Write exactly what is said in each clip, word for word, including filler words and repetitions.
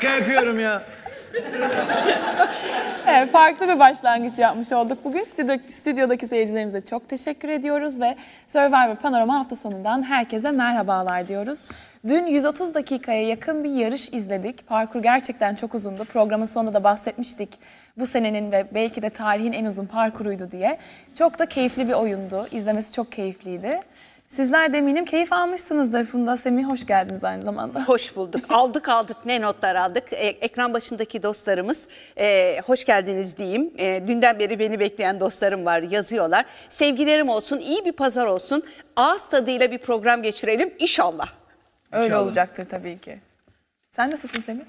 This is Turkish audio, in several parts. Şaka yapıyorum ya. Evet, farklı bir başlangıç yapmış olduk. Bugün stüdyo, stüdyodaki seyircilerimize çok teşekkür ediyoruz ve Survivor Panorama hafta sonundan herkese merhabalar diyoruz. Dün yüz otuz dakikaya yakın bir yarış izledik. Parkur gerçekten çok uzundu. Programın sonunda da bahsetmiştik bu senenin ve belki de tarihin en uzun parkuruydu diye. Çok da keyifli bir oyundu. İzlemesi çok keyifliydi. Sizler de eminim keyif almışsınızdır. Funda, Semih, hoş geldiniz aynı zamanda. Hoş bulduk. Aldık aldık ne notlar aldık. E, ekran başındaki dostlarımız e, hoş geldiniz diyeyim. E, dünden beri beni bekleyen dostlarım var, yazıyorlar. Sevgilerim olsun, iyi bir pazar olsun. Ağız tadıyla bir program geçirelim inşallah. Öyle inşallah olacaktır tabii ki. Sen nasılsın Semih?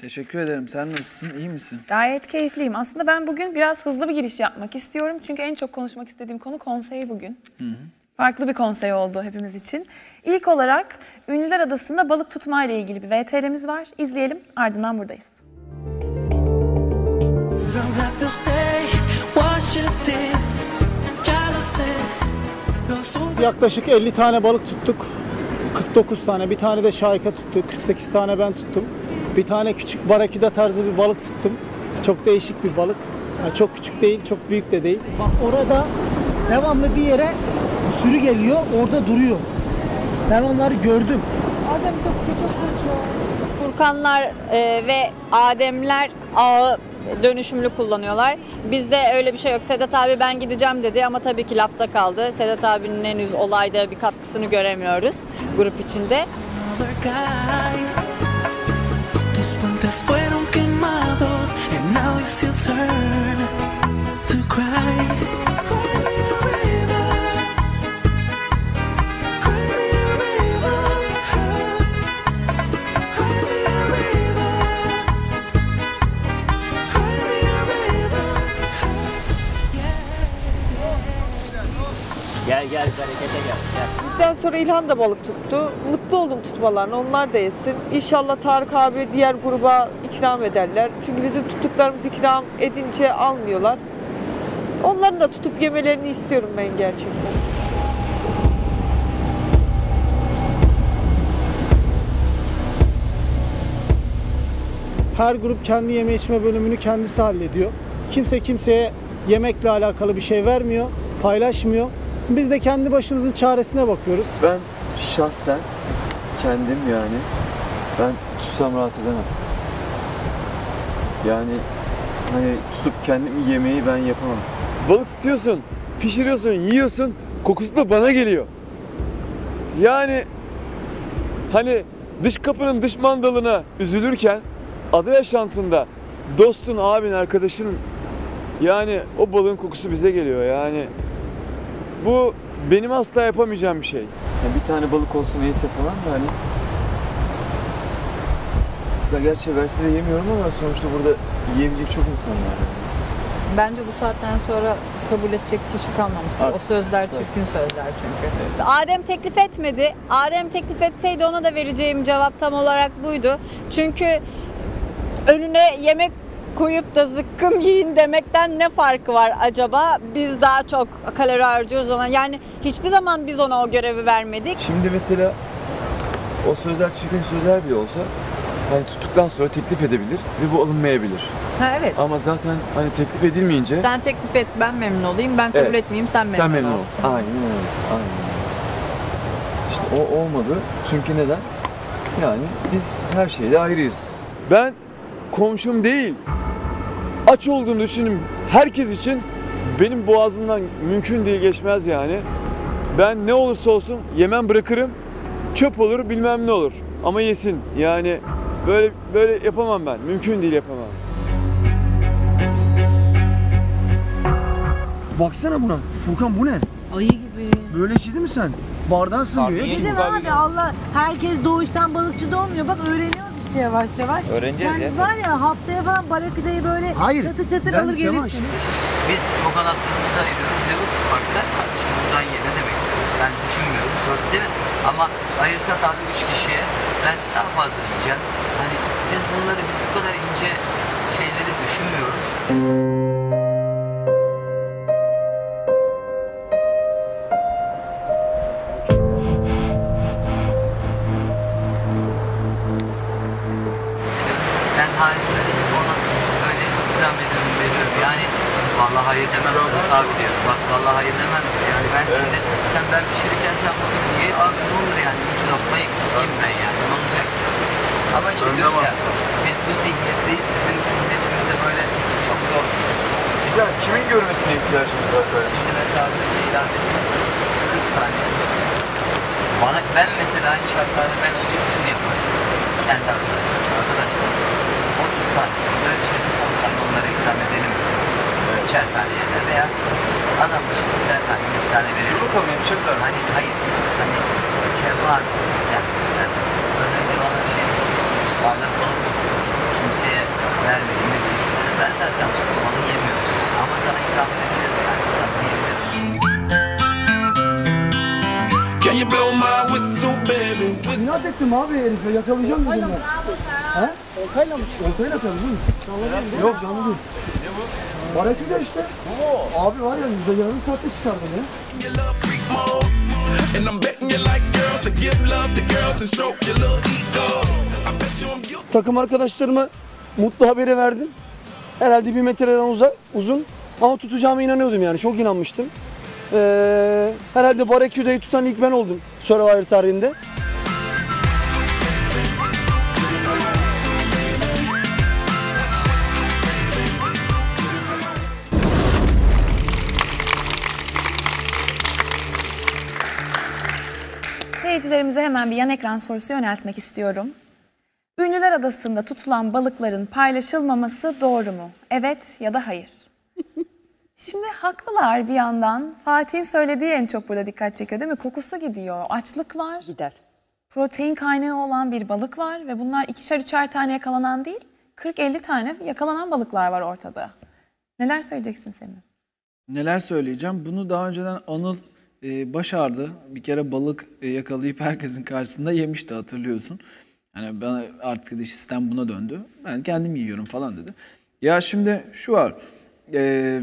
Teşekkür ederim. Sen nasılsın? İyi misin? Gayet keyifliyim. Aslında ben bugün biraz hızlı bir giriş yapmak istiyorum. Çünkü en çok konuşmak istediğim konu konsey bugün. Hı hı. Farklı bir konsey oldu hepimiz için. İlk olarak Ünlüler Adası'nda balık tutma ile ilgili bir V T R'miz var. İzleyelim, ardından buradayız. Yaklaşık elli tane balık tuttuk. kırk dokuz tane, bir tane de Şahika tuttu. kırk sekiz tane ben tuttum. Bir tane küçük barakida tarzı bir balık tuttum. Çok değişik bir balık. Yani çok küçük değil, çok büyük de değil. Bak orada devamlı bir yere sürü geliyor, orada duruyor. Ben onları gördüm. Adem çok küçük kaçıyor. Furkanlar e, ve Ademler ağı dönüşümlü kullanıyorlar. Bizde öyle bir şey yok. Sedat abi ben gideceğim dedi ama tabii ki lafta kaldı. Sedat abinin henüz olayda bir katkısını göremiyoruz grup içinde. Gel gel, harekete gel, gel. Bizden sonra İlhan da balık tuttu. Mutlu oldum tutmalarına, onlar da yesin. İnşallah Tarık abi diğer gruba ikram ederler. Çünkü bizim tuttuklarımız ikram edince almıyorlar. Onların da tutup yemelerini istiyorum ben gerçekten. Her grup kendi yeme içme bölümünü kendisi hallediyor. Kimse kimseye yemekle alakalı bir şey vermiyor, paylaşmıyor. Biz de kendi başımızın çaresine bakıyoruz. Ben şahsen kendim yani ben tutsam rahat edemem. Yani hani tutup kendimi yemeği ben yapamam. Balık tutuyorsun, pişiriyorsun, yiyorsun, kokusu da bana geliyor. Yani hani dış kapının dış mandalına üzülürken ada yaşantında dostun, abin, arkadaşın yani o balığın kokusu bize geliyor yani. Bu benim asla yapamayacağım bir şey. Yani bir tane balık olsun neyse falan da hani. Ya gerçi versene yemiyorum ama sonuçta burada yiyebilecek çok insan var. Bence bu saatten sonra kabul edecek kişi kalmamıştır. Artık, o sözler evet, çirkin sözler çünkü. Evet. Adem teklif etmedi. Adem teklif etseydi ona da vereceğim cevap tam olarak buydu. Çünkü önüne yemek koyup da zıkkım yiyin demekten ne farkı var acaba? Biz daha çok kalori harcıyoruz ona. Yani hiçbir zaman biz ona o görevi vermedik. Şimdi mesela o sözler çirkin sözler bile olsa hani tuttuktan sonra teklif edebilir ve bu alınmayabilir. Ha evet. Ama zaten hani teklif edilmeyince... Sen teklif et, ben memnun olayım. Ben kabul evet, etmeyeyim, sen memnun, sen memnun ol. ol. Aynen öyle. Aynen. İşte o olmadı. Çünkü neden? Yani biz her şeyle ayrıyız. Ben komşum değil, aç olduğunu düşünün herkes için benim boğazımdan mümkün değil, geçmez yani. Ben ne olursa olsun yemem, bırakırım, çöp olur, bilmem ne olur ama yesin yani. Böyle böyle yapamam ben, mümkün değil, yapamam. Baksana buna Furkan, bu ne? Ayı gibi. Böyle çiğdi mi sen? Bardansın diyor ya. Dedim abi, Allah, herkes doğuştan balıkçı doğmuyor, bak öğreniyoruz. Yavaş yavaş. Öğreneceğiz yani ya. Var ya, haftaya falan barakidayı böyle hayır, çatır çatır alır gelirsin. Biz o kanatlarımızı ayırıyoruz diyoruz farklı. Şimdi buradan yedi demek. Ben düşünmüyorum. Değil mi? Ama ayırsa sadece üç kişiye ben daha fazla diyeceğim. Hani biz bunları bu kadar ince şeyleri düşünmüyoruz. ona öyle ikram ediyorum diyorum. Yani vallahi hayır demem abi diyor. Bak vallahi hayır demem diyor. Yani ben şimdi sen ben pişirirken sen bunu niye abi ne olur yani iki lokma eksikiyim ben yani ne olacak? Ama şimdi ya, biz bu zihniyetteyiz, bizim zihniyetimize böyle çok zor. Ya kimin görmesine ihtiyacımız var böyle? İşte mesela ilan ettim. kırk tane. Bana, ben mesela aynı şartlarda ben onu şunu yaparım. Kendi arkadaşlarım, arkadaşlarım. otuz tane. Böyle şey, on tane onlara ikram edelim. Evet. üçer tane yerler veya adam başına üçer tane, bir tane verelim. Yok ama yapacaklar. Hani hayır, hani şey var mısınız kendinizden? Özellikle bana şey, bana falan kimseye vermediğimi düşünüyorum. Ben zaten onu yemiyorum. Ama sana ikram edebilirim. Yani sana yiyebilirim. İnat ettim abi herife, yakalayacağım dedim ben. He? Oltayla mı? Oltayla tabii değil mi? Sallanayım. Yok canım değil. Ne bu? Baraküda işte. Oo. Abi var ya bize yarım saatte çıkardı ya. Takım arkadaşlarıma mutlu haberi verdim. Herhalde bir metreden uzak, uzun. Ama tutacağıma inanıyordum yani, çok inanmıştım. Ee, herhalde Baraküda'yı tutan ilk ben oldum Survivor tarihinde. Seyircilerimize hemen bir yan ekran sorusu yöneltmek istiyorum. Ünlüler Adası'nda tutulan balıkların paylaşılmaması doğru mu? Evet ya da hayır. Şimdi haklılar bir yandan. Fatih'in söylediği en çok burada dikkat çekiyor değil mi? Kokusu gidiyor, açlık var. Gider. Protein kaynağı olan bir balık var ve bunlar ikişer üçer tane yakalanan değil, kırk elli tane yakalanan balıklar var ortada. Neler söyleyeceksin Semih? Neler söyleyeceğim? Bunu daha önceden Anıl e, başardı. Bir kere balık e, yakalayıp herkesin karşısında yemişti, hatırlıyorsun. Yani bana artık sistem buna döndü. Ben kendim yiyorum falan dedi. Ya şimdi şu var. E,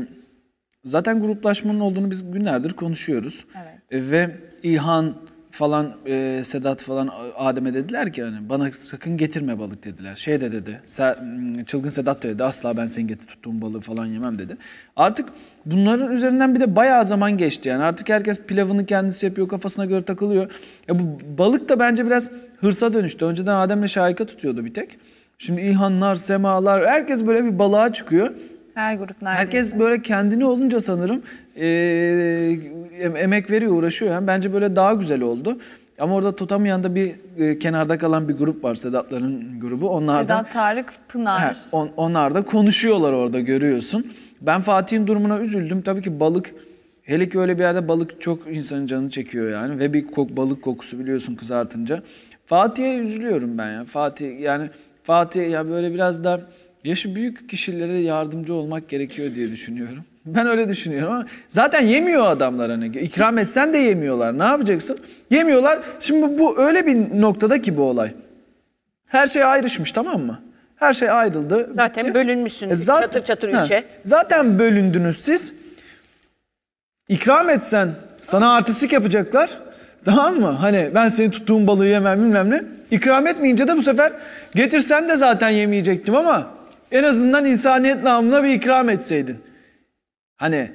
Zaten gruplaşmanın olduğunu biz günlerdir konuşuyoruz. Evet. E, ve İlhan falan, e, Sedat falan Adem'e dediler ki hani bana sakın getirme balık dediler. Şey de dedi, Çılgın Sedat da dedi asla ben senin getir tuttuğum balığı falan yemem dedi. Artık bunların üzerinden bir de bayağı zaman geçti yani. Artık herkes pilavını kendisi yapıyor, kafasına göre takılıyor. Ya bu balık da bence biraz hırsa dönüştü. Önceden Adem'le Şahika tutuyordu bir tek. Şimdi İlhanlar, Semalar, herkes böyle bir balığa çıkıyor. Her grup neredeyse. Herkes böyle kendini olunca sanırım e, emek veriyor, uğraşıyor. Yani bence böyle daha güzel oldu. Ama orada tutamayan da bir e, kenarda kalan bir grup var, Sedatların grubu. Onlar Sedat, da, Tarık, Pınar. He, on, onlar da konuşuyorlar orada, görüyorsun. Ben Fatih'in durumuna üzüldüm. Tabii ki balık, hele ki öyle bir yerde balık çok insanın canını çekiyor yani. Ve bir kok, balık kokusu biliyorsun kızartınca. Fatih'e üzülüyorum ben ya. Fatih yani Fatih ya böyle biraz da... Yaşı büyük kişilere yardımcı olmak gerekiyor diye düşünüyorum. Ben öyle düşünüyorum ama zaten yemiyor adamlar hani. İkram etsen de yemiyorlar. Ne yapacaksın? Yemiyorlar. Şimdi bu, bu öyle bir noktada ki bu olay. Her şey ayrışmış, tamam mı? Her şey ayrıldı. Zaten bitti. Bölünmüşsünüz. E zaten, çatır çatır he, üçe. Zaten bölündünüz siz. İkram etsen sana artistik yapacaklar. Tamam mı? Hani ben seni tuttuğum balığı yemem bilmem ne. İkram etmeyince de bu sefer getirsen de zaten yemeyecektim ama... En azından insaniyet namına bir ikram etseydin. Hani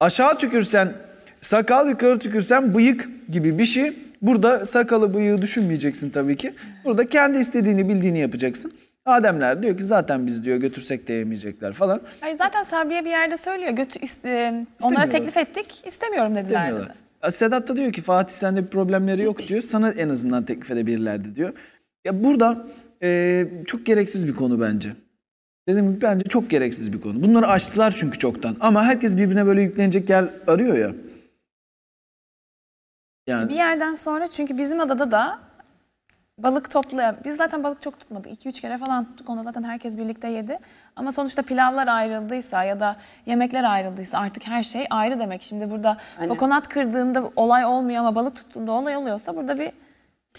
aşağı tükürsen, sakal yukarı tükürsen bıyık gibi bir şey. Burada sakalı bıyığı düşünmeyeceksin tabii ki. Burada kendi istediğini bildiğini yapacaksın. Ademler diyor ki zaten biz diyor götürsek de yemeyecekler falan. Yani zaten Sabriye bir yerde söylüyor. Götü, iste, onlara teklif ettik, istemiyorum dediler. Dedi. Sedat da diyor ki Fatih sende bir problemleri yok diyor. Sana en azından teklif edebilirlerdi diyor. Ya burada e, çok gereksiz bir konu bence. Dedim ki bence çok gereksiz bir konu. Bunları açtılar çünkü çoktan. Ama herkes birbirine böyle yüklenecek yer arıyor ya. Yani. Bir yerden sonra çünkü bizim adada da balık toplayan... Biz zaten balık çok tutmadık. iki üç kere falan tuttuk. Onda zaten herkes birlikte yedi. Ama sonuçta pilavlar ayrıldıysa ya da yemekler ayrıldıysa artık her şey ayrı demek. Şimdi burada hani... Kokonat kırdığında olay olmuyor ama balık tuttuğunda olay oluyorsa burada bir...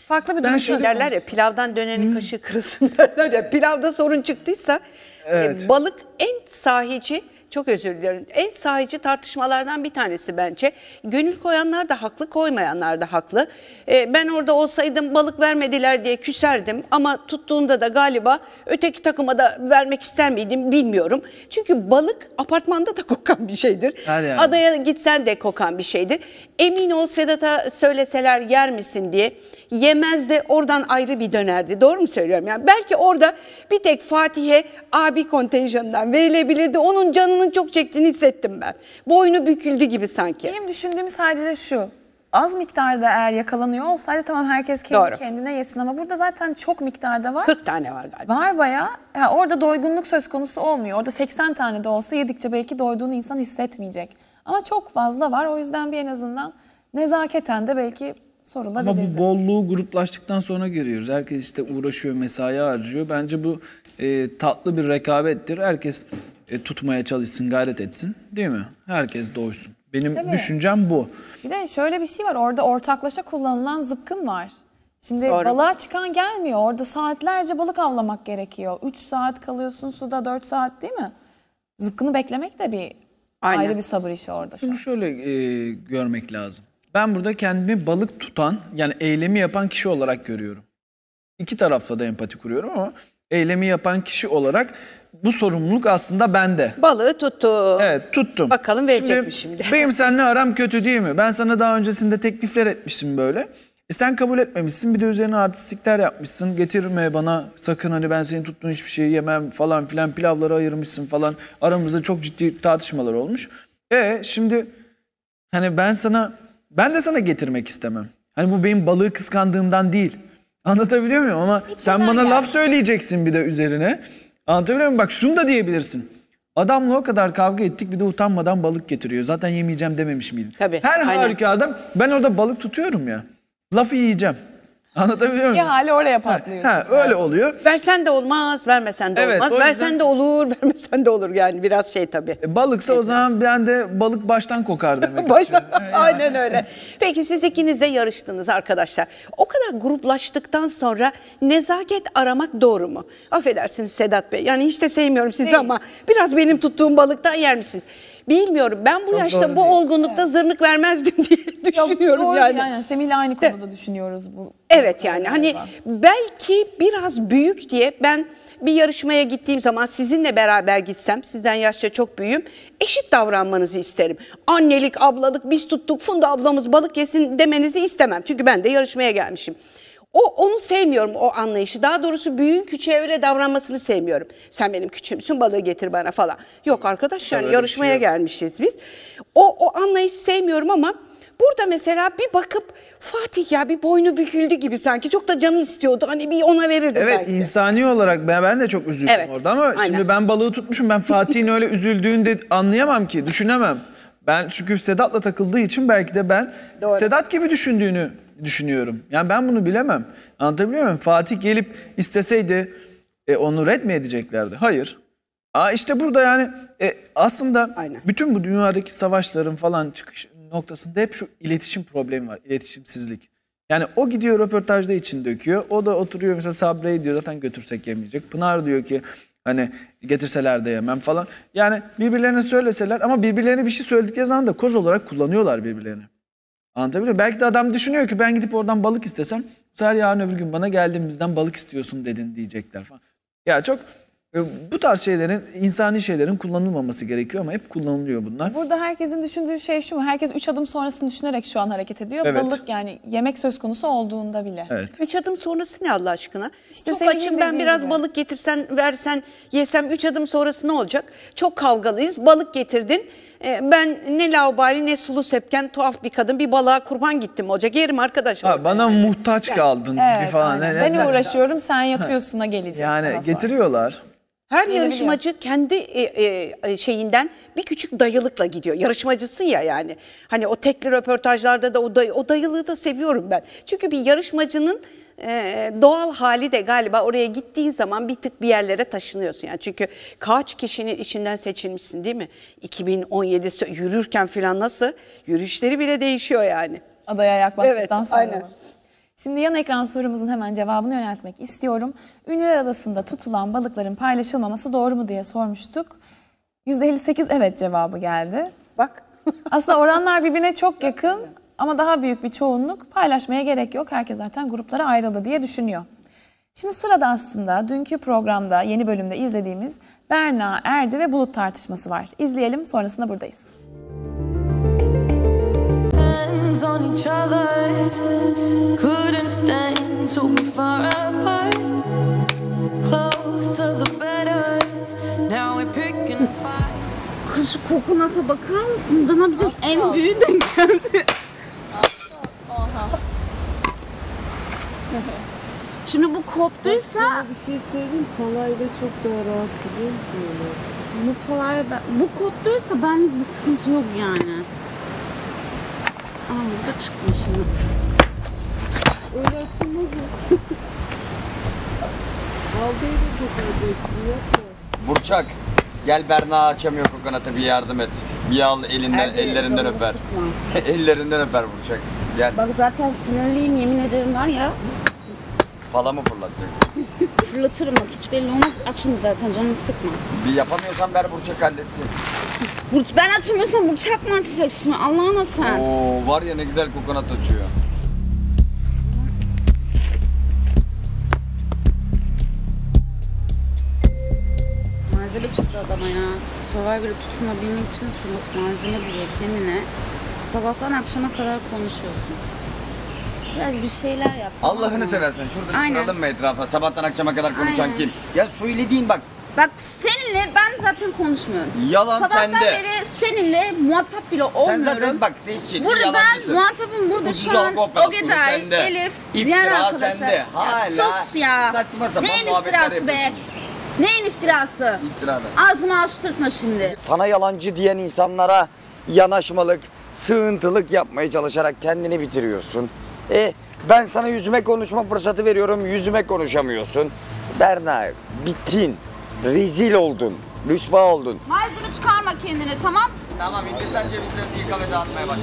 Farklı bir dönüşü şey derler ya, pilavdan döneni hmm. kaşığı kırılsın derler ya. Pilavda sorun çıktıysa evet. e, balık en sahici Çok özür diliyorum. En sahici tartışmalardan bir tanesi bence. Gönül koyanlar da haklı, koymayanlar da haklı. Ee, ben orada olsaydım balık vermediler diye küserdim. Ama tuttuğunda da galiba öteki takıma da vermek ister miydim bilmiyorum. Çünkü balık apartmanda da kokan bir şeydir. Yani. Adaya gitsen de kokan bir şeydir. Emin ol Sedat'a söyleseler yer misin diye. Yemez de oradan ayrı bir dönerdi. Doğru mu söylüyorum? Yani belki orada bir tek Fatih'e abi kontenjanından verilebilirdi. Onun canının çok çektiğini hissettim ben. Boynu büküldü gibi sanki. Benim düşündüğüm sadece şu. Az miktarda eğer yakalanıyor olsaydı tamam herkes kendi Doğru. kendine yesin ama burada zaten çok miktarda var. kırk tane var galiba. Var bayağı. Yani orada doygunluk söz konusu olmuyor. Orada seksen tane de olsa yedikçe belki doyduğunu insan hissetmeyecek. Ama çok fazla var. O yüzden bir en azından nezaketen de belki... Ama bu bolluğu gruplaştıktan sonra görüyoruz. Herkes işte uğraşıyor, mesai harcıyor. Bence bu e, tatlı bir rekabettir. Herkes e, tutmaya çalışsın, gayret etsin. Değil mi? Herkes doysun. Benim Tabii. düşüncem bu. Bir de şöyle bir şey var. Orada ortaklaşa kullanılan zıpkın var. Şimdi Doğru. balığa çıkan gelmiyor. Orada saatlerce balık avlamak gerekiyor. üç saat kalıyorsun suda, dört saat değil mi? Zıpkını beklemek de bir Aynen. ayrı bir sabır işi orada. Şunu şöyle e, görmek lazım. Ben burada kendimi balık tutan, yani eylemi yapan kişi olarak görüyorum. İki tarafla da empati kuruyorum ama eylemi yapan kişi olarak bu sorumluluk aslında bende. Balığı tuttu. Evet, tuttum. Bakalım verecek mi şimdi? Benim seninle aram kötü değil mi? Ben sana daha öncesinde teklifler etmiştim böyle. E sen kabul etmemişsin, bir de üzerine artistlikler yapmışsın. Getirme bana sakın, hani ben senin tuttuğun hiçbir şeyi yemem falan filan, pilavları ayırmışsın falan. Aramızda çok ciddi tartışmalar olmuş. E şimdi hani ben sana... Ben de sana getirmek istemem. Hani bu benim balığı kıskandığımdan değil. Anlatabiliyor muyum? Ama İçin sen bana yani. laf söyleyeceksin bir de üzerine. Anlatabiliyor muyum? Bak şunu da diyebilirsin. Adamla o kadar kavga ettik, bir de utanmadan balık getiriyor. Zaten yemeyeceğim dememiş miydin? Tabii, Her aynen. halükarda ben orada balık tutuyorum ya. Lafı yiyeceğim. Anlatabiliyor muyum? Ya hali oraya patlıyorsun. Ha, öyle oluyor. Versen de olmaz, vermesen de evet, olmaz. Yüzden... Versen de olur, vermesen de olur yani. Biraz şey tabii. E, balıksa Etmez. o zaman ben de balık baştan kokar demek. baştan, yani. Aynen öyle. Peki siz ikiniz de yarıştınız arkadaşlar. O kadar gruplaştıktan sonra nezaket aramak doğru mu? Affedersiniz Sedat Bey. Yani hiç de sevmiyorum sizi değil. ama biraz benim tuttuğum balıktan yer misiniz? Bilmiyorum. Ben bu Çok yaşta bu değil. olgunlukta evet. zırnık vermezdim diye düşünüyorum doğru yani. yani. Semih'le aynı konuda De. düşünüyoruz bu. Evet yani hani galiba. belki biraz büyük diye ben bir yarışmaya gittiğim zaman sizinle beraber gitsem, sizden yaşça çok büyüğüm, eşit davranmanızı isterim. Annelik, ablalık, biz tuttuk, Funda ablamız balık yesin demenizi istemem. Çünkü ben de yarışmaya gelmişim. O, onu sevmiyorum, o anlayışı. Daha doğrusu büyüğün küçüğe öyle davranmasını sevmiyorum. Sen benim küçüğümsün, balığı getir bana falan. Yok arkadaş, yani yarışmaya şey gelmişiz biz. O, o anlayışı sevmiyorum ama burada mesela bir bakıp Fatih ya bir boynu büküldü gibi sanki. Çok da canı istiyordu. Hani bir ona verirdim evet, belki. Evet, insani olarak ben, ben de çok üzüldüm evet, orada ama aynen. şimdi ben balığı tutmuşum. Ben Fatih'in öyle üzüldüğünü de anlayamam ki, düşünemem. Ben çünkü Sedat'la takıldığı için belki de ben Doğru. Sedat gibi düşündüğünü düşünüyorum. Yani ben bunu bilemem. Anlatabiliyor muyum? Fatih gelip isteseydi e, onu red mi edeceklerdi? Hayır. Aa işte burada yani e, aslında Aynen. bütün bu dünyadaki savaşların falan çıkış noktasında hep şu iletişim problemi var. İletişimsizlik. Yani o gidiyor röportajda için döküyor. O da oturuyor mesela Sabri'ye diyor zaten götürsek yemeyecek. Pınar diyor ki hani getirseler de yemem falan. Yani birbirlerine söyleseler ama birbirlerine bir şey söyledikleri zaman da koz olarak kullanıyorlar birbirlerini. Anlatabiliyor muyum? Belki de adam düşünüyor ki ben gidip oradan balık istesem bu sefer yarın öbür gün bana geldiğimizden balık istiyorsun dedin diyecekler falan. Ya çok bu tarz şeylerin, insani şeylerin kullanılmaması gerekiyor ama hep kullanılıyor bunlar. Burada herkesin düşündüğü şey şu mu? Herkes üç adım sonrasını düşünerek şu an hareket ediyor. Evet. Balık yani yemek söz konusu olduğunda bile. Evet. Üç adım sonrası ne Allah aşkına? İşte çok açım ben biraz gibi. balık getirsen, versen, yesem üç adım sonrası ne olacak? Çok kavgalıyız. Balık getirdin. Ben ne laubali ne sulu sepken tuhaf bir kadın bir balığa kurban gittim olacak. Yerim arkadaş. Ha, bana yani. muhtaç yani. kaldın evet, bir falan. Aynen. Ben muhtaç uğraşıyorum da. sen yatıyorsuna gelecek. Yani getiriyorlar. Sonra. Her Gelebiliyor. yarışmacı kendi e, e, şeyinden bir küçük dayılıkla gidiyor. Yarışmacısın ya yani. Hani o tekli röportajlarda da o, day o dayılığı da seviyorum ben. Çünkü bir yarışmacının Ee, doğal hali de galiba oraya gittiğin zaman bir tık bir yerlere taşınıyorsun. Yani çünkü kaç kişinin içinden seçilmişsin değil mi? iki bin on yedisi yürürken falan nasıl? Yürüyüşleri bile değişiyor yani. Adaya ayak bastıktan evet, sonra. Aynen. Şimdi yan ekran sorumuzun hemen cevabını yöneltmek istiyorum. Ünlüler Adası'nda tutulan balıkların paylaşılmaması doğru mu diye sormuştuk. yüzde elli sekiz evet cevabı geldi. Bak. Aslında oranlar birbirine çok yakın ama daha büyük bir çoğunluk paylaşmaya gerek yok. Herkes zaten gruplara ayrıldı diye düşünüyor. Şimdi sırada aslında dünkü programda yeni bölümde izlediğimiz Berna, Erdi ve Bulut tartışması var. İzleyelim, sonrasında buradayız. On each other, couldn't stand to be far apart. Closer the better. Now we're picking fight. Kız şu kokonata bakar mısın? Bana bir de en büyüğü denk geldi. Şimdi bu koptuysa... Bir şey söyleyeyim, kolayda çok daha rahat gidiyor musun? Bu kolay, bu koptuysa benlik bir sıkıntı yok yani. Aa, burada çıkmış şimdi. Öyle açılmaz ya. Aldayı da çok ödeşti. Burçak, gel Berna açamıyor kokonatı, bir yardım et. Bir al elinden, Erdi, ellerinden öper. Ellerinden öper Burçak, gel. Bak zaten sinirliyim, yemin ederim var ya. Pala mı fırlatacak? Fırlatırım bak, hiç belli olmaz. Açın zaten, canını sıkma. Bir yapamıyorsan ver Burçak halletsin. Burç, ben açamıyorsam Burçak mı açacak şimdi? Allah'ına sen. Oo, var ya ne güzel kokonat açıyor. Malzeme çıktı adama ya. Survivor'ı tutunabilmek için sırlık malzeme buluyor kendine. Sabahtan akşama kadar konuşuyorsun. Biraz bir şeyler yaptım. Allah'ını seversen şurada çıkaralım mı etrafa? Sabahtan akşama kadar konuşan aynen kim? Ya söylediğin bak. Bak seninle ben zaten konuşmuyorum. Yalan sende. Sabahtan beri seninle muhatap bile olmuyorum. Sen zaten bak değişik. Burada ben muhatabım burada ucuz şu an. Ogeday, Elif, İftira diğer arkadaşlar. Sende. Hala. Ya sus ya. Saçma sapan muhabbetler be. Neyin iftirası? İftiralar. Ağzımı açtırtma şimdi. Sana yalancı diyen insanlara yanaşmalık, sığıntılık yapmaya çalışarak kendini bitiriyorsun. E ben sana yüzüme konuşma fırsatı veriyorum, yüzüme konuşamıyorsun. Berna, bittin. Rezil oldun, rüsva oldun. Malzeme çıkarma kendine, tamam? Tamam, Hindistan cevizlerini yıka ve dağıtmaya başla.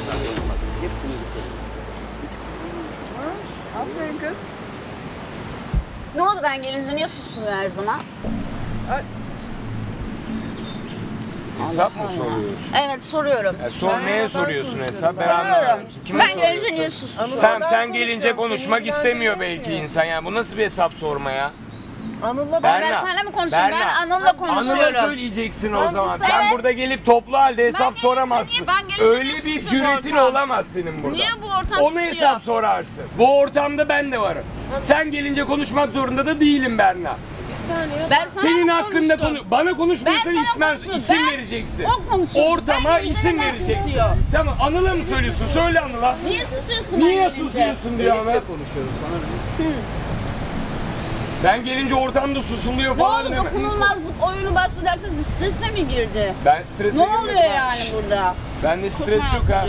Aferin kız. Ne oldu ben gelince, niye susmuyor her zaman? Ay. Hesap mı soruyorsun? Evet, soruyorum. Yani sormaya soruyorsun hesap, ben anlamıyorum. Ben gelince niye susuyorsun? Sen, sen gelince konuşmak istemiyor belki insan yani. Bu nasıl bir hesap sorma ya? Anıl'la ben, ben seninle mi konuşuyorum? Berna. Ben Anıl'la konuşuyorum. Anıl'a söyleyeceksin o zaman. Evet. Sen burada gelip toplu halde hesap ben soramazsın. Ben öyle bir cüretin olamaz senin burada. Niye bu ortam onu susuyor? Hesap sorarsın. Bu ortamda ben de varım. Abi. Sen gelince konuşmak zorunda da değilim Berna. Bir saniye. Ben sana senin hakkında konu bana konuşmuyorsan isim, isim vereceksin. Ortama isim vereceksin. Susuyor. Tamam Anıl'a mı söylüyorsun? Söyle Anıl'a. Niye susuyorsun? Niye susuyorsun diyor Anıl. Konuşuyorum sana. Ben gelince ortamda susuluyor falan deme. Ne oldu dokunulmazlık oyunu başladı, herkes bir strese mi girdi? Ben strese girmedim. Ne oluyor yani burada? Ben de stres çok ha.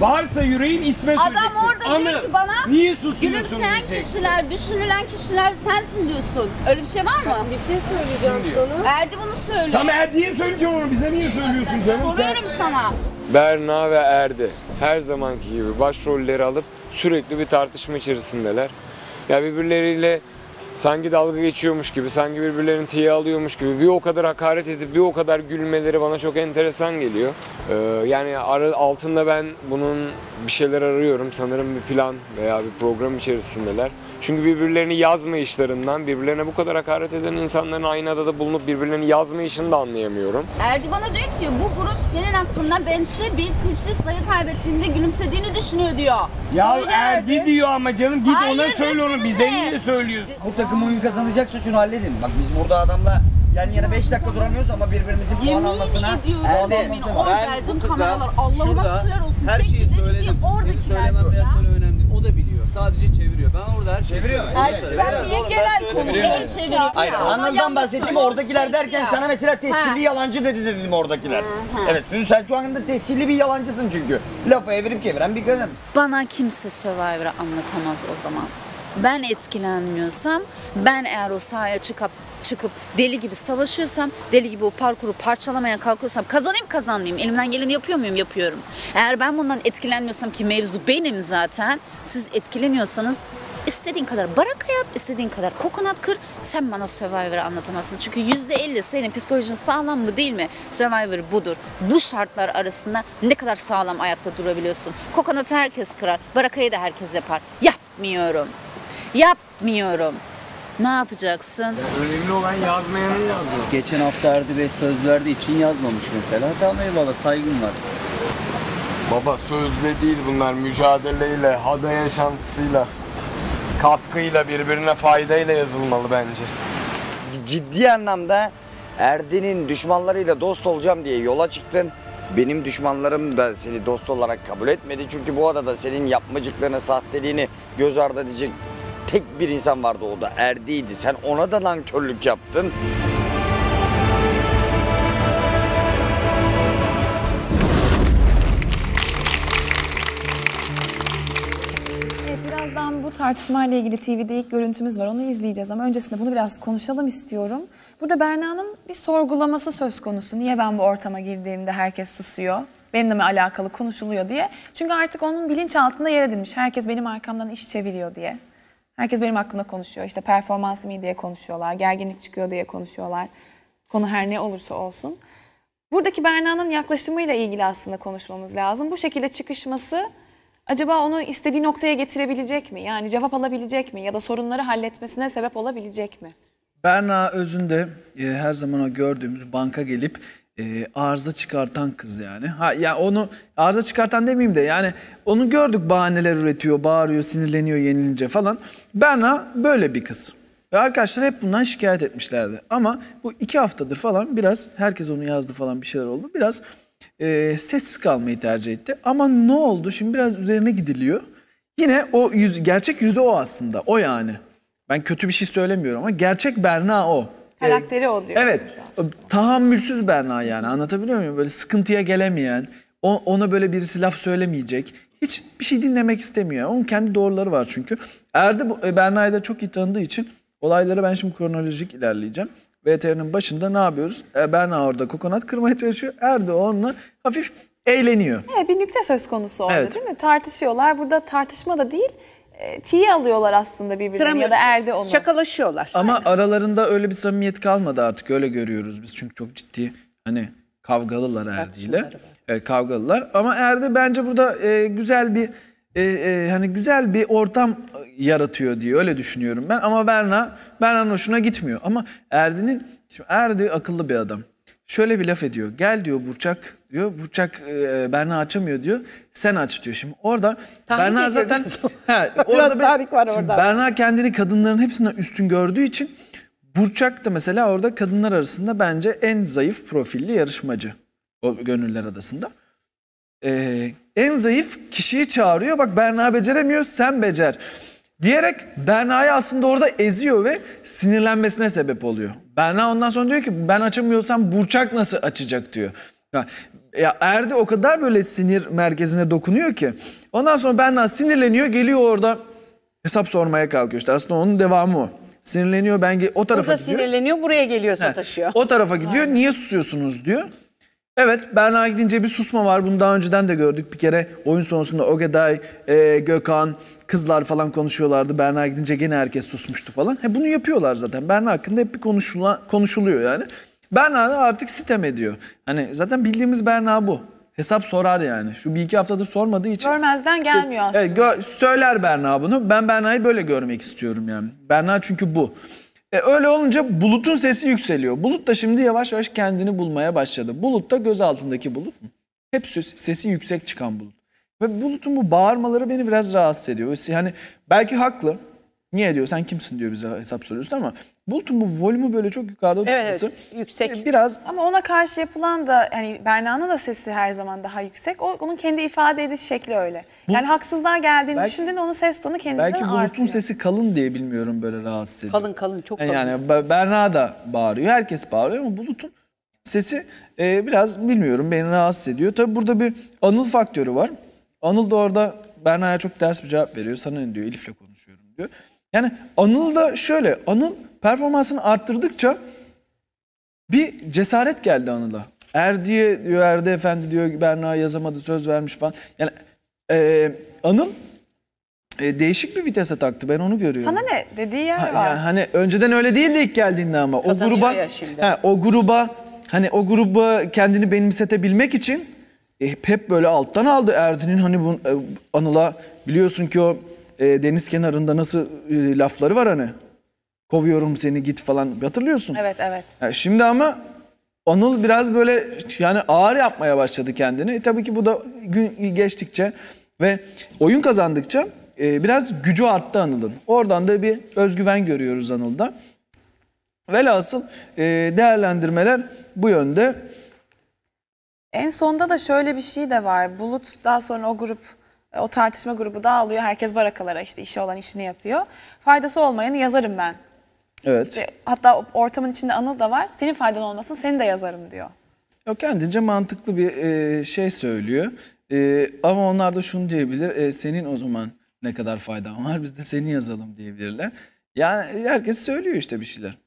Varsa yüreğin isme söyleyeceksin. Adam orada diyor ki bana, niye susuyorsun gülümseyen kişiler, düşünülen kişiler sensin diyorsun. Öyle bir şey var mı? Ben bir şey söyleyeceğim sana. Erdi bunu söylüyor. Tamam Erdi'ye söyleyeceğim onu, bize niye söylüyorsun canım? Soruyorum sana. Berna ve Erdi her zamanki gibi başrolleri alıp sürekli bir tartışma içerisindeler. Ya birbirleriyle sanki dalga geçiyormuş gibi, sanki birbirlerini tiye alıyormuş gibi bir o kadar hakaret edip bir o kadar gülmeleri bana çok enteresan geliyor. Ee, yani altında ben bunun bir şeyler arıyorum. Sanırım bir plan veya bir program içerisindeler. Çünkü birbirlerini yazma işlerinden, birbirlerine bu kadar hakaret eden insanların aynı adada bulunup birbirlerini yazma işini de anlayamıyorum. Erdi bana diyor ki bu grup senin hakkında bench'te bir kişi sayı kaybettiğinde gülümsediğini düşünüyor diyor. Ya öyle Erdi Erdi diyor ama canım git hayır, ona söyle onu bize niye söylüyorsun? Bu takım oyun kazanacaksa şunu halledin. Bak biz burada adamla yan yana beş dakika duramıyoruz ama birbirimizin puan almasına Erdi. Yemin ediyorum verdim kameralar Allah'ıma şükürler olsun. Her şeyi söyledim. Seni söylemem biraz sonra önemli. O da biliyor. Sadece çeviriyor. Ben orada her şeyi söylüyorum. Sen niye gelen konuşuyor? Çeviriyor. Hayır, Anıl'dan bahsettiğim oradakiler derken ya. Sana mesela tescilli yalancı dedi dedim oradakiler. Ha, ha. Evet, sen şu anda tescilli bir yalancısın çünkü. Lafı evirip çeviren bir kadın. Bana kimse Survivor'ı anlatamaz o zaman. Ben etkilenmiyorsam, ben eğer o sahaya çıkıp çıkıp deli gibi savaşıyorsam, deli gibi o parkuru parçalamaya kalkıyorsam, kazanayım kazanmayayım, elimden geleni yapıyor muyum? Yapıyorum. Eğer ben bundan etkilenmiyorsam ki mevzu benim zaten, siz etkileniyorsanız İstediğin kadar baraka yap, istediğin kadar kokonat kır, sen bana Survivor'ı anlatamazsın. Çünkü yüzde elli senin psikolojin sağlam mı değil mi? Survivor budur. Bu şartlar arasında ne kadar sağlam ayakta durabiliyorsun? Kokonatı herkes kırar, barakayı da herkes yapar. Yapmıyorum. Yapmıyorum. Ne yapacaksın? Ya önemli olan yazmayanın yazması. Geçen hafta Erdi Bey söz verdiği için yazmamış mesela. Tamam eyvallah, saygım var. Baba sözle değil bunlar, mücadeleyle, ada yaşantısıyla, katkıyla, birbirine faydayla yazılmalı bence. Ciddi anlamda Erdi'nin düşmanlarıyla dost olacağım diye yola çıktın. Benim düşmanlarım da seni dost olarak kabul etmedi. Çünkü bu adada senin yapmacıklarını, sahteliğini göz ardı edecek tek bir insan vardı, o da Erdi'ydi. Sen ona da nankörlük yaptın. Bu tartışmayla ilgili T V'de ilk görüntümüz var. Onu izleyeceğiz ama öncesinde bunu biraz konuşalım istiyorum. Burada Berna'nın bir sorgulaması söz konusu. Niye ben bu ortama girdiğimde herkes susuyor? Benimle mi alakalı konuşuluyor diye. Çünkü artık onun bilinçaltında yer edilmiş. Herkes benim arkamdan iş çeviriyor diye. Herkes benim hakkımda konuşuyor. İşte performansım iyi diye konuşuyorlar. Gerginlik çıkıyor diye konuşuyorlar. Konu her ne olursa olsun. Buradaki Berna'nın yaklaşımıyla ilgili aslında konuşmamız lazım. Bu şekilde çıkışması... Acaba onu istediği noktaya getirebilecek mi? Yani cevap alabilecek mi? Ya da sorunları halletmesine sebep olabilecek mi? Berna özünde e, her zaman gördüğümüz banka gelip e, arıza çıkartan kız yani. Ha, ya onu arıza çıkartan demeyeyim de yani onu gördük, bahaneler üretiyor, bağırıyor, sinirleniyor yenilince falan. Berna böyle bir kız. Ve arkadaşlar hep bundan şikayet etmişlerdi. Ama bu iki haftadır falan biraz herkes onu yazdı falan, bir şeyler oldu. Biraz... E, sessiz kalmayı tercih etti. Ama ne oldu? Şimdi biraz üzerine gidiliyor. Yine o yüz, gerçek yüzü o aslında. O yani. Ben kötü bir şey söylemiyorum ama gerçek Berna o. Karakteri ee, o diyorsun. Evet. Tahammülsüz Berna yani. Anlatabiliyor muyum? Böyle sıkıntıya gelemeyen, o, ona böyle birisi laf söylemeyecek. Hiç bir şey dinlemek istemiyor. Onun kendi doğruları var çünkü. Erdi Berna'yı da çok iyi tanıdığı için olaylara ben şimdi kronolojik ilerleyeceğim. V T R'nin başında ne yapıyoruz? Berna orada kokonat kırmaya çalışıyor. Erdi onunla hafif eğleniyor. Evet, bir nükte söz konusu orada, evet. Değil mi? Tartışıyorlar. Burada tartışma da değil, e, tiye alıyorlar aslında birbirini ya da Erdi onu. Şakalaşıyorlar. Ama aynen. Aralarında öyle bir samimiyet kalmadı artık. Öyle görüyoruz biz. Çünkü çok ciddi hani kavgalılar Erdi ile. E, kavgalılar. Ama Erdi bence burada e, güzel bir e, e, hani güzel bir ortam yaratıyor diye öyle düşünüyorum ben. Ama Berna, Berna'nın hoşuna gitmiyor. Ama Erdi'nin, şimdi Erdi akıllı bir adam. Şöyle bir laf ediyor. Gel diyor Burçak diyor. Burçak e, Berna açamıyor diyor. Sen aç diyor. Şimdi orada tahrik Berna zaten he, orada ben, var orada. Berna kendini kadınların hepsinden üstün gördüğü için Burçak da mesela orada kadınlar arasında bence en zayıf profilli yarışmacı. O Gönüller Adası'nda. Ee, en zayıf kişiyi çağırıyor. Bak Berna beceremiyor, sen becer. Diyerek Berna'yı aslında orada eziyor ve sinirlenmesine sebep oluyor. Berna ondan sonra diyor ki ben açamıyorsam Burçak nasıl açacak diyor. Ya Erdi o kadar böyle sinir merkezine dokunuyor ki. Ondan sonra Berna sinirleniyor, geliyor orada hesap sormaya kalkıyor işte. Aslında onun devamı o. Sinirleniyor, ben o tarafa gidiyor. O da sinirleniyor, buraya geliyor, sataşıyor. He, o tarafa gidiyor, aynen. Niye susuyorsunuz diyor. Evet, Berna gidince bir susma var. Bunu daha önceden de gördük. Bir kere oyun sonrasında Ogeday, e, Gökhan, kızlar falan konuşuyorlardı. Berna gidince gene herkes susmuştu falan. He, bunu yapıyorlar zaten. Berna hakkında hep bir konuşula, konuşuluyor yani. Berna da artık sitem ediyor. Hani zaten bildiğimiz Berna bu. Hesap sorar yani. Şu bir iki haftadır sormadığı için. Görmezden gelmiyor aslında. Evet, gö söyler Berna bunu. Ben Berna'yı böyle görmek istiyorum yani. Berna çünkü bu. E öyle olunca Bulut'un sesi yükseliyor. Bulut da şimdi yavaş yavaş kendini bulmaya başladı. Bulut da göz altındaki Bulut. Hep sesi yüksek çıkan Bulut. Ve Bulut'un bu bağırmaları beni biraz rahatsız ediyor. Yani belki haklı. Niye diyor, sen kimsin diyor, bize hesap soruyorsun ama Bulut'un bu volümü böyle çok yukarıda tutması. Evet, yüksek. Biraz... Ama ona karşı yapılan da hani Berna'nın da sesi her zaman daha yüksek. O, onun kendi ifade ediş şekli öyle. Bu... Yani haksızlığa geldiğini belki, düşündüğünde onun ses tonu kendinden belki artıyor. Belki Bulut'un sesi kalın diye bilmiyorum böyle rahatsız ediyor. Kalın kalın çok kalın. Yani Berna da bağırıyor, herkes bağırıyor ama Bulut'un sesi e, biraz bilmiyorum beni rahatsız ediyor. Tabi burada bir Anıl faktörü var. Anıl da orada Berna'ya çok ters bir cevap veriyor. Sana ne diyor, Elif'le konuşuyorum diyor. Yani Anıl da şöyle, Anıl performansını arttırdıkça bir cesaret geldi Anıl'a. Erdi'ye diyor, Erdi Efendi diyor, Berna yazamadı, söz vermiş falan. Yani e, Anıl E, değişik bir vitese taktı, ben onu görüyorum. Sana ne dediği yer ha, var. Yani hani önceden öyle değildi ilk geldiğinde ama. Kazanıyor o gruba, ya şimdi. He, o gruba hani o gruba kendini benimsetebilmek için e, hep böyle alttan aldı. Erdi'nin hani bu, e, Anıl'a biliyorsun ki o e, deniz kenarında nasıl e, lafları var hani. Kovuyorum seni git falan, hatırlıyorsun. Evet evet. Yani şimdi ama Anıl biraz böyle yani ağır yapmaya başladı kendini. E, tabii ki bu da gün geçtikçe ve oyun kazandıkça e, biraz gücü arttı Anıl'ın. Oradan da bir özgüven görüyoruz Anıl'da. Velhasıl e, değerlendirmeler bu yönde. En sonda da şöyle bir şey de var. Bulut daha sonra o grup, o tartışma grubu dağılıyor. Herkes barakalara, işte işi olan işini yapıyor. Faydası olmayanı yazarım ben. Evet. İşte, hatta ortamın içinde Anıl da var. Senin faydan olmasın, seni de yazarım diyor. O kendince mantıklı bir e, şey söylüyor. E, ama onlar da şunu diyebilir. E, senin o zaman ne kadar faydan var, biz de seni yazalım diyebilirler. Yani herkes söylüyor işte bir şeyler.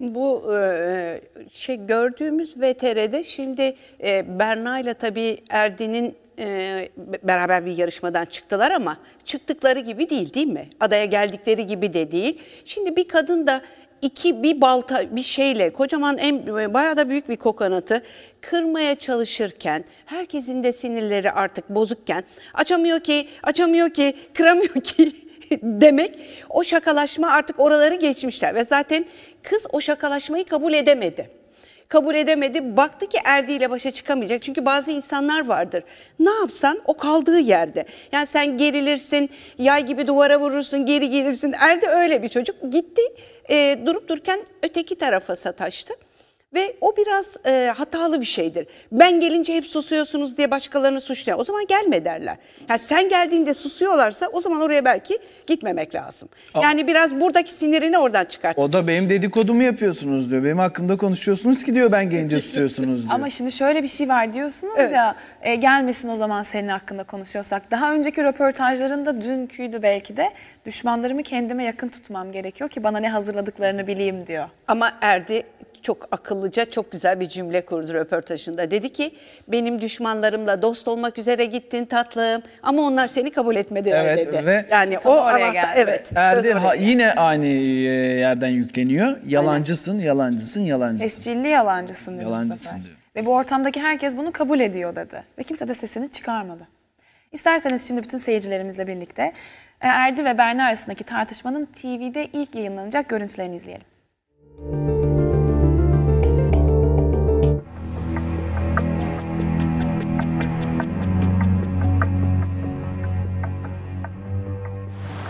Bu e, şey gördüğümüz V T R'de şimdi e, Berna ile tabii Erdi'nin e, beraber bir yarışmadan çıktılar ama çıktıkları gibi değil, değil mi? Adaya geldikleri gibi de değil. Şimdi bir kadın da iki bir balta bir şeyle kocaman en, bayağı da büyük bir kokonatı kırmaya çalışırken herkesin de sinirleri artık bozukken açamıyor ki, açamıyor ki, kıramıyor ki demek o şakalaşma artık oraları geçmişler ve zaten kız o şakalaşmayı kabul edemedi. Kabul edemedi. Baktı ki Erdi ile başa çıkamayacak. Çünkü bazı insanlar vardır. Ne yapsan o kaldığı yerde. Yani sen gerilirsin, yay gibi duvara vurursun, geri gelirsin. Erdi öyle bir çocuk. Gitti e, durup dururken öteki tarafa sataştı. Ve o biraz e, hatalı bir şeydir. Ben gelince hep susuyorsunuz diye başkalarını suçluyor. O zaman gelme derler. Yani sen geldiğinde susuyorlarsa o zaman oraya belki gitmemek lazım. Ama yani biraz buradaki sinirini oradan çıkart. O da benim dedikodumu yapıyorsunuz diyor. Benim hakkımda konuşuyorsunuz ki diyor, ben gelince susuyorsunuz diyor. Ama şimdi şöyle bir şey var diyorsunuz evet. ya. E, gelmesin o zaman senin hakkında konuşuyorsak. Daha önceki röportajlarında dünküydü belki de. Düşmanlarımı kendime yakın tutmam gerekiyor ki bana ne hazırladıklarını bileyim diyor. Ama Erdi çok akıllıca, çok güzel bir cümle kurdu röportajında. Dedi ki benim düşmanlarımla dost olmak üzere gittin tatlım ama onlar seni kabul etmedi. Evet, dedi. Ve yani o oraya geldi. Evet. Erdi ha, yine aynı yerden yükleniyor. Yalancısın, aynen. yalancısın, yalancısın. Tescilli yalancısın, yalancısın diyor. Ve bu ortamdaki herkes bunu kabul ediyor dedi. Ve kimse de sesini çıkarmadı. İsterseniz şimdi bütün seyircilerimizle birlikte Erdi ve Berna arasındaki tartışmanın T V'de ilk yayınlanacak görüntülerini izleyelim.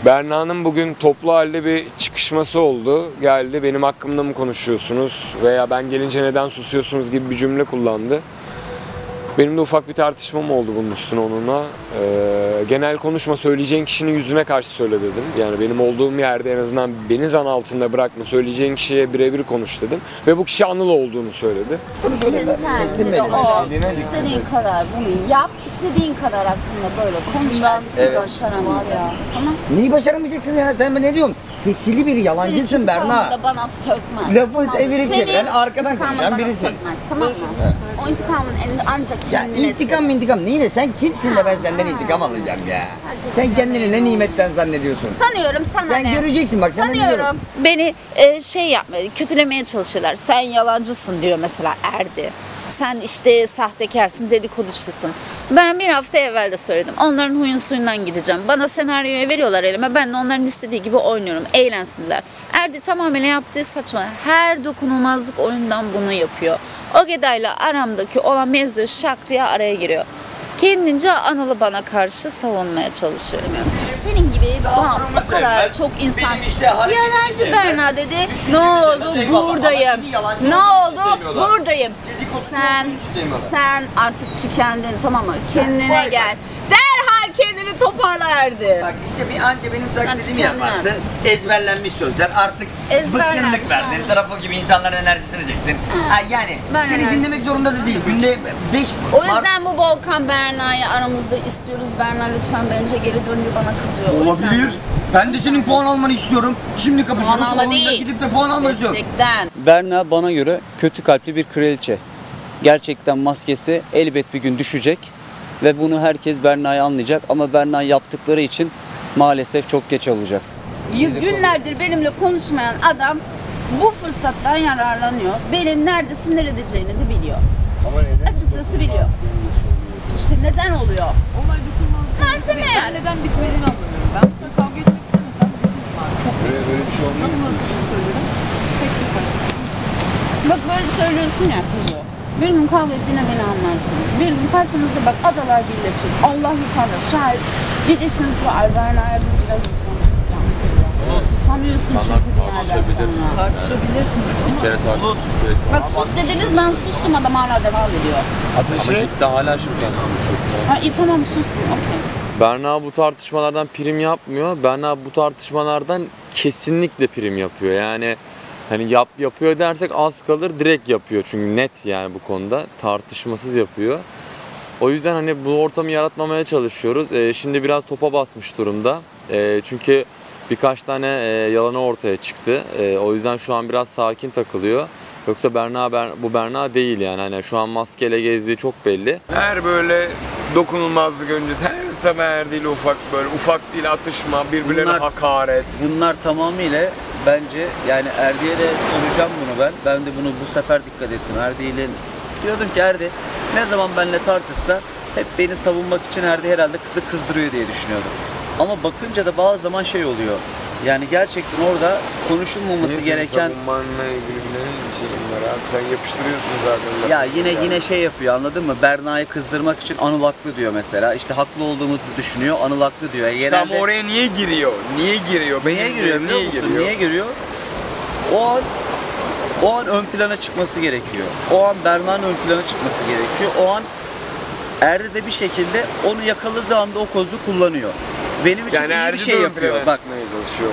Berna'nın bugün toplu halde bir çıkışması oldu. Geldi, benim hakkımda mı konuşuyorsunuz veya ben gelince neden susuyorsunuz gibi bir cümle kullandı. Benim de ufak bir tartışmam oldu bunun üstüne onunla. Ee, genel konuşma, söyleyeceğin kişinin yüzüne karşı söyle dedim. Yani benim olduğum yerde en azından beni zan altında bırakma, söyleyeceğin kişiye birebir konuş dedim. Ve bu kişi Anıl olduğunu söyledi. Sen de o, istediğin kadar bunu yap, istediğin kadar hakkında böyle konuş. Evet. Başaramayacaksın, tamam. Neyi başaramayacaksın ya? Sen ben ne diyorum? Tescilli bir yalancısın Berna. Seni bana sökmez. Lafı tamam. Evirip çeviren, arkadan konuşan birisi. Sökmez, tamam mı? Evet. O intikamın elinde ancak kendine... Ya intikam intikam neyi de sen kimsin ha, de ben senden ha. intikam alacağım ya. Herkes sen kendini ne nimetten zannediyorsun? Sanıyorum sana sen ne? Sen göreceksin bak. Sanıyorum. Beni e, şey yapmaya, kötülemeye çalışıyorlar. Sen yalancısın diyor mesela Erdi. Sen işte sahtekarsın, dedikoducusun. Ben bir hafta evvel de söyledim. Onların huyun suyundan gideceğim. Bana senaryoyu veriyorlar elime. Ben de onların istediği gibi oynuyorum. Eğlensinler. Erdi tamamen yaptığı saçma. Her dokunulmazlık oyundan bunu yapıyor. Ogeday'la aramdaki olan mevzu şak diye araya giriyor. Kendince Anıl'ı bana karşı savunmaya çalışıyorum. Senin gibi bana bu kadar çok insan... Işte yalancı Berna dedi. Ne oldu? Buradayım. Ne oldu? Buradayım. Sen, sen artık tükendin, tamam mı? Kendine gel. Derhal kendini toparla Erdi. Bak işte bir anca benim taklidimi yaparsın. Ezberlenmiş sözler. Artık bıkkınlık verdin. Trafo gibi insanların enerjisini çektin. Yani seni dinlemek zorunda da değil. Günde beş... O yüzden bu Volkan Berna'yı aramızda istiyoruz. Berna lütfen bence geri dönünce bana kızıyor. Olabilir. Ben de senin puan almanı istiyorum. Şimdi kapışıyoruz. Puan alma değil. Gidip de puan almanı istiyorum. Berna bana göre kötü kalpli bir kraliçe. Gerçekten maskesi elbet bir gün düşecek. Ve bunu herkes Berna'yı anlayacak ama Berna yaptıkları için maalesef çok geç olacak. Günlerdir benimle konuşmayan adam bu fırsattan yararlanıyor. Beni nerede sinir edeceğini de biliyor. Açıkçası biliyor. İşte neden oluyor? Olay dokunulmazlık. Merseme yani. Neden bitmediğini anlamıyorum. Ben mesela kavga etmek istemesem bitiririm abi. Çok böyle, böyle bir şey olmuyor. Nasıl bir şey söylerim? Tek bir parça. Bak böyle söylüyorsun ya kuzu. Bir gün kavga ettiğine beni anlarsınız. Bir gün karşımıza bak adalar birleşir. Allah yukarıda şahit. Diyeceksiniz ki ay Berna'ya biz biraz usanmışız. Susamıyorsun çünkü bir yerden sonra. Tartışabilirsiniz. Bir kere tartışabilirsiniz. Bak sus dediniz, ben sustum, adam hala devam ediyor. Ama şey, gitti hala şimdi sen konuşuyorsun. Ha iyi tamam, sustum okey. Berna bu tartışmalardan prim yapmıyor. Berna bu tartışmalardan kesinlikle prim yapıyor. Yani hani yap yapıyor dersek az kalır, direkt yapıyor. Çünkü net yani bu konuda. Tartışmasız yapıyor. O yüzden hani bu ortamı yaratmamaya çalışıyoruz. Ee, şimdi biraz topa basmış durumda. Ee, çünkü birkaç tane e, yalanı ortaya çıktı. E, o yüzden şu an biraz sakin takılıyor. Yoksa Berna, Ber, bu Berna değil yani. Hani şu an maskeyle gezdiği çok belli. Her böyle dokunulmazlık öncesi, her sefer Erdi ile ufak böyle ufak değil atışma, birbirlerine bunlar, hakaret. Bunlar tamamıyla bence yani Erdi'ye de soracağım bunu ben. Ben de bunu bu sefer dikkat ettim. Erdi ile diyordum ki Erdi ne zaman benimle tartışsa hep beni savunmak için Erdi herhalde kızı kızdırıyor diye düşünüyordum. Ama bakınca da bazı zaman şey oluyor. Yani gerçekten orada konuşulmaması neyse, gereken... savunmanla ilgili bir şeyim var abi. Sen yapıştırıyorsun zaten. Ya yine yani. Yine şey yapıyor, anladın mı? Berna'yı kızdırmak için Anıl haklı diyor mesela. İşte haklı olduğumuzu düşünüyor, Anıl haklı diyor. Yani işte genelde... ama oraya niye giriyor? Niye giriyor? Benim niye giriyor? Niye giriyor? Niye giriyor? O an, o an ön plana çıkması gerekiyor. O an Berna'nın ön plana çıkması gerekiyor. O an Erdi de bir şekilde onu yakaladığı anda o kozu kullanıyor. Benim için yani iyi bir şey yapıyor. Bak,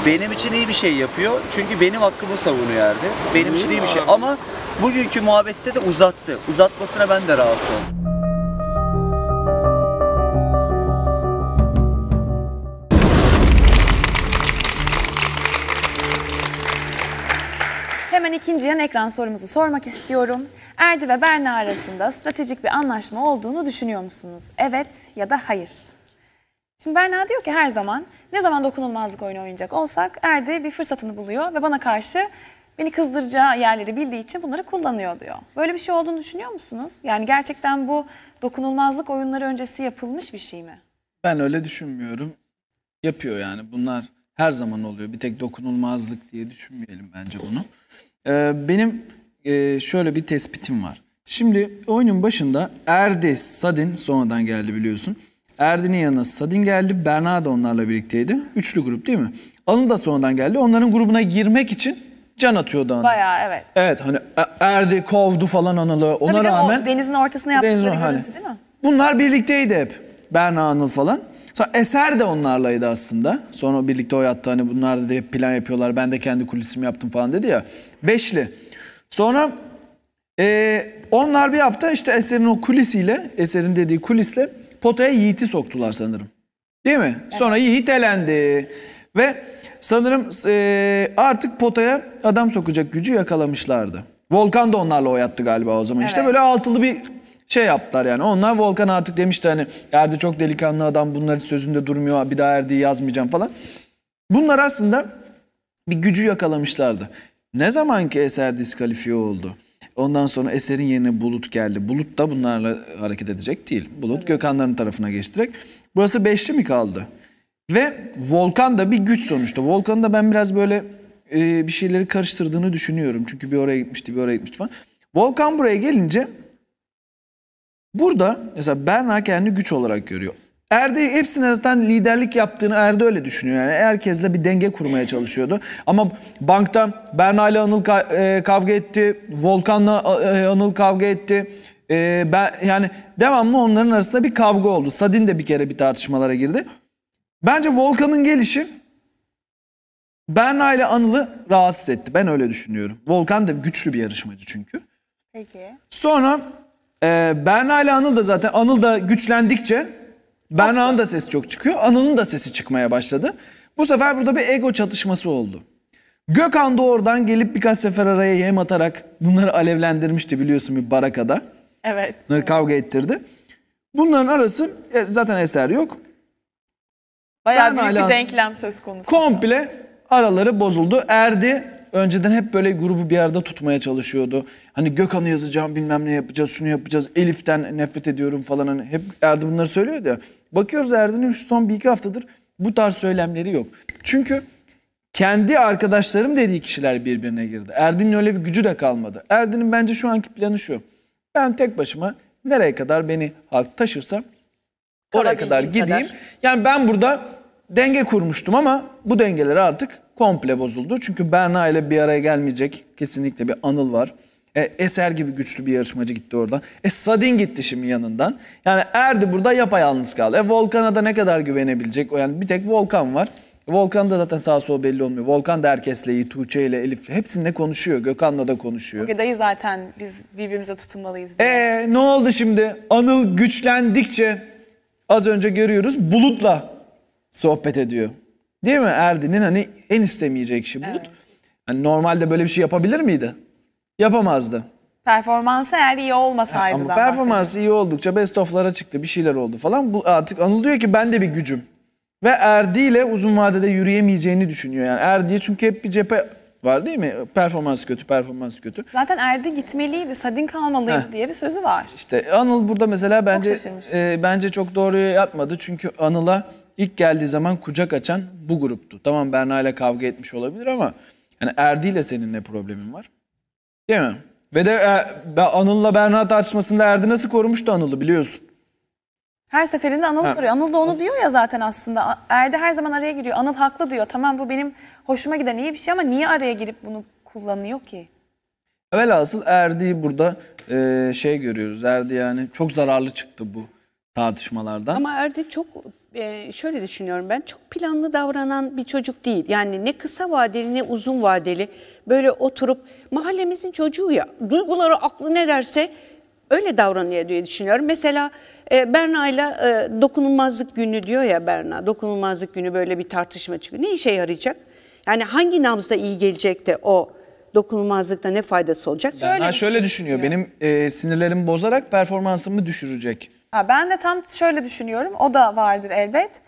benim için iyi bir şey yapıyor. Çünkü benim hakkımı savunuyor Erdi. Benim Hı, için iyi bir şey. Abi. Ama bugünkü muhabbette de uzattı. Uzatmasına ben de rahatsız oldum. Hemen ikinci yan ekran sorumuzu sormak istiyorum. Erdi ve Berna arasında stratejik bir anlaşma olduğunu düşünüyor musunuz? Evet ya da hayır. Şimdi Berna diyor ki her zaman ne zaman dokunulmazlık oyunu oynayacak olsak Erdi bir fırsatını buluyor ve bana karşı beni kızdıracağı yerleri bildiği için bunları kullanıyor diyor. Böyle bir şey olduğunu düşünüyor musunuz? Yani gerçekten bu dokunulmazlık oyunları öncesi yapılmış bir şey mi? Ben öyle düşünmüyorum. Yapıyor yani, bunlar her zaman oluyor. Bir tek dokunulmazlık diye düşünmeyelim bence bunu. Ee, benim e, şöyle bir tespitim var. Şimdi oyunun başında Erdi, Sadin sonradan geldi biliyorsun. Erdi'nin yanına Sadin geldi, Berna da onlarla birlikteydi. Üçlü grup değil mi? Anıl da sonradan geldi. Onların grubuna girmek için can atıyordu Anıl. Bayağı evet. Evet hani Erdi kovdu falan Anıl'ı. Ona tabii rağmen... Canım, denizin ortasına yaptıkları denizin görüntü hani. Değil mi? Bunlar birlikteydi hep. Berna, Anıl falan. Sonra Eser de onlarlaydı aslında. Sonra birlikte o yattı. Hani bunlar dedi hep plan yapıyorlar. Ben de kendi kulisimi yaptım falan dedi ya. Beşli. Sonra... E, onlar bir hafta işte Eser'in o kulisiyle, Eser'in dediği kulisle... Potaya Yiğit'i soktular sanırım. Değil mi? Evet. Sonra Yiğit elendi. Ve sanırım e, artık potaya adam sokacak gücü yakalamışlardı. Volkan da onlarla o yattı galiba o zaman. Evet. İşte böyle altılı bir şey yaptılar yani. Onlar Volkan artık demişti hani Erdi çok delikanlı adam, bunların sözünde durmuyor. Bir daha Erdi'yi yazmayacağım falan. Bunlar aslında bir gücü yakalamışlardı. Ne zaman ki Eser diskalifiye oldu... Ondan sonra Eser'in yerine Bulut geldi. Bulut da bunlarla hareket edecek değil. Bulut evet. Gökhanların tarafına geçtirerek. Burası beşli mi kaldı? Ve Volkan da bir güç sonuçta. Volkan'ın da ben biraz böyle e, bir şeyleri karıştırdığını düşünüyorum. Çünkü bir oraya gitmişti, bir oraya gitmişti falan. Volkan buraya gelince burada mesela Berna kendini güç olarak görüyor. Erdi hepsinin arasından liderlik yaptığını Erdi öyle düşünüyor. Yani herkesle bir denge kurmaya çalışıyordu. Ama bankta Berna ile Anıl kavga etti. Volkan'la Anıl kavga etti. Yani devamlı onların arasında bir kavga oldu. Sadin de bir kere bir tartışmalara girdi. Bence Volkan'ın gelişi Berna ile Anıl'ı rahatsız etti. Ben öyle düşünüyorum. Volkan da güçlü bir yarışmacı çünkü. Peki. Sonra Berna ile Anıl da zaten Anıl da güçlendikçe Berna'nın da sesi çok çıkıyor. Anıl'ın da sesi çıkmaya başladı. Bu sefer burada bir ego çatışması oldu. Gökhan da oradan gelip birkaç sefer araya yem atarak bunları alevlendirmişti biliyorsun bir barakada. Evet. Bunları kavga ettirdi. Bunların arası zaten Eser yok. Bayağı Berna büyük bir denklem söz konusu. Komple yani araları bozuldu. Erdi önceden hep böyle grubu bir arada tutmaya çalışıyordu. Hani Gökhan'ı yazacağım, bilmem ne yapacağız, şunu yapacağız. Elif'ten nefret ediyorum falan. Hani hep Erdi bunları söylüyordu ya. Bakıyoruz Erdi'nin şu son bir iki haftadır bu tarz söylemleri yok. Çünkü kendi arkadaşlarım dediği kişiler birbirine girdi. Erdi'nin öyle bir gücü de kalmadı. Erdi'nin bence şu anki planı şu: ben tek başıma nereye kadar beni halk taşırsa oraya kadar gideyim. Kadar. Yani ben burada denge kurmuştum ama bu dengeler artık komple bozuldu. Çünkü Berna ile bir araya gelmeyecek kesinlikle bir Anıl var. E, Eser gibi güçlü bir yarışmacı gitti oradan. E, Sadin gitti şimdi yanından. Yani Erdi burada yapayalnız kaldı. E, Volkan'a da ne kadar güvenebilecek? Yani bir tek Volkan var. Volkan da zaten sağ sol belli olmuyor. Volkan da herkesle iyi. Tuğçe ile Elif hepsininle konuşuyor. Gökhan'la da konuşuyor. Ogeday'ı zaten biz birbirimize tutunmalıyız. Eee ne oldu şimdi? Anıl güçlendikçe az önce görüyoruz Bulut'la sohbet ediyor. Değil mi? Erdi'nin hani en istemeyeceği kişi Bulut. Evet. Hani normalde böyle bir şey yapabilir miydi? Yapamazdı. Performansı eğer iyi olmasaydı. Ama performansı bahsedelim. iyi oldukça best of'lara çıktı. Bir şeyler oldu falan. Bu artık Anıl diyor ki ben de bir gücüm. Ve Erdi ile uzun vadede yürüyemeyeceğini düşünüyor. Yani Erdi'ye çünkü hep bir cephe var değil mi? Performans kötü, performans kötü. Zaten Erdi gitmeliydi, Sadin kalmalıydı Heh. diye bir sözü var. İşte Anıl burada mesela bence çok, e, bence çok doğru yapmadı. Çünkü Anıl'a ilk geldiği zaman kucak açan bu gruptu. Tamam Berna ile kavga etmiş olabilir ama yani Erdi ile senin ne problemin var? Değil mi? Ve de e, Anıl'la Berna tartışmasında Erdi nasıl korumuştu Anıl'ı biliyorsun. Her seferinde Anıl koruyor. Anıl da onu diyor ya zaten aslında. Erdi her zaman araya giriyor. Anıl haklı diyor. Tamam bu benim hoşuma giden iyi bir şey ama niye araya girip bunu kullanıyor ki? Velhasıl Erdi'yi burada e, şey görüyoruz. Erdi yani çok zararlı çıktı bu tartışmalardan. Ama Erdi çok e, şöyle düşünüyorum ben. Çok planlı davranan bir çocuk değil. Yani ne kısa vadeli ne uzun vadeli böyle oturup mahallemizin çocuğu ya. Duyguları aklı ne derse öyle davranıyor diye düşünüyorum. Mesela e, Berna'yla e, dokunulmazlık günü diyor ya Berna. Dokunulmazlık günü böyle bir tartışma çıkıyor. Ne işe yarayacak? Yani hangi nabzda iyi gelecek de o dokunulmazlıkta ne faydası olacak? Berna şöyle düşünüyor. Benim e, sinirlerimi bozarak performansımı düşürecek. Ha, ben de tam şöyle düşünüyorum. O da vardır elbet.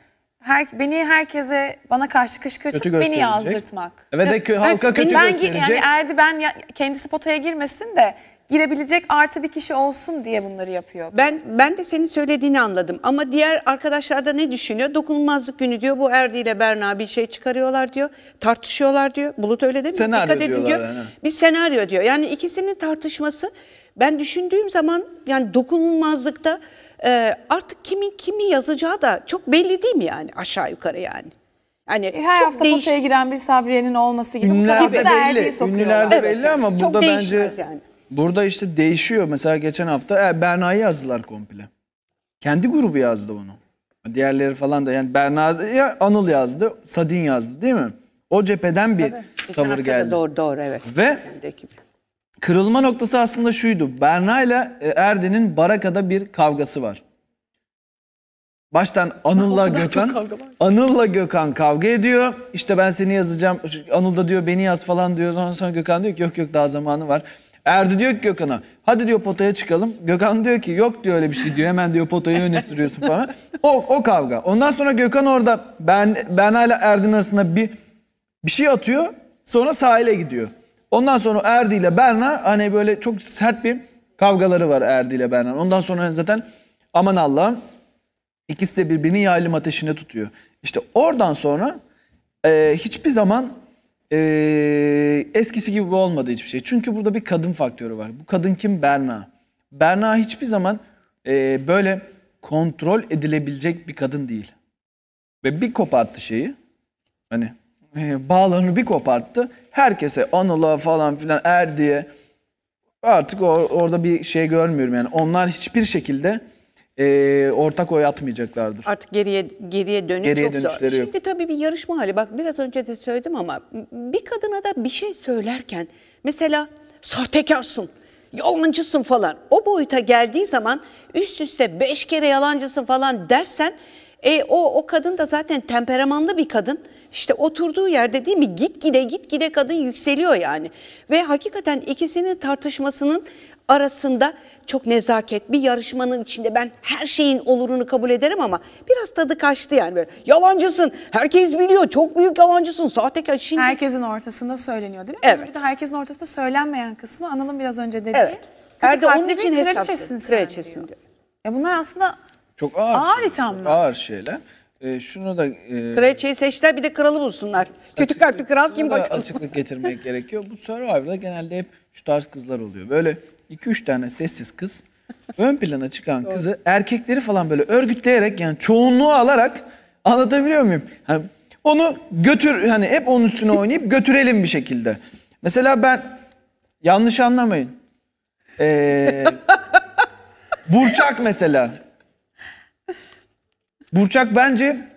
Her, beni herkese bana karşı kışkırtıp beni yazdırtmak. Evet, evet, de halka ben, kötü ben, gösterecek. Yani Erdi ben ya, kendisi potaya girmesin de girebilecek artı bir kişi olsun diye bunları yapıyor. Ben ben de senin söylediğini anladım ama diğer arkadaşlar da ne düşünüyor? Dokunulmazlık günü diyor, bu Erdi ile Berna bir şey çıkarıyorlar diyor, tartışıyorlar diyor. Bulut öyle değil mi? Senaryo Dikkat edin diyor. Yani. Bir senaryo diyor. Yani ikisinin tartışması ben düşündüğüm zaman yani dokunulmazlıkta e, artık kimin kimi yazacağı da çok belli değil mi yani aşağı yukarı yani. Yani her hafta potaya giren bir Sabriye'nin olması gibi. Ünlülerde belli, ünlülerde belli ama evet, burada bence yani. Burada işte değişiyor. Mesela geçen hafta e, Berna'yı yazdılar komple. Kendi grubu yazdı onu. Diğerleri falan da yani Berna'ya Anıl yazdı, Sadin yazdı değil mi? O cepheden bir Tabii. tavır geldi. Doğru doğru evet. Ve kırılma noktası aslında şuydu. Berna ile Erdi'nin barakada bir kavgası var. Baştan Anıl'la Gökhan, Anıl'la Gökhan kavga ediyor. İşte ben seni yazacağım. Anıl da diyor beni yaz falan diyor. Ondan sonra Gökhan diyor ki yok yok daha zamanı var. Erdi diyor ki Gökhan'a hadi diyor potaya çıkalım. Gökhan diyor ki yok diyor öyle bir şey diyor. Hemen diyor potayı öne sürüyorsun falan. O, o kavga. Ondan sonra Gökhan orada Berna ile Erdi'nin arasında bir bir şey atıyor. Sonra sahile gidiyor. Ondan sonra Erdi ile Berna hani böyle çok sert bir kavgaları var Erdi ile Berna. Ondan sonra zaten aman Allah'ım ikisi de birbirini yaylım ateşine tutuyor. İşte oradan sonra e, hiçbir zaman... Ee, eskisi gibi olmadı hiçbir şey. Çünkü burada bir kadın faktörü var. Bu kadın kim? Berna. Berna hiçbir zaman e, böyle kontrol edilebilecek bir kadın değil. Ve bir koparttı şeyi. Hani e, bağlarını bir koparttı. Herkese Anıl'a falan filan Erdi'ye artık or orada bir şey görmüyorum. Yani onlar hiçbir şekilde E, ortak oy atmayacaklardır. Artık geriye geriye dönüş geriye çok zor. Yok. Şimdi tabii bir yarışma hali. Bak biraz önce de söyledim ama bir kadına da bir şey söylerken mesela sahtekarsın, yalancısın falan o boyuta geldiği zaman üst üste beş kere yalancısın falan dersen e, o, o kadın da zaten temperamanlı bir kadın. İşte oturduğu yerde değil mi gitgide gitgide kadın yükseliyor yani. Ve hakikaten ikisinin tartışmasının arasında çok nezaket, bir yarışmanın içinde ben her şeyin olurunu kabul ederim ama biraz tadı kaçtı yani böyle. Yalancısın, herkes biliyor, çok büyük yalancısın, sahtekar. Şimdi... Herkesin ortasında söyleniyor değil mi? Evet. Bir de herkesin ortasında söylenmeyen kısmı Anıl'ın biraz önce dediği. Evet. Erdi onun için hesapsın, kraliçesin diyor. Ya bunlar aslında çok ağır, ağır ithamlar. Ağır şeyler. E, şunu da... E, Kraliçeyi seçtiler, bir de kralı bulsunlar. Kötü kalpli kral kim bakalım? Açıklık getirmek gerekiyor. Bu Survivor'da genelde hep şu tarz kızlar oluyor. Böyle iki üç tane sessiz kız, ön plana çıkan kızı erkekleri falan böyle örgütleyerek, yani çoğunluğu alarak, anlatabiliyor muyum? Hani onu götür, hani hep onun üstüne oynayıp götürelim bir şekilde. Mesela ben, yanlış anlamayın. Ee, Burçak mesela. Burçak bence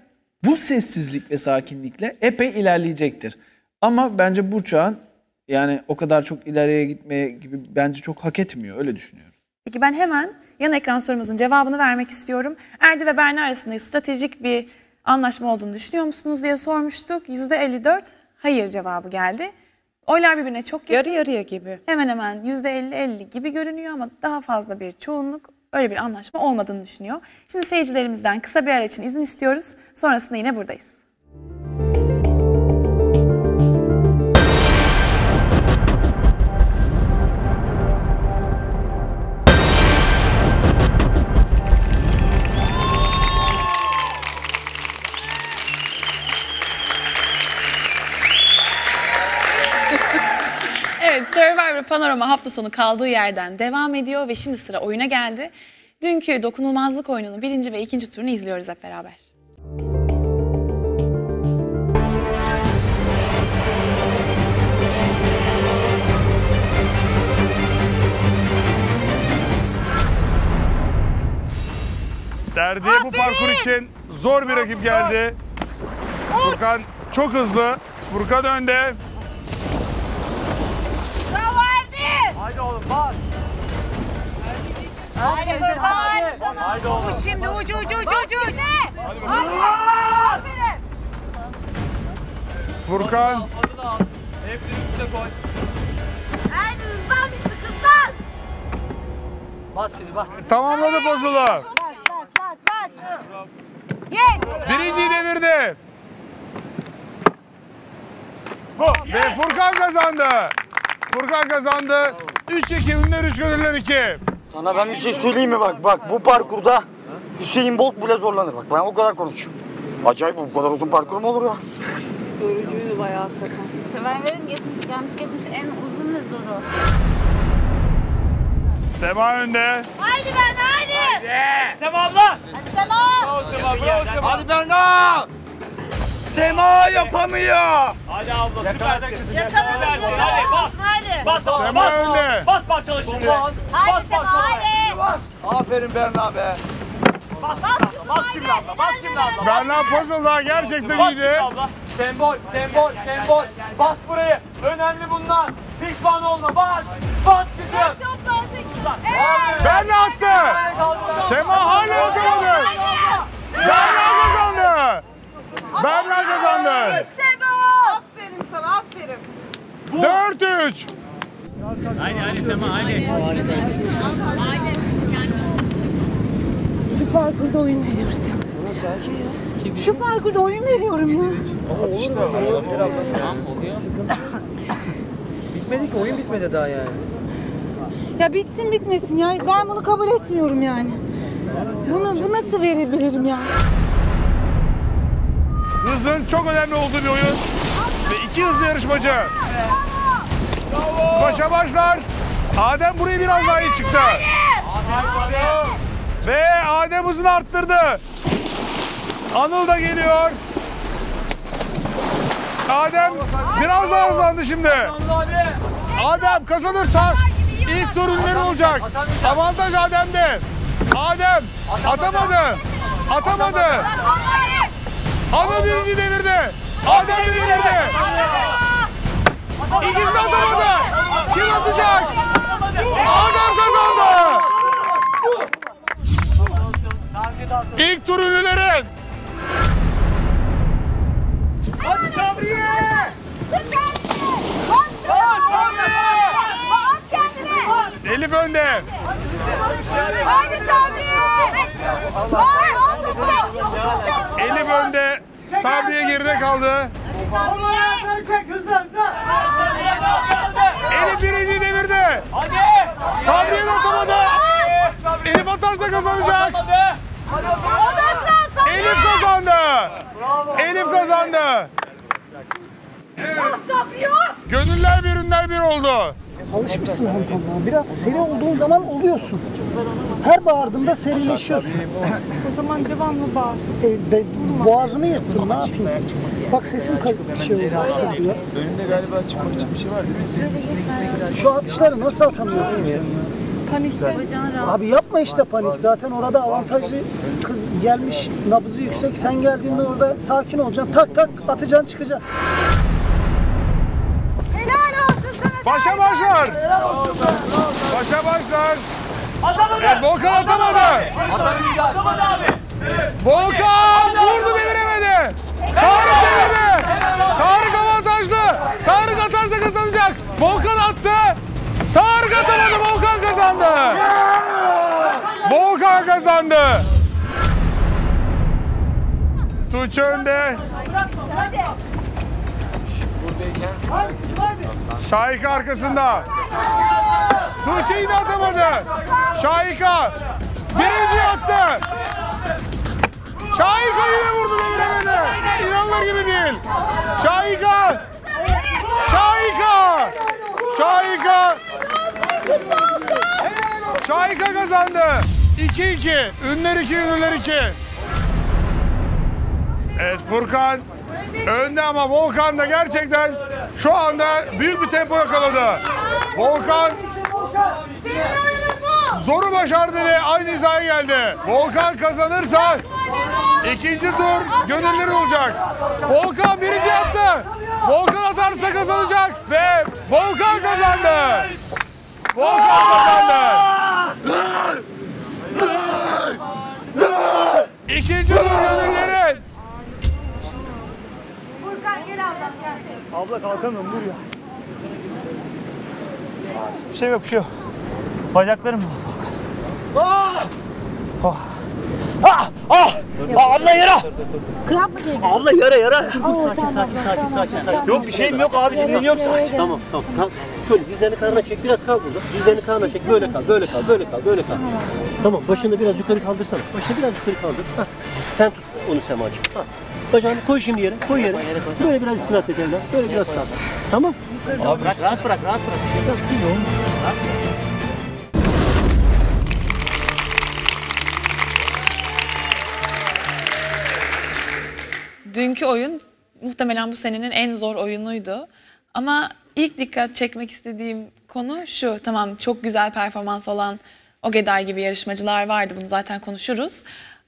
bu sessizlik ve sakinlikle epey ilerleyecektir. Ama bence Burçak'ın yani o kadar çok ileriye gitmeye gibi bence çok hak etmiyor. Öyle düşünüyorum. Peki ben hemen yan ekran sorumuzun cevabını vermek istiyorum. Erdi ve Berna arasında stratejik bir anlaşma olduğunu düşünüyor musunuz diye sormuştuk. yüzde elli dört hayır cevabı geldi. Oylar birbirine çok yakın. Yarı yarıya gibi. Hemen hemen yüzde elli elli gibi görünüyor ama daha fazla bir çoğunluk öyle bir anlaşma olmadığını düşünüyor. Şimdi seyircilerimizden kısa bir ara için izin istiyoruz. Sonrasında yine buradayız. Panorama hafta sonu kaldığı yerden devam ediyor ve şimdi sıra oyuna geldi. Dünkü dokunulmazlık oyununun birinci ve ikinci turunu izliyoruz hep beraber. Derdiye bu parkur için zor bir rakip geldi. Furkan çok hızlı. Furkan önde. Haydi oğlum bas. Haydi Furkan. Haydi oğlum. Uç şimdi uç uç uç uç. Furkan. Hepsini üstüne koy. Haydi hızlan bizi kızlar. Bas şimdi bas. Tamamladı puzzle'ı. Bas bas bas bas. Yes. Birinciyi devirdi. Ve Furkan kazandı. Furkan kazandı. üç Ekimler, üç Gönüller iki. Sana ben bir şey söyleyeyim mi bak? Bak bu parkurda Hüseyin Bolt bile zorlanır. Bak ben o kadar konuşuyorum. Acayip bu kadar uzun parkur mu olur ya? Yorucuydu bayağı hakikaten. Survivor'ın geçmiş, gelmiş geçmiş en uzun ve zoru. Sema önde. Haydi ben haydi. Haydi. Sema abla. Hadi Sema. Bravo Sema, bravo Sema. Hadi ben al. Sema yapamıyor. Hadi abla süperden kızım. Yakaladım. Hadi bas. Hadi. Bas bas Sema bas. Öyle. Bas bas çalış şimdi. Bas bas çalış. Aferin Berna be. Bas bas bas şimdi abla. Bas şimdi abla. Berna puzzle daha gerçekten bas, iyiydi. Abla. Sembol, sembol, sembol. Bas burayı. Önemli bunlar. Pişman olma. Bas. Bas kızım. Evet. Berna attı. Sema hala atamadı. Berna kazandı. Berna kazandı. İşte bu. Aferin sana, aferin. dört üç. Aynı, aynı Sema, aynı. Aynı. Şu parkurda oyun veriyoruz ya. Sema sakin ya. Şu parkurda oyun veriyorum ya. Ama işte olur mu? Tamam, sıkıntı. Bitmedi ki, oyun bitmedi daha yani. Ya bitsin bitmesin ya. Ben bunu kabul etmiyorum yani. Bunu, bu nasıl verebilirim yani? Hızın çok önemli olduğu bir oyun ve iki hızlı yarışmacı. Başa başlar. Adem burayı biraz daha iyi çıktı. Ve Adem hızını arttırdı. Anıl da geliyor. Adem biraz daha hızlandı şimdi. Adem kazanırsa ilk tur ünlüleri olacak. Avantaj Adem'de. Adem atamadı. Atamadı. Anıl birinci devirde, Adem devirde. İkisi de atamadı. Kim atacak? Adem kazandı. İlk tur ünlülerin. Hadi Sabriye. Hadi Sabriye. Elif Elif önde. Haydi Sabriye. Elif önde. Sabriye geride kaldı. Elif birinciyi devirdi. Sabriye atamadı. Elif atarsa kazanacak. Elif kazandı. Elif kazandı. Gönüller bir, ünler bir oldu. Alışmışsın hanımefendi. Biraz seri olduğun zaman oluyorsun. Her bağırdığımda serileşiyorsun. O zaman devamlı bağır. E, de, boğazımı yırttım, ne yapayım? Bak sesim kayıp bir şey oldu aslında. Önünde galiba çıkmak için bir şey var değil mi? Şu atışları nasıl atamıyorsun sen ya? Panikte. Abi yapma işte panik. Zaten orada avantajlı kız gelmiş, nabzı yüksek. Sen geldiğinde orada sakin olacaksın. Tak tak atacaksın, çıkacaksın. Başa başlar. Başa başlar. Atamadı. E, Volkan atamadı. Atamadı abi. Evet. Volkan vurdu, deviremedi. Tarık devirdi. Tarık avantajlı. Tarık atarsa kazanacak. Volkan attı. Tarık atamadı. Volkan kazandı. Volkan kazandı. Tuğçe önde. Şahika arkasında. Tuğçe'yi de atamadı. Şahika birinci attı. Şahika yine vurdu, deviremedi. İnanılır gibi değil. Şahika. Şahika. Şahika. Şahika kazandı. iki iki. Ünlüler iki, ünlüler iki. Evet, Furkan önde ama Volkan da gerçekten şu anda büyük bir tempo yakaladı. Volkan zoru başardı ve aynı hizaya geldi. Volkan kazanırsa ikinci tur gönüller olacak. Volkan birinci attı. Volkan atarsa kazanacak ve Volkan kazandı. Volkan kazandı. İkinci tur gönüllerin. Gel ablam, gel şey. Abla kalkamıyorum, dur ya. Bir şey yok, bir şey yok. Bacaklarım var. Ah! Oh. Ah! Ah! Abla yara! Kramp mı geliyor? Abla yara yara. Sakin sakin sakin sakin sakin. Yok bir şeyim yok abi, dinleniyorum sakin. Tamam tamam tamam. Şöyle dizlerini kanına çek, biraz kal burada. Dizlerini kanına çek, böyle kal, böyle kal, böyle kal, böyle kal. Tamam, başını biraz yukarı kaldırsana. Başını biraz yukarı kaldır. Ha. Sen tut onu Sema'cığım. Ha. Bacağını koy şimdi yere, koy yere. Böyle biraz istirahat et evlen, böyle biraz kalk. Tamam. Abi bırak, rahat bırak, rahat bırak. Biraz gidiyor. Dünkü oyun muhtemelen bu senenin en zor oyunuydu. Ama ilk dikkat çekmek istediğim konu şu. Tamam, çok güzel performans olan Ogeday gibi yarışmacılar vardı. Bunu zaten konuşuruz.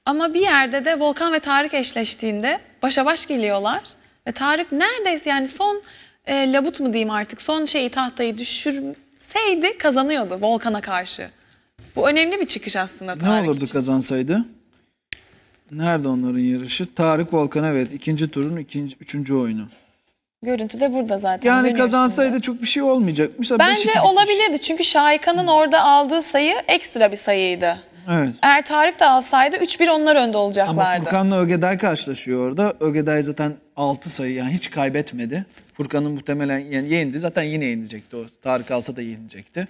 Ama bir yerde de Volkan ve Tarık eşleştiğinde başa baş geliyorlar. Ve Tarık neredeyse yani son e, labut mu diyeyim artık, son şeyi, tahtayı düşürseydi kazanıyordu Volkan'a karşı. Bu önemli bir çıkış aslında Tarık için. Ne olurdu kazansaydı? Nerede onların yarışı? Tarık Volkan, evet, ikinci turun ikinci, üçüncü oyunu. Görüntü de burada zaten. Yani kazansaydı şimdi çok bir şey olmayacakmış. Bence olabilirdi çünkü Şahika'nın orada aldığı sayı ekstra bir sayıydı. Evet. Eğer Tarık da alsaydı üç bir onlar önde olacaklardı. Ama Furkan'la Ogeday karşılaşıyor orada. Ogeday zaten altı sayı, yani hiç kaybetmedi. Furkan'ın muhtemelen yani yendi, zaten yine yenilecekti o. Tarık alsa da yenilecekti.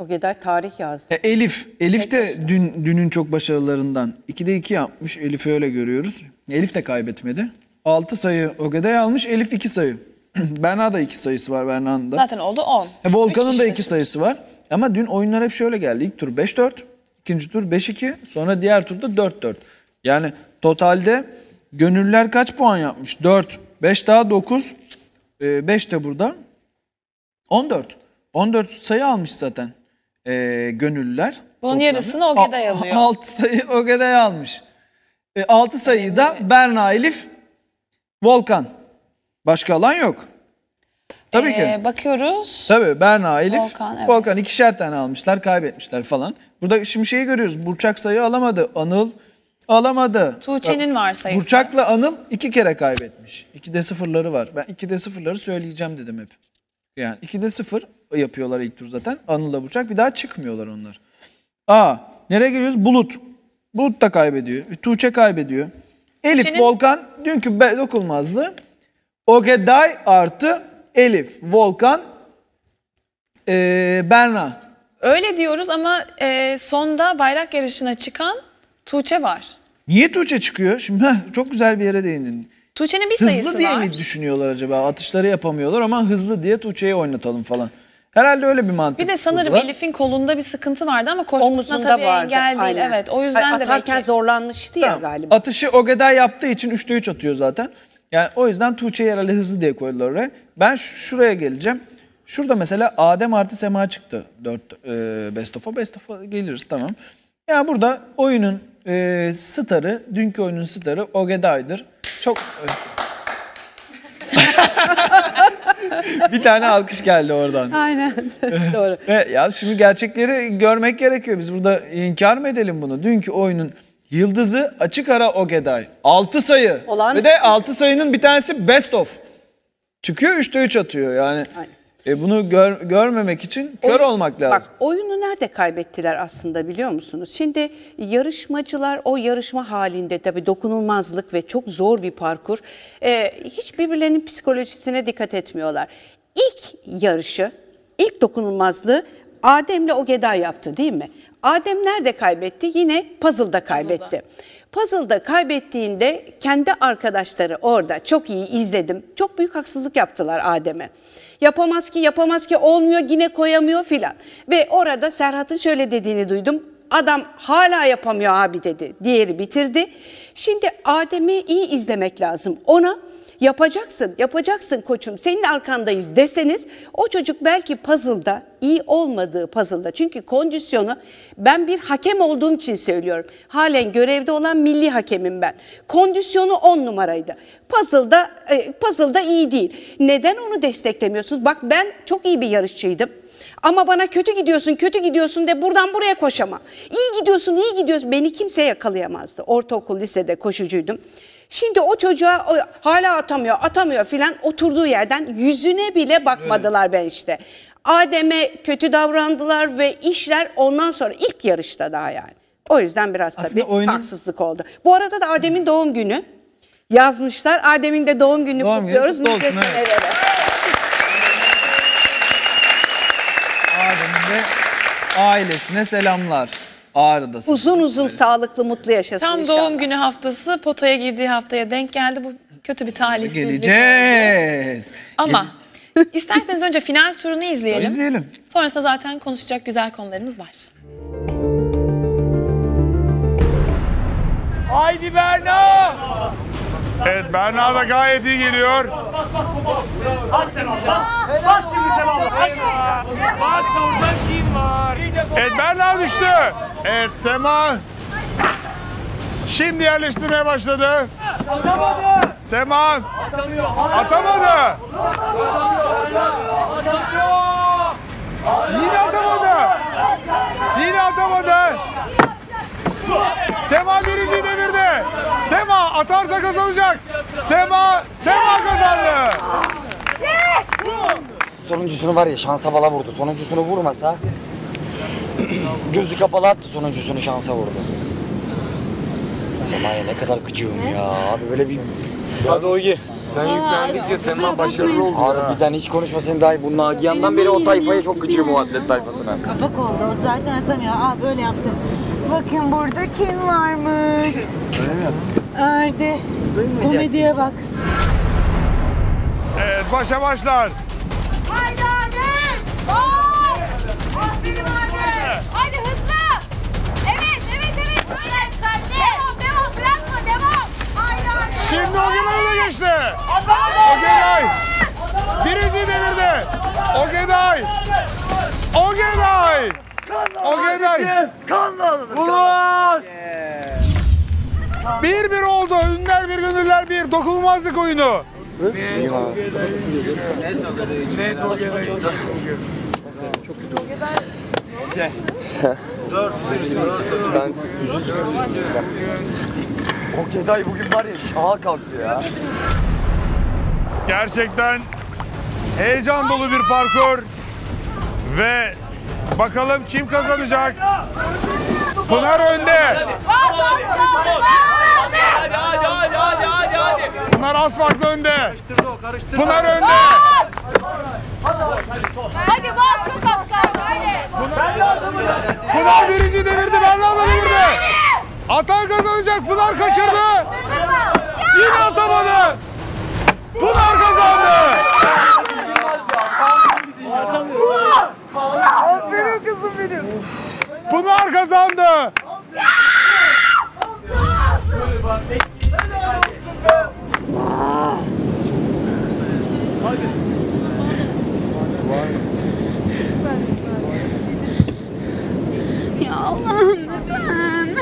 Ogeday tarih yazdı. E, Elif, Elif Tek de işte. dün, dünün çok başarılarından. ikide iki yapmış, Elif'i öyle görüyoruz. Elif de kaybetmedi. altı sayı Ogeday almış, Elif iki sayı. Berna da iki sayısı var Berna'nın da. Zaten oldu on. E, Volkan'ın da iki sayısı var. Ama dün oyunlar hep şöyle geldi. İlk tur beş dört. İkinci tur beş iki, sonra diğer turda dört dört. Yani totalde gönüller kaç puan yapmış? dört, beş daha dokuz, beş de burada. on dört. on dört sayı almış zaten e, gönüller. Bunun toplamda yarısını Ogeday alıyor. altı sayı Ogeday almış. E, altı sayı da Berna, Elif, Volkan. Başka alan yok. Tabii ki. Ee, bakıyoruz. Tabii Berna, Elif, Volkan, evet. Volkan ikişer tane almışlar, kaybetmişler falan. Burada şimdi şeyi görüyoruz. Burçak sayı alamadı, Anıl alamadı. Tuğçe'nin var sayısı. Burçak'la Anıl iki kere kaybetmiş. ikide sıfırları var. Ben ikide sıfırları söyleyeceğim dedim hep. Yani ikide sıfır yapıyorlar ilk tur zaten. Anıl'la Burçak. Bir daha çıkmıyorlar onlar. Aa, nereye geliyoruz? Bulut. Bulut da kaybediyor. Tuğçe kaybediyor. Elif, Çin'in... Volkan, dünkü dokunulmazdı. Ogeday artı Elif, Volkan, ee, Berna. Öyle diyoruz ama e, sonda bayrak yarışına çıkan Tuğçe var. Niye Tuğçe çıkıyor? Şimdi heh, çok güzel bir yere değindin. Tuğçe'nin bir hızlı sayısı var. Hızlı diye mi düşünüyorlar acaba? Atışları yapamıyorlar ama hızlı diye Tuğçe'yi oynatalım falan. Herhalde öyle bir mantık. Bir de sanırım burada Elif'in kolunda bir sıkıntı vardı ama koşmasına tabii engel değil. Evet, o yüzden Ay, de atarken belki... zorlanmıştı ya tamam. galiba. Atışı Ogeday yaptığı için üçte üç atıyor zaten. Yani o yüzden Tuğçe'yi herhalde hızlı diye koydular oraya. Ben şuraya geleceğim. Şurada mesela Adem artı Sema çıktı. dört e, best of'a best of'a geliriz tamam. Yani burada oyunun e, starı, dünkü oyunun starı Ogeday'dır. Çok... Bir tane alkış geldi oradan. Aynen. Doğru. Evet, ya şimdi gerçekleri görmek gerekiyor. Biz burada inkar mı edelim bunu? Dünkü oyunun yıldızı açık ara Ogeday. altı sayı. Olan... Ve de altı sayının bir tanesi best of. Çıkıyor üçte üç atıyor yani. E bunu gör, görmemek için kör o, olmak lazım. Bak oyunu nerede kaybettiler aslında biliyor musunuz? Şimdi yarışmacılar o yarışma halinde tabii dokunulmazlık ve çok zor bir parkur. E, hiç birbirlerinin psikolojisine dikkat etmiyorlar. İlk yarışı, ilk dokunulmazlığı Adem'le Ogeday yaptı değil mi? Adem nerede kaybetti? Yine puzzle'da kaybetti. Puzzle'da. Puzzle'da kaybettiğinde kendi arkadaşları orada çok iyi izledim. Çok büyük haksızlık yaptılar Adem'e. Yapamaz ki, yapamaz ki, olmuyor, yine koyamıyor filan. Ve orada Serhat'ın şöyle dediğini duydum. Adam hala yapamıyor abi dedi. Diğeri bitirdi. Şimdi Adem'i iyi izlemek lazım. Ona yapacaksın, yapacaksın koçum, senin arkandayız deseniz o çocuk belki puzzle'da, iyi olmadığı puzzle'da. Çünkü kondisyonu, ben bir hakem olduğum için söylüyorum. Halen görevde olan milli hakemim ben. Kondisyonu on numaraydı. Puzzle'da, puzzle'da iyi değil. Neden onu desteklemiyorsunuz? Bak ben çok iyi bir yarışçıydım. Ama bana kötü gidiyorsun, kötü gidiyorsun de buradan buraya koşama. İyi gidiyorsun, iyi gidiyorsun. Beni kimse yakalayamazdı. Ortaokul, lisede koşucuydum. Şimdi o çocuğa o, hala atamıyor, atamıyor filan oturduğu yerden yüzüne bile bakmadılar ben işte. Adem'e kötü davrandılar ve işler ondan sonra ilk yarışta daha yani. O yüzden biraz aslında tabii oyunun... haksızlık oldu. Bu arada da Adem'in doğum günü yazmışlar. Adem'in de doğum gününü doğum kutluyoruz. Günü kutlu olsun, evet. Adem'in de ailesine selamlar. Ağrı'dasın. Uzun uzun böyle sağlıklı, mutlu yaşasın Tam inşallah. Doğum günü haftası potaya girdiği haftaya denk geldi. Bu kötü bir talihsizlik. Geleceğiz. Ama Gele isterseniz önce final turunu izleyelim. İzleyelim. Sonrasında zaten konuşacak güzel konularımız var. Haydi Berna! Evet, Berna da gayet iyi geliyor. Bak sen abla. Bak şimdi sen abla. Bak oradan kim var? Evet, Berna düştü. Evet, Sema. Şimdi yerleştirmeye başladı. Atamadı. Sema. Atamadı. Yine atamadı. Yine atamadı. Sema birinciyi devirdi. Sema atarsa kazanacak. Sema, Sema kazandı. Sonuncusunu var ya şansa bala vurdu. Sonuncusunu vurmasa gözü kapalı attı, sonuncusunu şansa vurdu. Sema'ya ne kadar gıcığım ya. Abi böyle bir... Hadi Ogi. Sen yüklendikçe Sema başarılı oldu. Harbiden hiç konuşmasayım daha iyi. Bu Nagihan'dan beri o tayfaya çok gıcığım, o atlet tayfasına. Kapak oldu. O zaten atamıyor. Aa böyle yaptı. Bakın burada kim varmış? Öyle mi yaptın? Erdi. Komediye bak. Evet, başa başlar. Haydi Adem! Boğaz! Aferin Adem! Haydi hızlı! Evet, evet, evet! Devam, devam, bırakma, devam! Haydi Adem! Şimdi Ogeday da geçti! Ogeday! Birinci devirdi! Ogeday! Ogeday! Ogeday! Bulut! Bir bir oldu. Ünlüler bir, gönüller bir. Dokunulmazlık oyunu. Net Ogeday. Net Ogeday. Çok kötü Ogeday. Gel. Dört. Sen üzüldün. Ogeday bugün var ya şaha kalktı ya. Gerçekten heyecan dolu bir parkur. Ve bakalım kim kazanacak? Pınar önde. Pınar az farklı önde. Pınar önde. Hadi bas, çok az kaldı. Pınar birinci devirdi, Berna da devirdi. Atan kazanacak, Pınar kaçırdı. Yine atamadı. Pınar kazandı. Benim kızım benim. Pınar kazandı. Ya Allah'ım neden?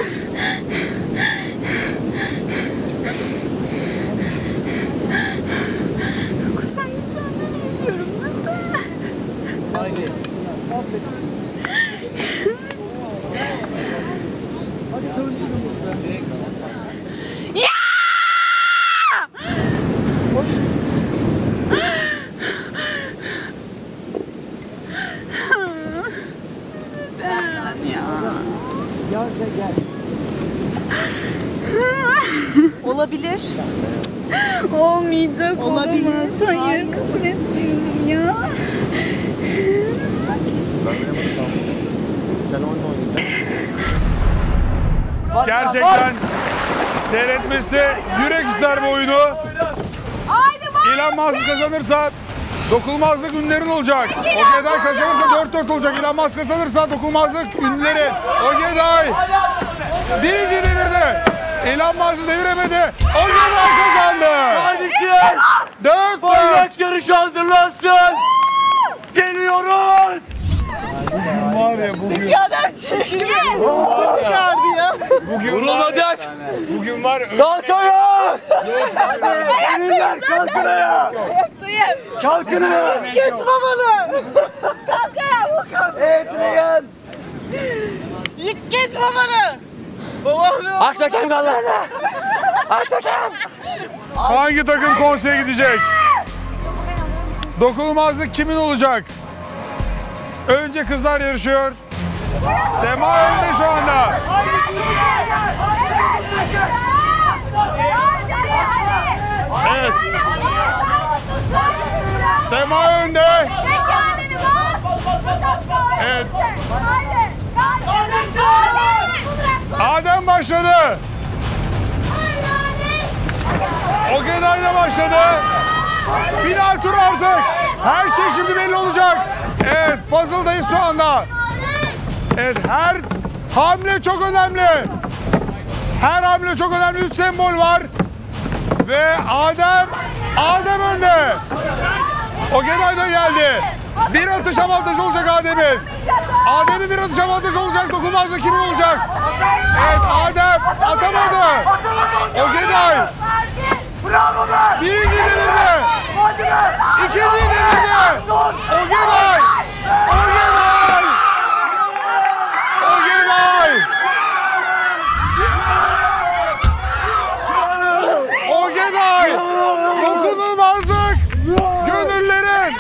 Kuzen mücadele ediyorum neden? Haydi. Ya! Olabilir. Olmayacak, olabilir. Olamaz. Hayır, kabul etmiyorum ya. Gerçekten seyretmesi yürek ister bu oyunu. İlhan Mansız kazanırsa Dokunulmazlık ünlülerin olacak. Ogeday kazanırsa dört dört olacak. İlhan Mansız kazanırsa Dokunulmazlık ünlülerin. Ogeday birinci devirdi. İlhan Mansız deviremedi. Ogeday kazandı. Kardeşim. Dök. Bayrak yarışı hazırlansın. Geliyoruz. Var ya bugün. Ya adam çekildi. Çıkardı ya. Bugün vurulmadık. Bugün var. Kalkaya. Ünlüler kalkaya. Kalkın ayağa! Geç babanı! Kalk ayağa Volkan! Evet Reyhan! Geç babanı! Aç bakayım kollarını! Aç bakayım! Hangi takım konseye gidecek? Dokunulmazlık kimin olacak? Önce kızlar yarışıyor. Sema önde şu anda. Evet. Sema önde. Evet. Adem başladı. Ogeday da başladı. Final turu artık. Her şey şimdi belli olacak. Evet, puzzle'dayız şu anda. Evet, her hamle çok önemli. Her hamle çok önemli. Üç sembol var. Ve Adem, Adem önde. Ogeday da geldi. Bir atış avantajı olacak Adem'in. Adem'in bir atış avantajı olacak. Dokunulmazlık kimin olacak? Evet, Adem atamadı. Ogeday. Bravo be! Birinci devirde. İkinci devirde. Ogeday. Ogeday. Ogeday. Ogeday. Dokunulmazlık. Gönüllerin.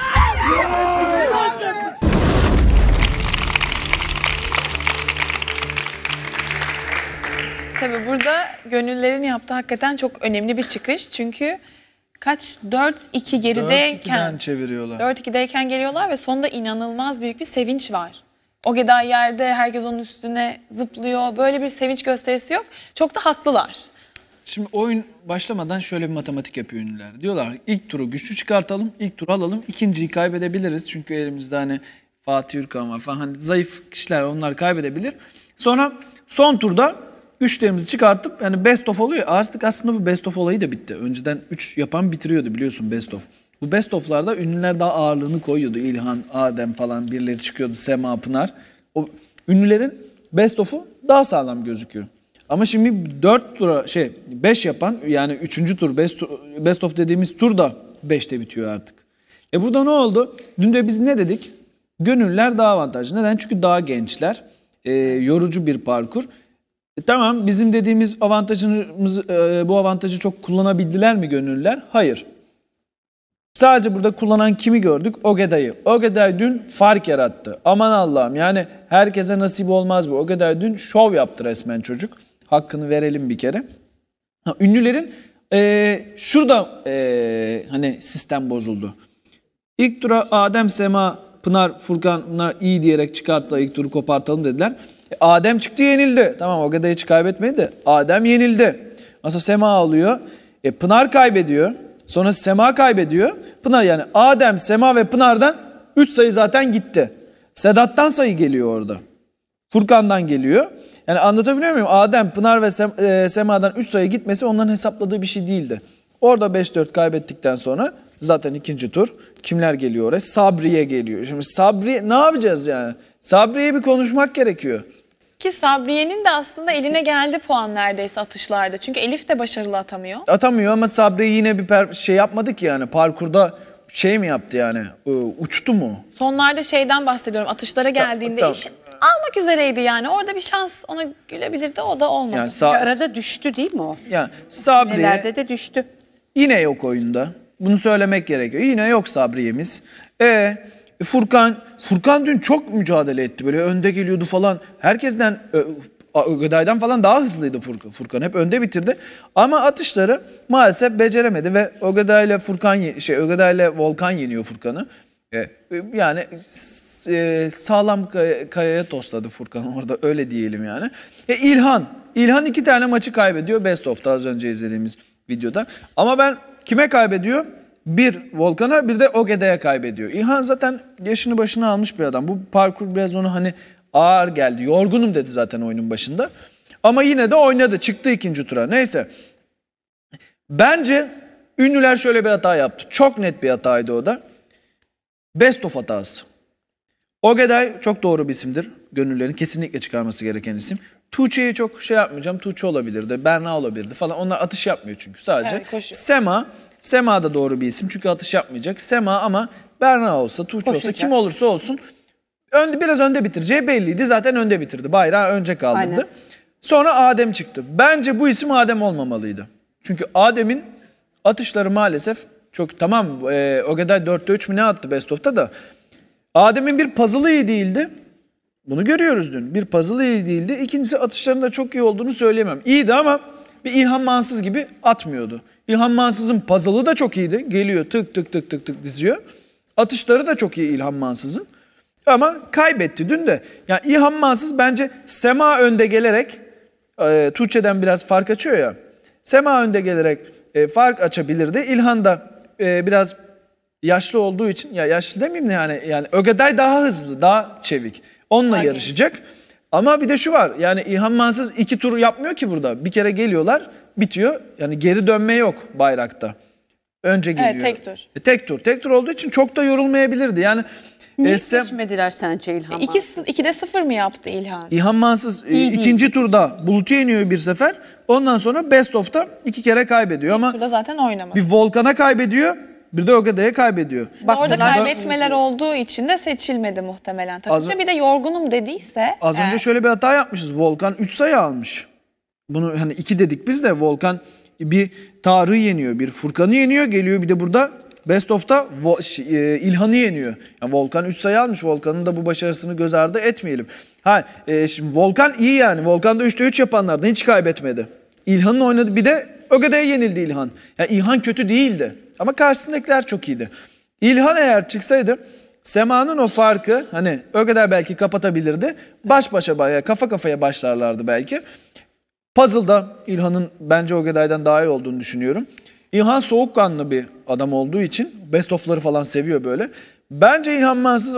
Tabii burada Gönüllerin yaptığı hakikaten çok önemli bir çıkış. Çünkü kaç? dört iki gerideyken. dört ikiden çeviriyorlar. dört ikideyken geliyorlar ve sonunda inanılmaz büyük bir sevinç var. Ogeday yerde, herkes onun üstüne zıplıyor. Böyle bir sevinç gösterisi yok. Çok da haklılar. Şimdi oyun başlamadan şöyle bir matematik yapıyor ünlüler. Diyorlar ilk turu güçlü çıkartalım, ilk turu alalım, ikinciyi kaybedebiliriz. Çünkü elimizde hani Fatih Ürkan var falan, hani zayıf kişiler, onlar kaybedebilir. Sonra son turda güçlerimizi çıkartıp yani best of oluyor. Artık aslında bu best of olayı da bitti. Önceden üç yapan bitiriyordu biliyorsun best of. Bu best of'larda ünlüler daha ağırlığını koyuyordu. İlhan, Adem falan birileri çıkıyordu. Sema, Pınar. O ünlülerin best of'u daha sağlam gözüküyor. Ama şimdi dört tura şey beş yapan yani üçüncü tur best, best of dediğimiz tur da beşte bitiyor artık. E burada ne oldu? Dün de biz ne dedik? Gönüller daha avantajlı. Neden? Çünkü daha gençler. E, yorucu bir parkur. E, tamam bizim dediğimiz avantajımız e, bu avantajı çok kullanabildiler mi gönüller? Hayır. Sadece burada kullanan kimi gördük? Ogeday'ı. Ogeday dün fark yarattı. Aman Allah'ım, yani herkese nasip olmaz bu. Ogeday dün şov yaptı resmen çocuk. Hakkını verelim bir kere. Ha, ünlülerin e, şurada e, hani sistem bozuldu. İlk tura Adem, Sema, Pınar, Furkan bunlar iyi diyerek çıkarttılar. İlk turu kopartalım dediler. E, Adem çıktı, yenildi. Tamam, Ogeday'ı hiç kaybetmedi de Adem yenildi. Nasıl Sema alıyor. E, Pınar kaybediyor. Sonra Sema kaybediyor. Pınar, yani Adem, Sema ve Pınar'dan üç sayı zaten gitti. Sedat'tan sayı geliyor orada. Furkan'dan geliyor. Yani anlatabiliyor muyum? Adem, Pınar ve Sem e, Sema'dan üç sayı gitmesi onların hesapladığı bir şey değildi. Orada beş dört kaybettikten sonra zaten ikinci tur. Kimler geliyor oraya? Sabriye geliyor. Şimdi Sabriye ne yapacağız yani? Sabriye'yi bir konuşmak gerekiyor. Ki Sabriye'nin de aslında eline geldi puan neredeyse atışlarda. Çünkü Elif de başarılı atamıyor. Atamıyor ama Sabriye yine bir şey yapmadı ki yani. Parkurda şey mi yaptı yani? Uçtu mu? Sonlarda şeyden bahsediyorum. Atışlara geldiğinde ta, ta. iş almak üzereydi yani. Orada bir şans ona gülebilirdi. O da olmadı. Yani Sa arada düştü değil mi o? Yani Sabriye... Nelerde de düştü. Yine yok oyunda. Bunu söylemek gerekiyor. Yine yok Sabriye'miz. Eee... Furkan, Furkan dün çok mücadele etti. Böyle önde geliyordu falan. Herkesten, Ögeday'dan falan daha hızlıydı Furkan. Furkan hep önde bitirdi. Ama atışları maalesef beceremedi ve Ogeday ile Furkan, şey Ogeday ile Volkan yeniyor Furkan'ı. Evet. Yani e, sağlam kaya, kayaya tosladı Furkan orada, öyle diyelim yani. E, İlhan, İlhan iki tane maçı kaybediyor Best of'ta az önce izlediğimiz videoda. Ama ben kime kaybediyor? Bir Volkan'a, bir de Ogeday'a kaybediyor. İlhan zaten yaşını başına almış bir adam. Bu parkur biraz ona hani ağır geldi. Yorgunum dedi zaten oyunun başında. Ama yine de oynadı. Çıktı ikinci tura. Neyse. Bence ünlüler şöyle bir hata yaptı. Çok net bir hataydı o da. Best of hatası. Ogeday çok doğru bir isimdir. Gönüllerin kesinlikle çıkarması gereken isim. Tuğçe'yi çok şey yapmayacağım. Tuğçe olabilirdi. Berna olabilirdi falan. Onlar atış yapmıyor çünkü sadece. Evet, Sema... Sema da doğru bir isim çünkü atış yapmayacak. Sema ama Berna olsa, Tuğçe olsa, olacak. Kim olursa olsun önde, biraz önde bitireceği belliydi. Zaten önde bitirdi. Bayrağı önce kaldırdı. Aynen. Sonra Adem çıktı. Bence bu isim Adem olmamalıydı. Çünkü Adem'in atışları maalesef çok tamam. E, Ogeday dörtte üç mü ne attı Best of'ta da. Adem'in bir puzzle'ı iyi değildi. Bunu görüyoruz dün. Bir puzzle'ı iyi değildi. İkincisi atışlarında çok iyi olduğunu söyleyemem. İyiydi ama bir İlhan Mansız gibi atmıyordu. İlhan Mansız'ın puzzle'ı da çok iyiydi. Geliyor tık tık tık tık tık diziyor. Atışları da çok iyi İlhan Mansız'ın. Ama kaybetti dün de. Yani İlhan Mansız bence Sema önde gelerek e, Tuğçe'den biraz fark açıyor ya. Sema önde gelerek e, fark açabilirdi. İlhan da e, biraz yaşlı olduğu için, ya yaşlı demeyeyim de yani, yani Ogeday daha hızlı, daha çevik. Onunla aynen yarışacak. Ama bir de şu var. Yani İlhan Mansız iki tur yapmıyor ki burada. Bir kere geliyorlar, bitiyor. Yani geri dönme yok bayrakta. Önce geliyor. Evet, tek tur. E, tek tur. Tek tur olduğu için çok da yorulmayabilirdi. Yani niye seçmediler sence İlhan Mansız? ikide sıfır mı yaptı İlhan? İlhan Mansız e, ikinci turda Bulut'u yeniyor bir sefer. Ondan sonra Best of'ta iki kere kaybediyor. İlk ama turda zaten oynamadı. Bir Volkan'a kaybediyor. Bir de Ogeday'a kaybediyor. Bak, orada kaybetmeler da... olduğu için de seçilmedi muhtemelen. Tabii az... bir de yorgunum dediyse. Az önce e... şöyle bir hata yapmışız. Volkan üç sayı almış. Bunu hani iki dedik biz de. Volkan bir Tarık'ı yeniyor, bir Furkan'ı yeniyor. Geliyor bir de burada Best of'ta İlhan'ı yeniyor. Yani Volkan üç sayı almış. Volkan'ın da bu başarısını göz ardı etmeyelim. Ha, e, şimdi Volkan iyi yani. Volkan da üçte üç yapanlardan hiç kaybetmedi. İlhan'ın oynadı. Bir de Ogeday'a yenildi İlhan. Yani İlhan kötü değildi. Ama karşısındakiler çok iyiydi. İlhan eğer çıksaydı Sema'nın o farkı hani Ogeday belki kapatabilirdi. Baş başa, kafa kafaya başlarlardı belki. Puzzle'da İlhan'ın bence Ogeday'dan daha iyi olduğunu düşünüyorum. İlhan soğukkanlı bir adam olduğu için Best of'ları falan seviyor böyle. Bence İlhan Mansız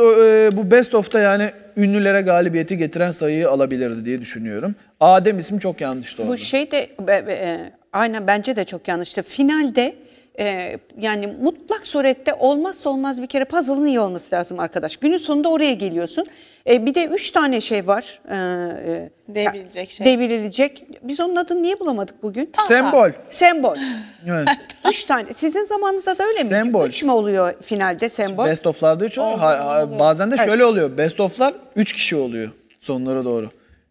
bu Best of'ta yani ünlülere galibiyeti getiren sayıyı alabilirdi diye düşünüyorum. Adem ismi çok yanlıştı orada. Bu şey de aynen bence de çok yanlıştı. Finalde Ee, yani mutlak surette olmazsa olmaz bir kere puzzle'ın iyi olması lazım arkadaş. Günün sonunda oraya geliyorsun. Ee, bir de üç tane şey var. Ee, devrilecek şey. Devrilecek. Biz onun adını niye bulamadık bugün? Tam sembol. Tam. Sembol. Evet. Üç tane. Sizin zamanınızda da öyle mi? Sembol. Üç mi oluyor finalde sembol? Best of'larda üç oluyor. Ha, ha, bazen de şöyle evet oluyor. Best of'lar üç kişi oluyor sonlara doğru.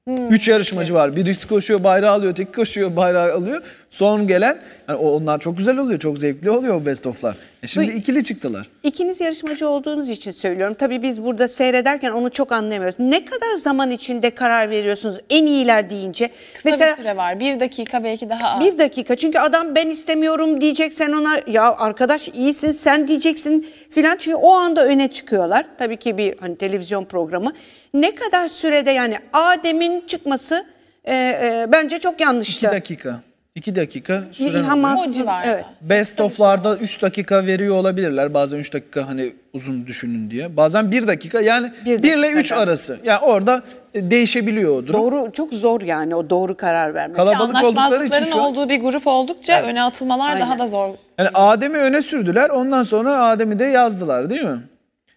Hmm. Üç yarışmacı var. Birisi koşuyor, bayrağı alıyor, öteki koşuyor, bayrağı alıyor. Son gelen, yani onlar çok güzel oluyor, çok zevkli oluyor o best of'lar. E şimdi bu, ikili çıktılar. İkiniz yarışmacı olduğunuz için söylüyorum. Tabii biz burada seyrederken onu çok anlayamıyoruz. Ne kadar zaman içinde karar veriyorsunuz en iyiler deyince? Kısa mesela, bir süre var. Bir dakika belki daha az. Bir dakika. Çünkü adam ben istemiyorum diyecek, sen ona ya arkadaş iyisin sen diyeceksin filan. Çünkü o anda öne çıkıyorlar. Tabii ki bir hani televizyon programı. Ne kadar sürede yani Adem'in çıkması e, e, bence çok yanlıştı. İki dakika. İki dakika süren o civarda. Evet. Best of'larda üç dakika veriyor olabilirler. Bazen üç dakika hani uzun düşünün diye. Bazen bir dakika yani bir ile üç arası. Yani orada değişebiliyor o durum. Doğru, çok zor yani o doğru karar vermek. Kalabalık oldukları için şu an... olduğu bir grup oldukça evet. Öne atılmalar aynen. Daha da zor. Yani Adem'i öne sürdüler. Ondan sonra Adem'i de yazdılar değil mi?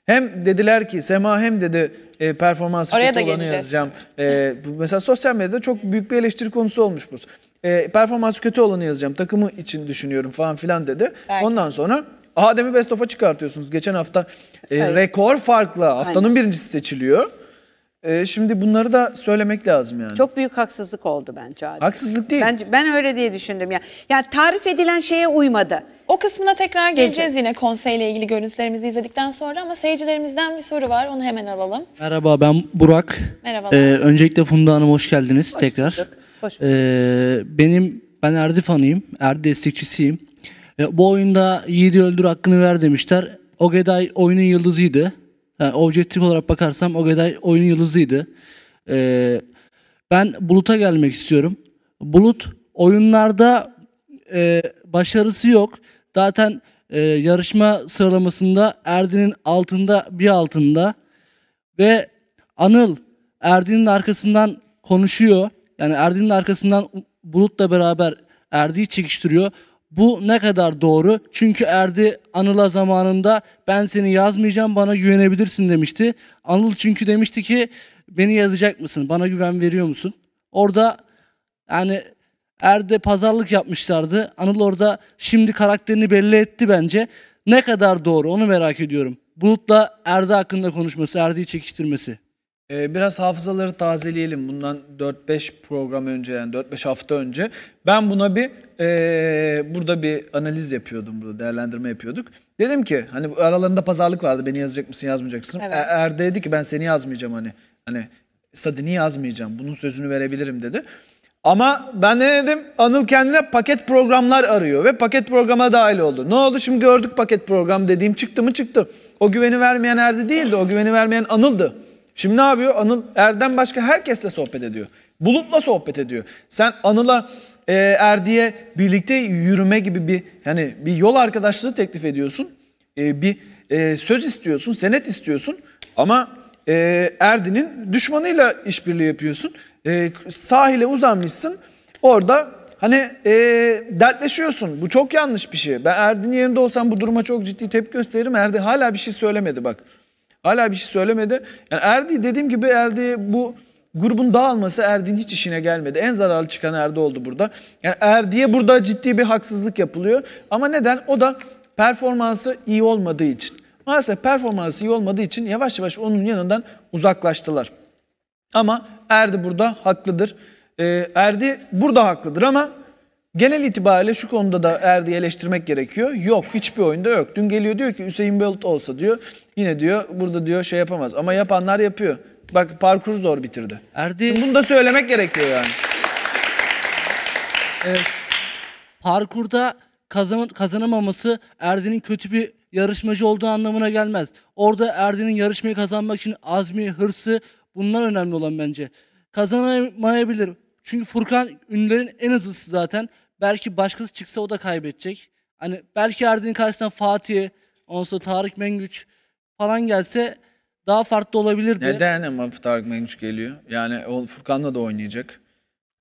Hem dediler ki Sema hem dedi e, performans kötü olanı yazacağım. E, mesela sosyal medyada çok büyük bir eleştiri konusu olmuş bu. E, performansı kötü olanı yazacağım. Takımı için düşünüyorum falan filan dedi. Belki. Ondan sonra Adem'i best of'a çıkartıyorsunuz. Geçen hafta e, evet. Rekor farkla haftanın aynen. Birincisi seçiliyor. E, şimdi bunları da söylemek lazım yani. Çok büyük haksızlık oldu bence Adem. Haksızlık değil. Bence, ben öyle diye düşündüm ya. Yani tarif edilen şeye uymadı. O kısmına tekrar geleceğiz yine konseyle ilgili görüntülerimizi izledikten sonra ama seyircilerimizden bir soru var, onu hemen alalım. Merhaba, ben Burak. Merhabalar. Ee, öncelikle Funda Hanım hoş geldiniz hoş tekrar. Hoş ee, benim ben Erdi fanıyım, Erdi destekçisiyim. Ee, bu oyunda yiğidi öldür hakkını ver demişler. Ogeday oyunun yıldızıydı. Yani objektif olarak bakarsam Ogeday oyunun yıldızıydı. Ee, ben Bulut'a gelmek istiyorum. Bulut oyunlarda e, başarısı yok. Zaten e, yarışma sıralamasında Erdi'nin altında bir altında ve Anıl Erdi'nin arkasından konuşuyor. Yani Erdi'nin arkasından Bulut'la beraber Erdi'yi çekiştiriyor. Bu ne kadar doğru? Çünkü Erdi Anıl'a zamanında ben seni yazmayacağım bana güvenebilirsin demişti. Anıl çünkü demişti ki beni yazacak mısın? Bana güven veriyor musun? Orada yani... Erdi pazarlık yapmışlardı. Anıl orada şimdi karakterini belli etti bence. Ne kadar doğru onu merak ediyorum. Bulut'la Erdi hakkında konuşması, Erdi'yi çekiştirmesi. Ee, biraz hafızaları tazeleyelim bundan dört beş program önce yani dört beş hafta önce. Ben buna bir ee, burada bir analiz yapıyordum, burada değerlendirme yapıyorduk. Dedim ki hani aralarında pazarlık vardı beni yazacak mısın yazmayacaksın. Evet. Erdi dedi ki ben seni yazmayacağım hani. Hani Sadin'i yazmayacağım bunun sözünü verebilirim dedi. Ama ben ne dedim? Anıl kendine paket programlar arıyor ve paket programa dahil oldu. Ne oldu? Şimdi gördük paket program dediğim çıktı mı çıktı. O güveni vermeyen Erdi değildi, o güveni vermeyen Anıl'dı. Şimdi ne yapıyor? Anıl Erden başka herkesle sohbet ediyor. Bulut'la sohbet ediyor. Sen Anıl'a e, Erdi'ye birlikte yürüme gibi bir yani bir yol arkadaşlığı teklif ediyorsun. E, bir e, söz istiyorsun, senet istiyorsun ama e, Erdi'nin düşmanıyla işbirliği yapıyorsun. E, sahile uzanmışsın orada hani e, dertleşiyorsun. Bu çok yanlış bir şey. Ben Erdi'nin yerinde olsam bu duruma çok ciddi tepki gösteririm. Erdi hala bir şey söylemedi bak. Hala bir şey söylemedi. Yani Erdi dediğim gibi Erdi bu grubun dağılması Erdi'nin hiç işine gelmedi. En zararlı çıkan Erdi oldu burada. Yani Erdi'ye burada ciddi bir haksızlık yapılıyor. Ama neden? O da performansı iyi olmadığı için. Maalesef performansı iyi olmadığı için yavaş yavaş onun yanından uzaklaştılar. Ama Erdi burada haklıdır. Ee, Erdi burada haklıdır ama genel itibariyle şu konuda da Erdi'yi eleştirmek gerekiyor. Yok, hiçbir oyunda yok. Dün geliyor diyor ki Hüseyin Bolt olsa diyor. Yine diyor burada diyor şey yapamaz. Ama yapanlar yapıyor. Bak parkuru zor bitirdi. Erdi... Bunu da söylemek gerekiyor yani. Evet. Parkurda kazan kazanamaması Erdi'nin kötü bir yarışmacı olduğu anlamına gelmez. Orada Erdi'nin yarışmayı kazanmak için azmi, hırsı... Bunlar önemli olan bence. Kazanamayabilir. Çünkü Furkan ünlülerin en hızlısı zaten. Belki başkası çıksa o da kaybedecek. Hani belki Erdi'nin karşısına Fatih, ondan sonra Tarık Mengüç falan gelse daha farklı olabilirdi. Neden ama Tarık Mengüç geliyor? Yani o Furkan'la da oynayacak.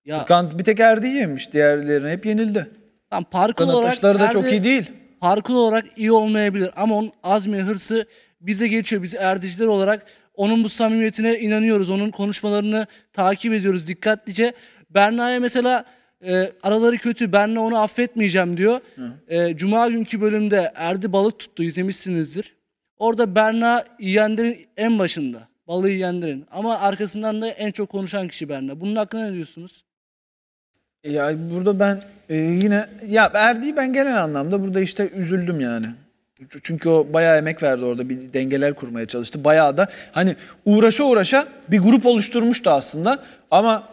Ya, Furkan bir tek Erdi'yi yemiş. Diğerlerine hep yenildi. Tam parkur olarak da çok iyi değil. Parkur olarak iyi olmayabilir ama onun azmi, hırsı bize geçiyor. Biz Erdiciler olarak onun bu samimiyetine inanıyoruz. Onun konuşmalarını takip ediyoruz dikkatlice. Berna'ya mesela e, araları kötü. Berna onu affetmeyeceğim diyor. E, Cuma günkü bölümde Erdi balık tuttu. İzlemişsinizdir. Orada Berna yiyenlerin en başında. Balığı yiyenlerin. Ama arkasından da en çok konuşan kişi Berna. Bunun hakkında ne diyorsunuz? Ya burada ben e, yine ya Erdi'yi ben genel anlamda burada işte üzüldüm yani. Çünkü o bayağı emek verdi orada, bir dengeler kurmaya çalıştı. Bayağı da hani uğraşa uğraşa bir grup oluşturmuştu aslında. Ama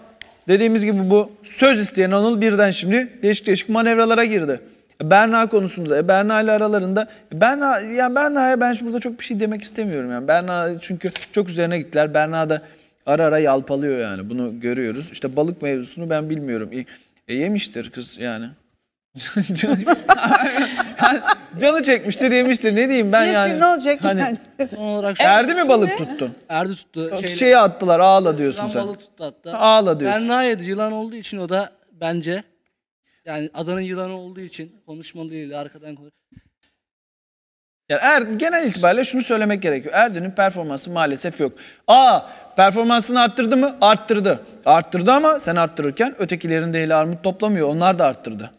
dediğimiz gibi bu söz isteyen Anıl birden şimdi değişik değişik manevralara girdi. Berna konusunda, Berna ile aralarında, Berna, yani Berna'ya ben burada çok bir şey demek istemiyorum yani. Berna çünkü çok üzerine gittiler. Berna da ara ara yalpalıyor yani, bunu görüyoruz. İşte balık mevzusunu ben bilmiyorum. E, yemiştir kız yani. Canı çekmiştir, yemiştir, ne diyeyim ben. Yesin, yani. Ne olacak hani, yani? Olarak Erdi mi balık tuttu? Erdi tuttu. Çiçeği attılar, ağla diyorsun sen. Balık tuttu hatta. Ağla diyorsun. Berna yedi, yılan olduğu için o da bence. Yani adanın yılanı olduğu için konuşmalı değil, arkadan konuşmalı. Yani Erdi, genel itibariyle şunu söylemek gerekiyor. Erdi'nin performansı maalesef yok. Aa, performansını arttırdı mı? Arttırdı. Arttırdı ama sen arttırırken ötekilerin değil armut toplamıyor. Onlar da arttırdı.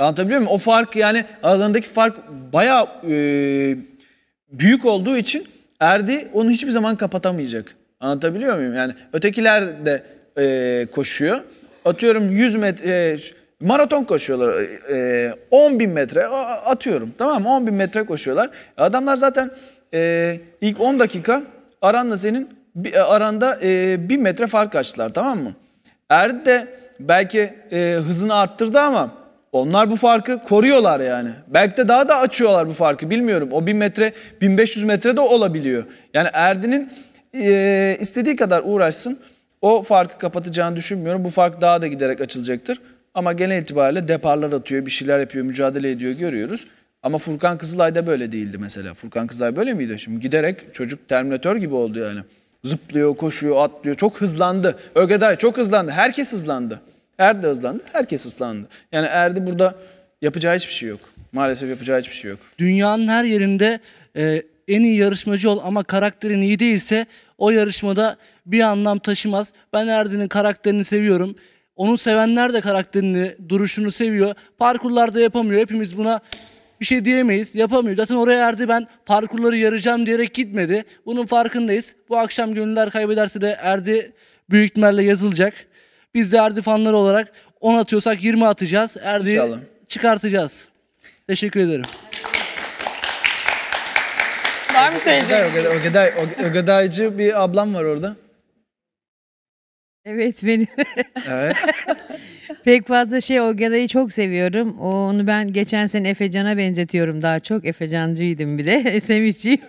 Anlatabiliyor muyum? O fark yani aralarındaki fark bayağı e, büyük olduğu için Erdi onu hiçbir zaman kapatamayacak. Anlatabiliyor muyum? Yani ötekiler de e, koşuyor. Atıyorum yüz metre... E, maraton koşuyorlar, e, on bin metre atıyorum, tamam mı? on bin metre koşuyorlar. Adamlar zaten e, ilk on dakika aranda senin aranda e, bin metre fark açtılar, tamam mı? Erdi de belki e, hızını arttırdı ama onlar bu farkı koruyorlar yani. Belki de daha da açıyorlar bu farkı, bilmiyorum. O bin metre, bin beş yüz metre de olabiliyor. Yani Erdi'nin e, istediği kadar uğraşsın, o farkı kapatacağını düşünmüyorum. Bu fark daha da giderek açılacaktır. Ama genel itibariyle deparlar atıyor, bir şeyler yapıyor, mücadele ediyor, görüyoruz. Ama Furkan Kızılay da böyle değildi mesela. Furkan Kızılay böyle miydi? Şimdi giderek çocuk Terminator gibi oldu yani. Zıplıyor, koşuyor, atlıyor. Çok hızlandı. Ogeday çok hızlandı. Herkes hızlandı. Erdi hızlandı. Herkes hızlandı. Yani Erdi burada yapacağı hiçbir şey yok. Maalesef yapacağı hiçbir şey yok. Dünyanın her yerinde e, en iyi yarışmacı ol ama karakterin iyi değilse o yarışmada bir anlam taşımaz. Ben Erdi'nin karakterini seviyorum. Onu sevenler de karakterini, duruşunu seviyor. Parkurlarda yapamıyor. Hepimiz buna bir şey diyemeyiz. Yapamıyor. Zaten oraya Erdi ben parkurları yarayacağım diyerek gitmedi. Bunun farkındayız. Bu akşam Gönüller kaybederse de Erdi büyük ihtimalle yazılacak. Biz de Erdi fanları olarak on atıyorsak yirmi atacağız. Erdi'yi çıkartacağız. Teşekkür ederim. Var mı söyleyeceğiniz? Ögedaycı bir ablam var orada. Evet benim. Evet. Pek fazla şey, Ogeday'ı çok seviyorum. Onu ben geçen sene Efecan'a benzetiyorum daha çok. Efecancıydım bile. Semihçiyim.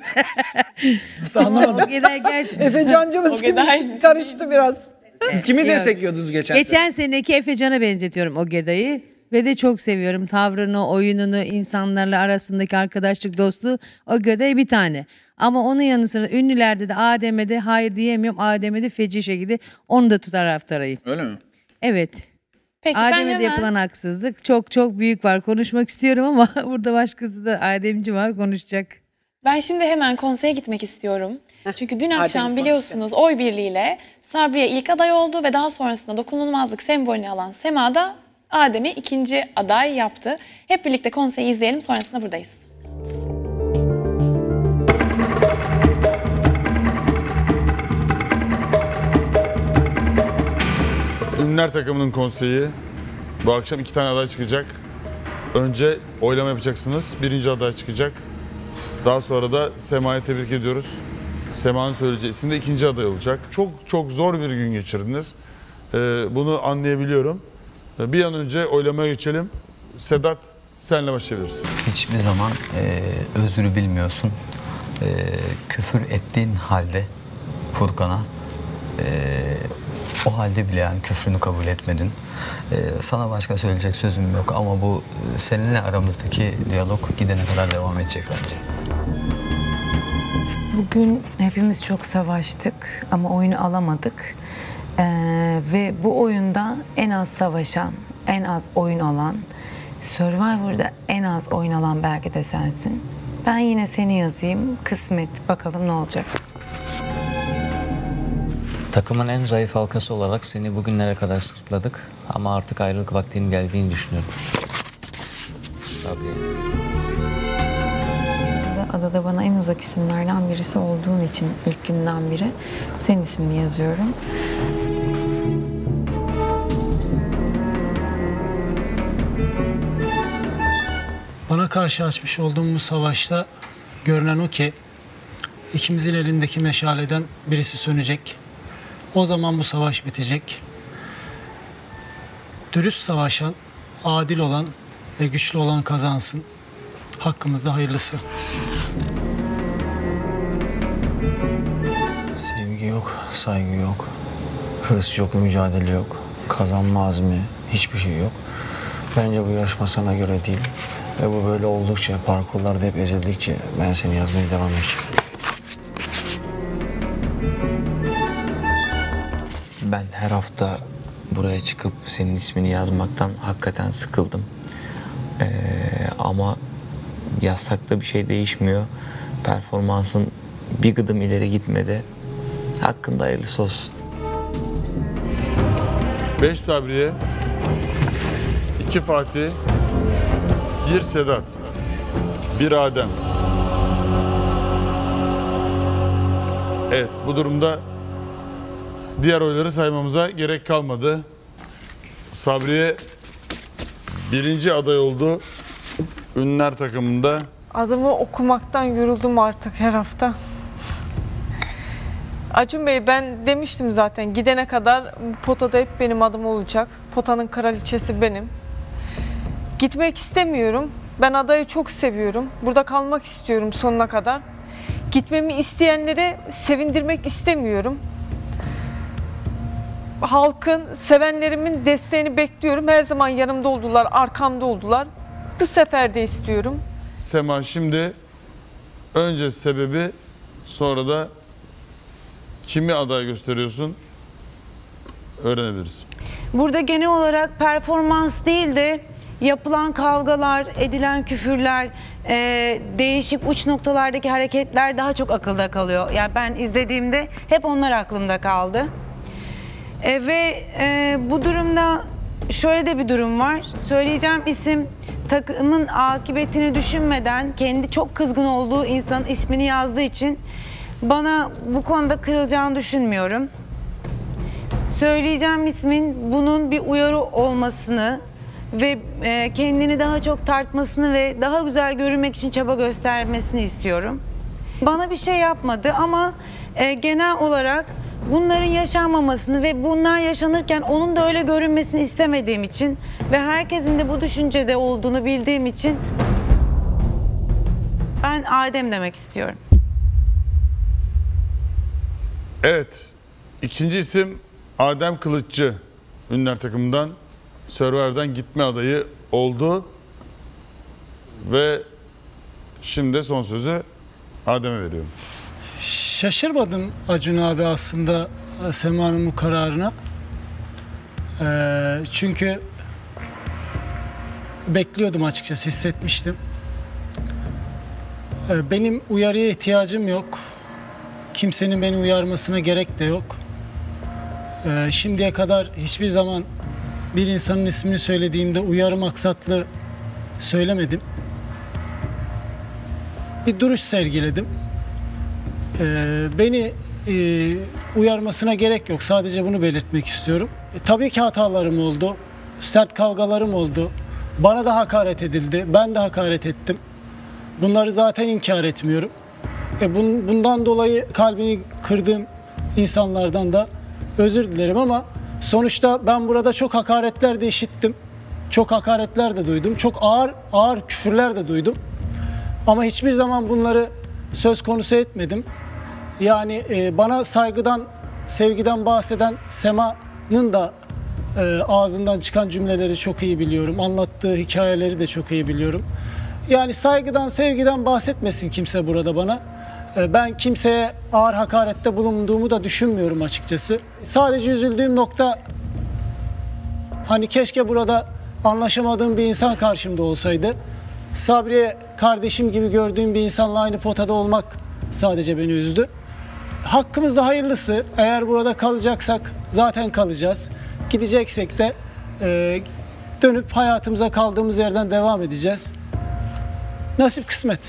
Anlamadım. Ogeday gerçekten. Efecancımız Ogeday karıştı biraz. Siz kimi destekliyordunuz geçen sene? Geçen seneki Efecan'a benzetiyorum Ogeday'ı. Ve de çok seviyorum. Tavrını, oyununu, insanlarla arasındaki arkadaşlık, dostluğu. Ogeday bir tane. Ama onun yanı sıra ünlülerde de Adem'e de hayır diyemiyorum. Adem'e de feci şekilde onu da tutaraftarayım. Öyle mi? Evet. Adem'e de yapılan haksızlık çok çok büyük var. Konuşmak istiyorum ama burada başkası da Adem'ci var, konuşacak. Ben şimdi hemen konseye gitmek istiyorum. Çünkü dün akşam biliyorsunuz oy birliğiyle Sabriye ilk aday oldu ve daha sonrasında dokunulmazlık sembolünü alan Sema da Adem'i ikinci aday yaptı. Hep birlikte konseyi izleyelim, sonrasında buradayız. Ünlüler takımının konseyi. Bu akşam iki tane aday çıkacak. Önce oylama yapacaksınız. Birinci aday çıkacak. Daha sonra da Sema'yı tebrik ediyoruz. Sema'nın söyleyeceği isim de ikinci aday olacak. Çok çok zor bir gün geçirdiniz. Ee, bunu anlayabiliyorum. Bir an önce oylamaya geçelim. Sedat, senle başlayabiliriz. Hiçbir zaman e, özrü bilmiyorsun. E, küfür ettiğin halde Furkan'a... E, o halde bile yani küfrünü kabul etmedin. Ee, sana başka söyleyecek sözüm yok ama bu seninle aramızdaki diyalog gidene kadar devam edecek bence. Bugün hepimiz çok savaştık ama oyunu alamadık. Ee, ve bu oyunda en az savaşan, en az oyun alan, Survivor'da en az oyun alan belki de sensin. Ben yine seni yazayım. Kısmet, bakalım ne olacak. Takımın en zayıf halkası olarak seni bugünlere kadar sırtladık ama artık ayrılık vaktinin geldiğini düşünüyorum. Sabriye. Adada bana en uzak isimlerden birisi olduğun için ilk günden beri senin ismini yazıyorum. karşı açmış olduğumuz savaşta görünen o ki ikimizin elindeki meşaleden birisi sönecek. O zaman bu savaş bitecek. Dürüst savaşan, adil olan ve güçlü olan kazansın. Hakkımızda hayırlısı. Sevgi yok, saygı yok. Hırs yok, mücadele yok. Kazanma azmi, hiçbir şey yok. Bence bu yarışma sana göre değil. Ve bu böyle oldukça, parkurlarda hep ezildikçe ben seni yazmaya devam edeceğim. Ben her hafta buraya çıkıp senin ismini yazmaktan hakikaten sıkıldım. Ee, ama yazsak da bir şey değişmiyor. Performansın bir gıdım ileri gitmedi. Hakkında hayırlısı olsun. beş Sabriye, iki Fatih, bir Sedat, bir Adem. Evet, bu durumda diğer oyları saymamıza gerek kalmadı. Sabriye birinci aday oldu. Ünlüler takımında. Adımı okumaktan yoruldum artık her hafta. Acun Bey, ben demiştim zaten, gidene kadar potada hep benim adım olacak. Potanın kraliçesi benim. Gitmek istemiyorum. Ben adayı çok seviyorum. Burada kalmak istiyorum sonuna kadar. Gitmemi isteyenlere sevindirmek istemiyorum. Halkın, sevenlerimin desteğini bekliyorum. Her zaman yanımda oldular, arkamda oldular. Bu sefer de istiyorum. Sema, şimdi önce sebebi, sonra da kimi aday gösteriyorsun öğrenebiliriz. Burada genel olarak performans değil de yapılan kavgalar, edilen küfürler, e, değişik uç noktalardaki hareketler daha çok akılda kalıyor. Yani ben izlediğimde hep onlar aklımda kaldı. E, ve e, bu durumda şöyle de bir durum var. Söyleyeceğim isim takımın akıbetini düşünmeden kendi çok kızgın olduğu insanın ismini yazdığı için bana bu konuda kırılacağını düşünmüyorum. Söyleyeceğim ismin bunun bir uyarı olmasını ve kendini daha çok tartmasını ve daha güzel görünmek için çaba göstermesini istiyorum. Bana bir şey yapmadı ama genel olarak bunların yaşanmamasını ve bunlar yaşanırken onun da öyle görünmesini istemediğim için ve herkesin de bu düşüncede olduğunu bildiğim için ben Adem demek istiyorum. Evet, ikinci isim Adem Kılıççı, Ünlüler takımından, Survivor'dan gitme adayı oldu ve şimdi son sözü Adem'e veriyorum. Şaşırmadım Acun abi aslında Sema'nın bu kararına. Ee, çünkü bekliyordum açıkçası, hissetmiştim. Ee, benim uyarıya ihtiyacım yok. Kimsenin beni uyarmasına gerek de yok. Ee, şimdiye kadar hiçbir zaman bir insanın ismini söylediğimde uyarı maksatlı söylemedim. Bir duruş sergiledim. Ee, beni e, uyarmasına gerek yok. Sadece bunu belirtmek istiyorum. E, tabii ki hatalarım oldu. Sert kavgalarım oldu. Bana da hakaret edildi. Ben de hakaret ettim. Bunları zaten inkar etmiyorum. E, bun, bundan dolayı kalbini kırdığım insanlardan da özür dilerim ama sonuçta ben burada çok hakaretler de işittim. Çok hakaretler de duydum. Çok ağır ağır küfürler de duydum. Ama hiçbir zaman bunları söz konusu etmedim. Yani e, bana saygıdan, sevgiden bahseden Sema'nın da e, ağzından çıkan cümleleri çok iyi biliyorum. Anlattığı hikayeleri de çok iyi biliyorum. Yani saygıdan, sevgiden bahsetmesin kimse burada bana. E, ben kimseye ağır hakarette bulunduğumu da düşünmüyorum açıkçası. Sadece üzüldüğüm nokta, hani keşke burada anlaşamadığım bir insan karşımda olsaydı. Sabriye kardeşim gibi gördüğüm bir insanla aynı potada olmak sadece beni üzdü. Hakkımızda hayırlısı. Eğer burada kalacaksak zaten kalacağız. Gideceksek de e, dönüp hayatımıza kaldığımız yerden devam edeceğiz. Nasip kısmet.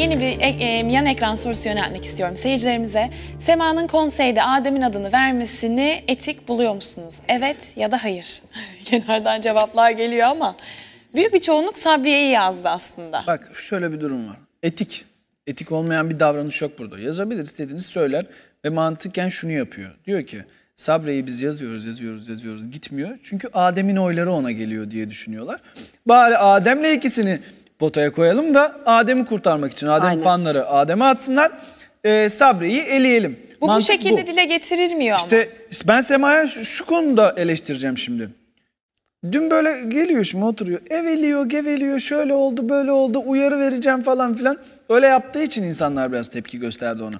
yeni bir ek, e, yan ekran sorusu yöneltmek istiyorum seyircilerimize. Sema'nın konseyde Adem'in adını vermesini etik buluyor musunuz? Evet ya da hayır. Kenardan cevaplar geliyor ama büyük bir çoğunluk Sabriye'yi yazdı aslında. Bak şöyle bir durum var. Etik. Etik olmayan bir davranış yok burada. Yazabilir, istediğiniz söyler ve mantıken şunu yapıyor. Diyor ki Sabriye'yi biz yazıyoruz, yazıyoruz, yazıyoruz. Gitmiyor. Çünkü Adem'in oyları ona geliyor diye düşünüyorlar. Bari Adem'le ikisini potaya koyalım da Adem'i kurtarmak için. Adem Aynen. fanları Adem'e atsınlar. E, Sabriye'yi eleyelim. Bu Mantık bu şekilde bu. dile getirilmiyor işte, ama. İşte ben Sema'ya şu, şu konuda eleştireceğim şimdi. Dün böyle geliyor şimdi oturuyor. Eveliyor, geveliyor, şöyle oldu, böyle oldu, uyarı vereceğim falan filan. Öyle yaptığı için insanlar biraz tepki gösterdi ona.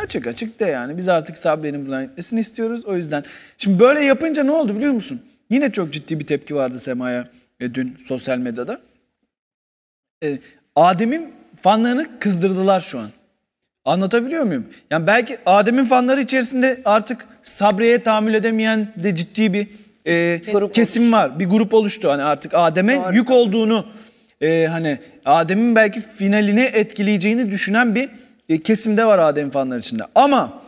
Açık açık de yani biz artık Sabriye'nin buradan gitmesini istiyoruz o yüzden. Şimdi böyle yapınca ne oldu biliyor musun? Yine çok ciddi bir tepki vardı Sema'ya e, dün sosyal medyada. E, Adem'in fanlarını kızdırdılar şu an. Anlatabiliyor muyum? Yani belki Adem'in fanları içerisinde artık Sabriye'ye tahammül edemeyen de ciddi bir e, kesim var. Bir grup oluştu. Hani artık Adem'e yük olduğunu, e, hani Adem'in belki finalini etkileyeceğini düşünen bir kesimde var Adem fanlar içinde. Ama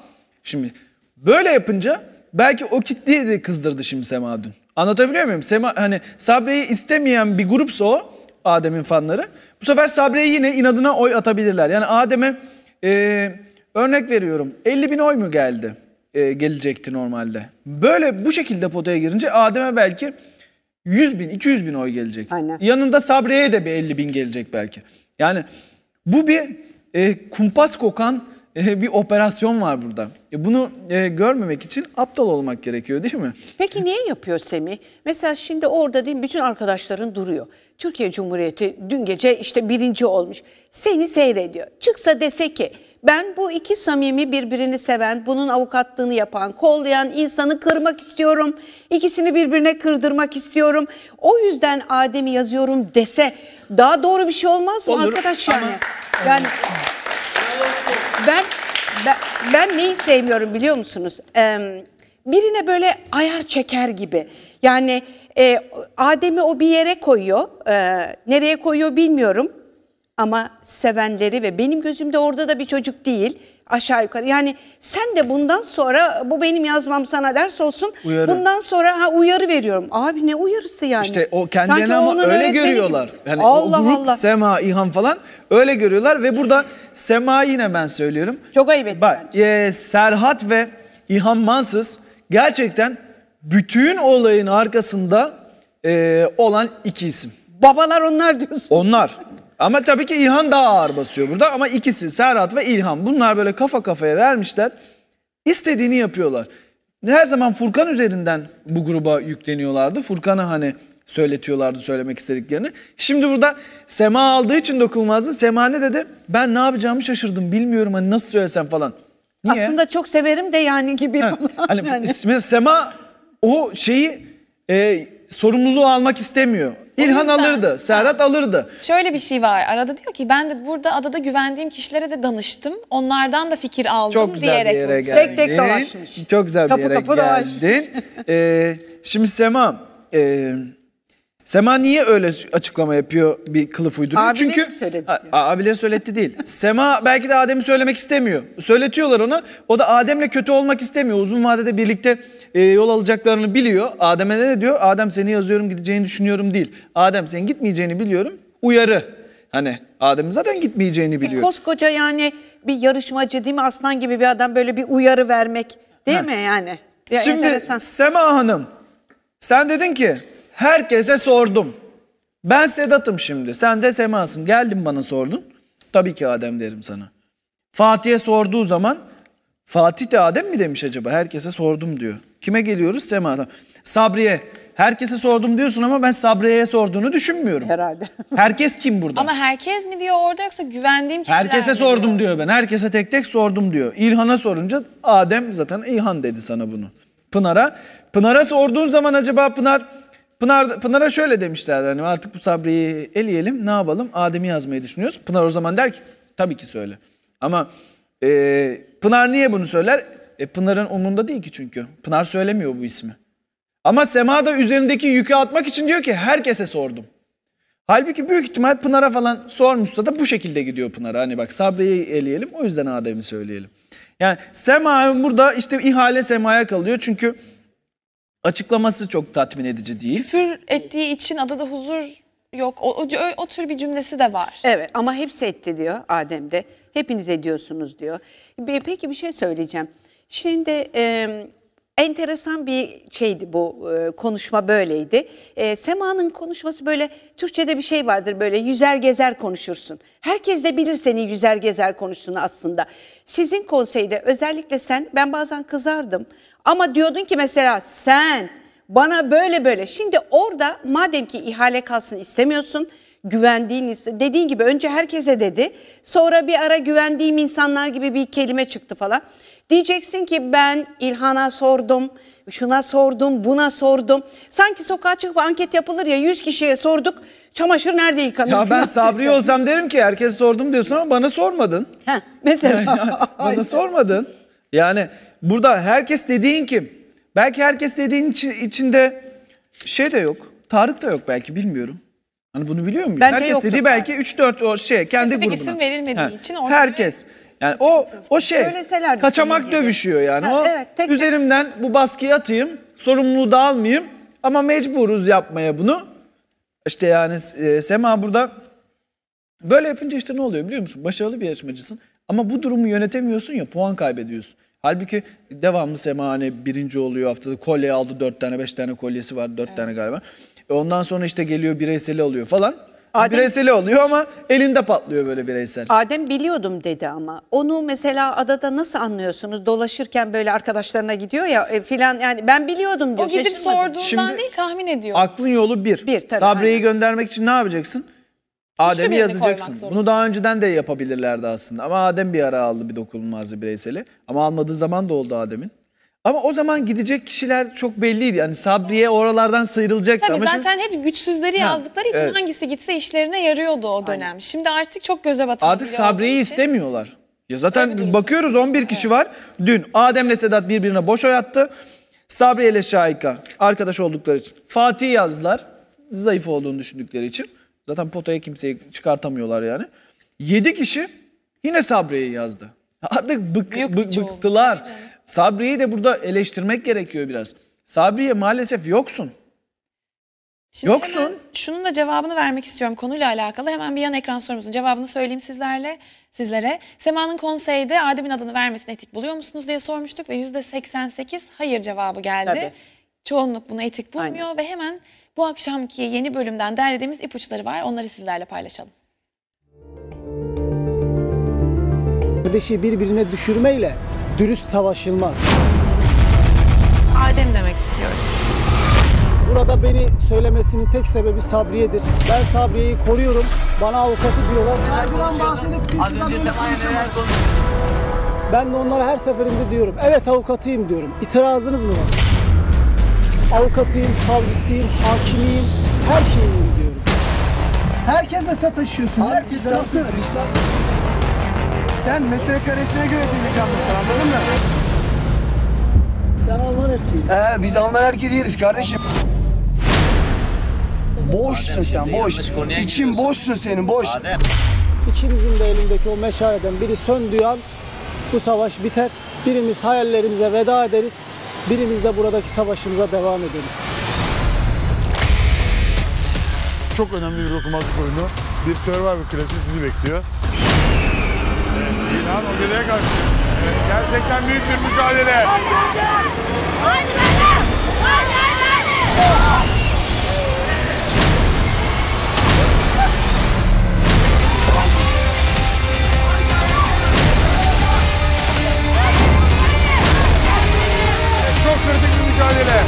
şimdi böyle yapınca belki o kitleyi de kızdırdı şimdi Sema dün. Anlatabiliyor muyum? Sema hani Sabriye'yi istemeyen bir grupsa o Adem'in fanları. Bu sefer Sabriye'yi yine inadına oy atabilirler. Yani Adem'e e, örnek veriyorum elli bin oy mu geldi? E, gelecekti normalde. Böyle bu şekilde potaya girince Adem'e belki yüz bin iki yüz bin oy gelecek. Aynen. Yanında Sabriye'ye de bir elli bin gelecek belki. Yani bu bir E, kumpas kokan e, bir operasyon var burada. E, bunu e, görmemek için aptal olmak gerekiyor değil mi? Peki niye yapıyor Semih? Mesela şimdi orada değil bütün arkadaşların duruyor. Türkiye Cumhuriyeti dün gece işte birinci olmuş. Seni seyrediyor. Çıksa dese ki ben bu iki samimi birbirini seven, bunun avukatlığını yapan, kollayan insanı kırmak istiyorum. İkisini birbirine kırdırmak istiyorum. O yüzden Adem'i yazıyorum dese daha doğru bir şey olmaz mı Olur. arkadaş yani? Ama, yani ben, ben, ben neyi sevmiyorum biliyor musunuz? Ee, birine böyle ayar çeker gibi. Yani e, Adem'i o bir yere koyuyor. Ee, nereye koyuyor bilmiyorum. Ama sevenleri ve benim gözümde orada da bir çocuk değil aşağı yukarı. Yani sen de bundan sonra bu benim yazmam sana ders olsun. Uyarı. Bundan sonra ha uyarı veriyorum. Abi ne uyarısı yani? İşte o kendilerini ama öyle görüyorlar. Yani Allah o grup, Allah. Sema, İlhan falan öyle görüyorlar ve burada Sema yine ben söylüyorum. Çok ayıp ettim. Bak e, Serhat ve İlhan Mansız gerçekten bütün olayın arkasında e, olan iki isim. Babalar onlar diyorsun. Onlar. Ama tabii ki İlhan daha ağır basıyor burada. Ama ikisi Serhat ve İlhan. Bunlar böyle kafa kafaya vermişler. İstediğini yapıyorlar. Her zaman Furkan üzerinden bu gruba yükleniyorlardı. Furkan'a hani söyletiyorlardı söylemek istediklerini. Şimdi burada Sema aldığı için dokunulmazdı. Sema ne dedi? Ben ne yapacağımı şaşırdım. Bilmiyorum hani nasıl söylesem falan. Niye? Aslında çok severim de yani gibi ha, falan. Hani yani. Sema o şeyi e, sorumluluğu almak istemiyor. İlhan alırdı, Serhat ha. alırdı. Şöyle bir şey var, arada diyor ki ben de burada adada güvendiğim kişilere de danıştım. Onlardan da fikir aldım çok güzel diyerek. Bir yere geldin. Tek tek dolaşmış. Çok güzel kapı, bir yere kapı geldin. ee, şimdi Sema, e, Sema niye öyle açıklama yapıyor, bir kılıf uyduruyor? Abileri Çünkü, mi söyledi? Abileri söyletti değil. Sema belki de Adem'i söylemek istemiyor. Söyletiyorlar ona, o da Adem'le kötü olmak istemiyor. Uzun vadede birlikte e, yol alacaklarını biliyor. Adem'e ne diyor? Adem seni yazıyorum, gideceğini düşünüyorum değil. Adem senin gitmeyeceğini biliyorum, uyarı. Hani Adem'in zaten gitmeyeceğini biliyor. E, koskoca yani bir yarışmacı değil mi? Aslan gibi bir adam böyle bir uyarı vermek değil ha. mi yani? Ya, Şimdi enteresan. Sema Hanım, sen dedin ki... Herkese sordum. Ben Sedat'ım şimdi. Sen de Sema'sın. Geldin bana sordun. Tabii ki Adem derim sana. Fatih'e sorduğu zaman Fatih de Adem mi demiş acaba? Herkese sordum diyor. Kime geliyoruz? Sema'dan. Sabriye. Herkese sordum diyorsun ama ben Sabriye'ye sorduğunu düşünmüyorum. Herhalde. Herkes kim burada? Ama herkes mi diyor orada yoksa güvendiğim kişiler Herkese sordum diyor. diyor ben. Herkese tek tek sordum diyor. İlhan'a sorunca Adem zaten İlhan dedi sana bunu. Pınar'a. Pınar'a sorduğun zaman acaba Pınar... Pınar, Pınar'a şöyle demişler hani artık bu Sabri'yi eleyelim ne yapalım Adem'i yazmayı düşünüyoruz. Pınar o zaman der ki tabii ki söyle. Ama e, Pınar niye bunu söyler? E, Pınar'ın umurunda değil ki çünkü. Pınar söylemiyor bu ismi. Ama Sema da üzerindeki yükü atmak için diyor ki herkese sordum. Halbuki büyük ihtimal Pınar'a falan sormuşsa da bu şekilde gidiyor Pınar'a. Hani bak Sabri'yi eleyelim, o yüzden Adem'i söyleyelim. Yani Sema burada işte ihale Sema'ya kalıyor çünkü açıklaması çok tatmin edici değil. Küfür ettiği için adada huzur yok. O, o, o tür bir cümlesi de var. Evet ama hepsi etti diyor Adem de. Hepiniz ediyorsunuz diyor. Peki bir şey söyleyeceğim. Şimdi e, enteresan bir şeydi bu e, konuşma böyleydi. E, Sema'nın konuşması böyle Türkçe'de bir şey vardır böyle yüzer gezer konuşursun. Herkes de bilir senin yüzer gezer konuştuğunu aslında. Sizin konseyde özellikle sen ben bazen kızardım ama diyordun ki mesela sen bana böyle böyle. Şimdi orada madem ki ihale kalsın istemiyorsun. Güvendiğiniz, dediğin gibi önce herkese dedi. Sonra bir ara güvendiğim insanlar gibi bir kelime çıktı falan. Diyeceksin ki ben İlhan'a sordum, şuna sordum, buna sordum. Sanki sokağa çıkıp anket yapılır ya yüz kişiye sorduk. Çamaşır nerede yıkanıyor? Ya ben Sabri'ye olsam derim ki herkes sordum diyorsun ama bana sormadın. Heh, mesela. Bana sormadın. Yani burada herkes dediğin kim? Belki herkes dediğin içinde şey de yok. Tarık da yok belki bilmiyorum. Hani bunu biliyor muyum? Bence herkes dediği belki üç dört o şey kendi Spesifik grubuna. İsim verilmediği ha. için. Herkes. Yani o o şey kaçamak dövüşüyor yani. Ha, o evet, tek üzerimden tek. Bu baskıyı atayım. Sorumluluğu da almayayım. Ama mecburuz yapmaya bunu. İşte yani e, Sema burada böyle yapınca işte ne oluyor biliyor musun? Başarılı bir yarışmacısın. Ama bu durumu yönetemiyorsun ya puan kaybediyorsun. Halbuki devamlı Sema hani birinci oluyor haftada. Kolye aldı dört tane beş tane kolyesi vardı dört evet. tane galiba. Ondan sonra işte geliyor bireyseli alıyor falan. Adem, bireyseli oluyor ama elinde patlıyor böyle bireysel. Adem biliyordum dedi ama. Onu mesela adada nasıl anlıyorsunuz? Dolaşırken böyle arkadaşlarına gidiyor ya e, filan yani ben biliyordum diyor. O gidip sorduğundan Şimdi, değil tahmin ediyor. Aklın yolu bir. bir Sabri'yi göndermek için ne yapacaksın? Adem'i yazacaksın. Bunu daha önceden de yapabilirlerdi aslında. Ama Adem bir ara aldı bir dokunulmazlığı bireyseli. Ama almadığı zaman da oldu Adem'in. Ama o zaman gidecek kişiler çok belliydi. Yani Sabriye oralardan sıyrılacaktı. Tabii ama zaten şimdi... hep güçsüzleri yazdıkları ha, için evet. hangisi gitse işlerine yarıyordu o dönem. Aynen. Şimdi artık çok göze batan. Artık Sabriye'yi istemiyorlar. Ya zaten bakıyoruz on bir kişi evet. var. Dün Adem'le Sedat birbirine boş oy attı. Sabriye ile Şahika arkadaş oldukları için. Fatih yazdılar. Zayıf olduğunu düşündükleri için. Zaten potaya kimseyi çıkartamıyorlar yani. yedi kişi yine Sabriye'yi yazdı. Artık bık, bık, bıktılar. Oldu. Sabriye'yi de burada eleştirmek gerekiyor biraz. Sabriye maalesef yoksun. Şimdi yoksun. Şunun da cevabını vermek istiyorum konuyla alakalı. Hemen bir yan ekran sorumuzun cevabını söyleyeyim sizlerle, sizlere. Sema'nın konseyde Adem'in adını vermesini etik buluyor musunuz diye sormuştuk ve yüzde seksen sekiz hayır cevabı geldi. Tabii. Çoğunluk bunu etik bulmuyor Aynen. ve hemen bu akşamki yeni bölümden derlediğimiz ipuçları var. Onları sizlerle paylaşalım. Kardeşi birbirine düşürmeyle dürüst savaşılmaz. Adem demek istiyorum. Burada beni söylemesinin tek sebebi Sabriye'dir. Ben Sabriye'yi koruyorum. Bana avukatı diyorlar. Sabriye'den bahsedip bir sürü konuşamaz. Ben de onlara her seferinde diyorum. Evet avukatıyım diyorum. İtirazınız mı var? Avukatıyım, savcısıyım, hakimiyim, her şeyim diyorum. Herkesle sataşıyorsun. Herkesle sataşıyorsun. Sen metrekaresine göre delikanlısın anladın mı? Sen Alman erkeğisin. Ee, biz Alman erkeği değiliz kardeşim. Boşsun sen boş. İçin boşsun senin boş. Adem. İkimizin de elindeki o meşaleden biri söndüğü an bu savaş biter. Birimiz hayallerimize veda ederiz. Birimiz de buradaki savaşımıza devam ederiz. Çok önemli bir dokunulmazlık oyunu. Bir Survivor klasiği sizi bekliyor. İlhan Ogeday karşı gerçekten büyük bir mücadele. Hadi hadi! Hadi hadi! Hadi hadi! Çok kritik bir mücadele.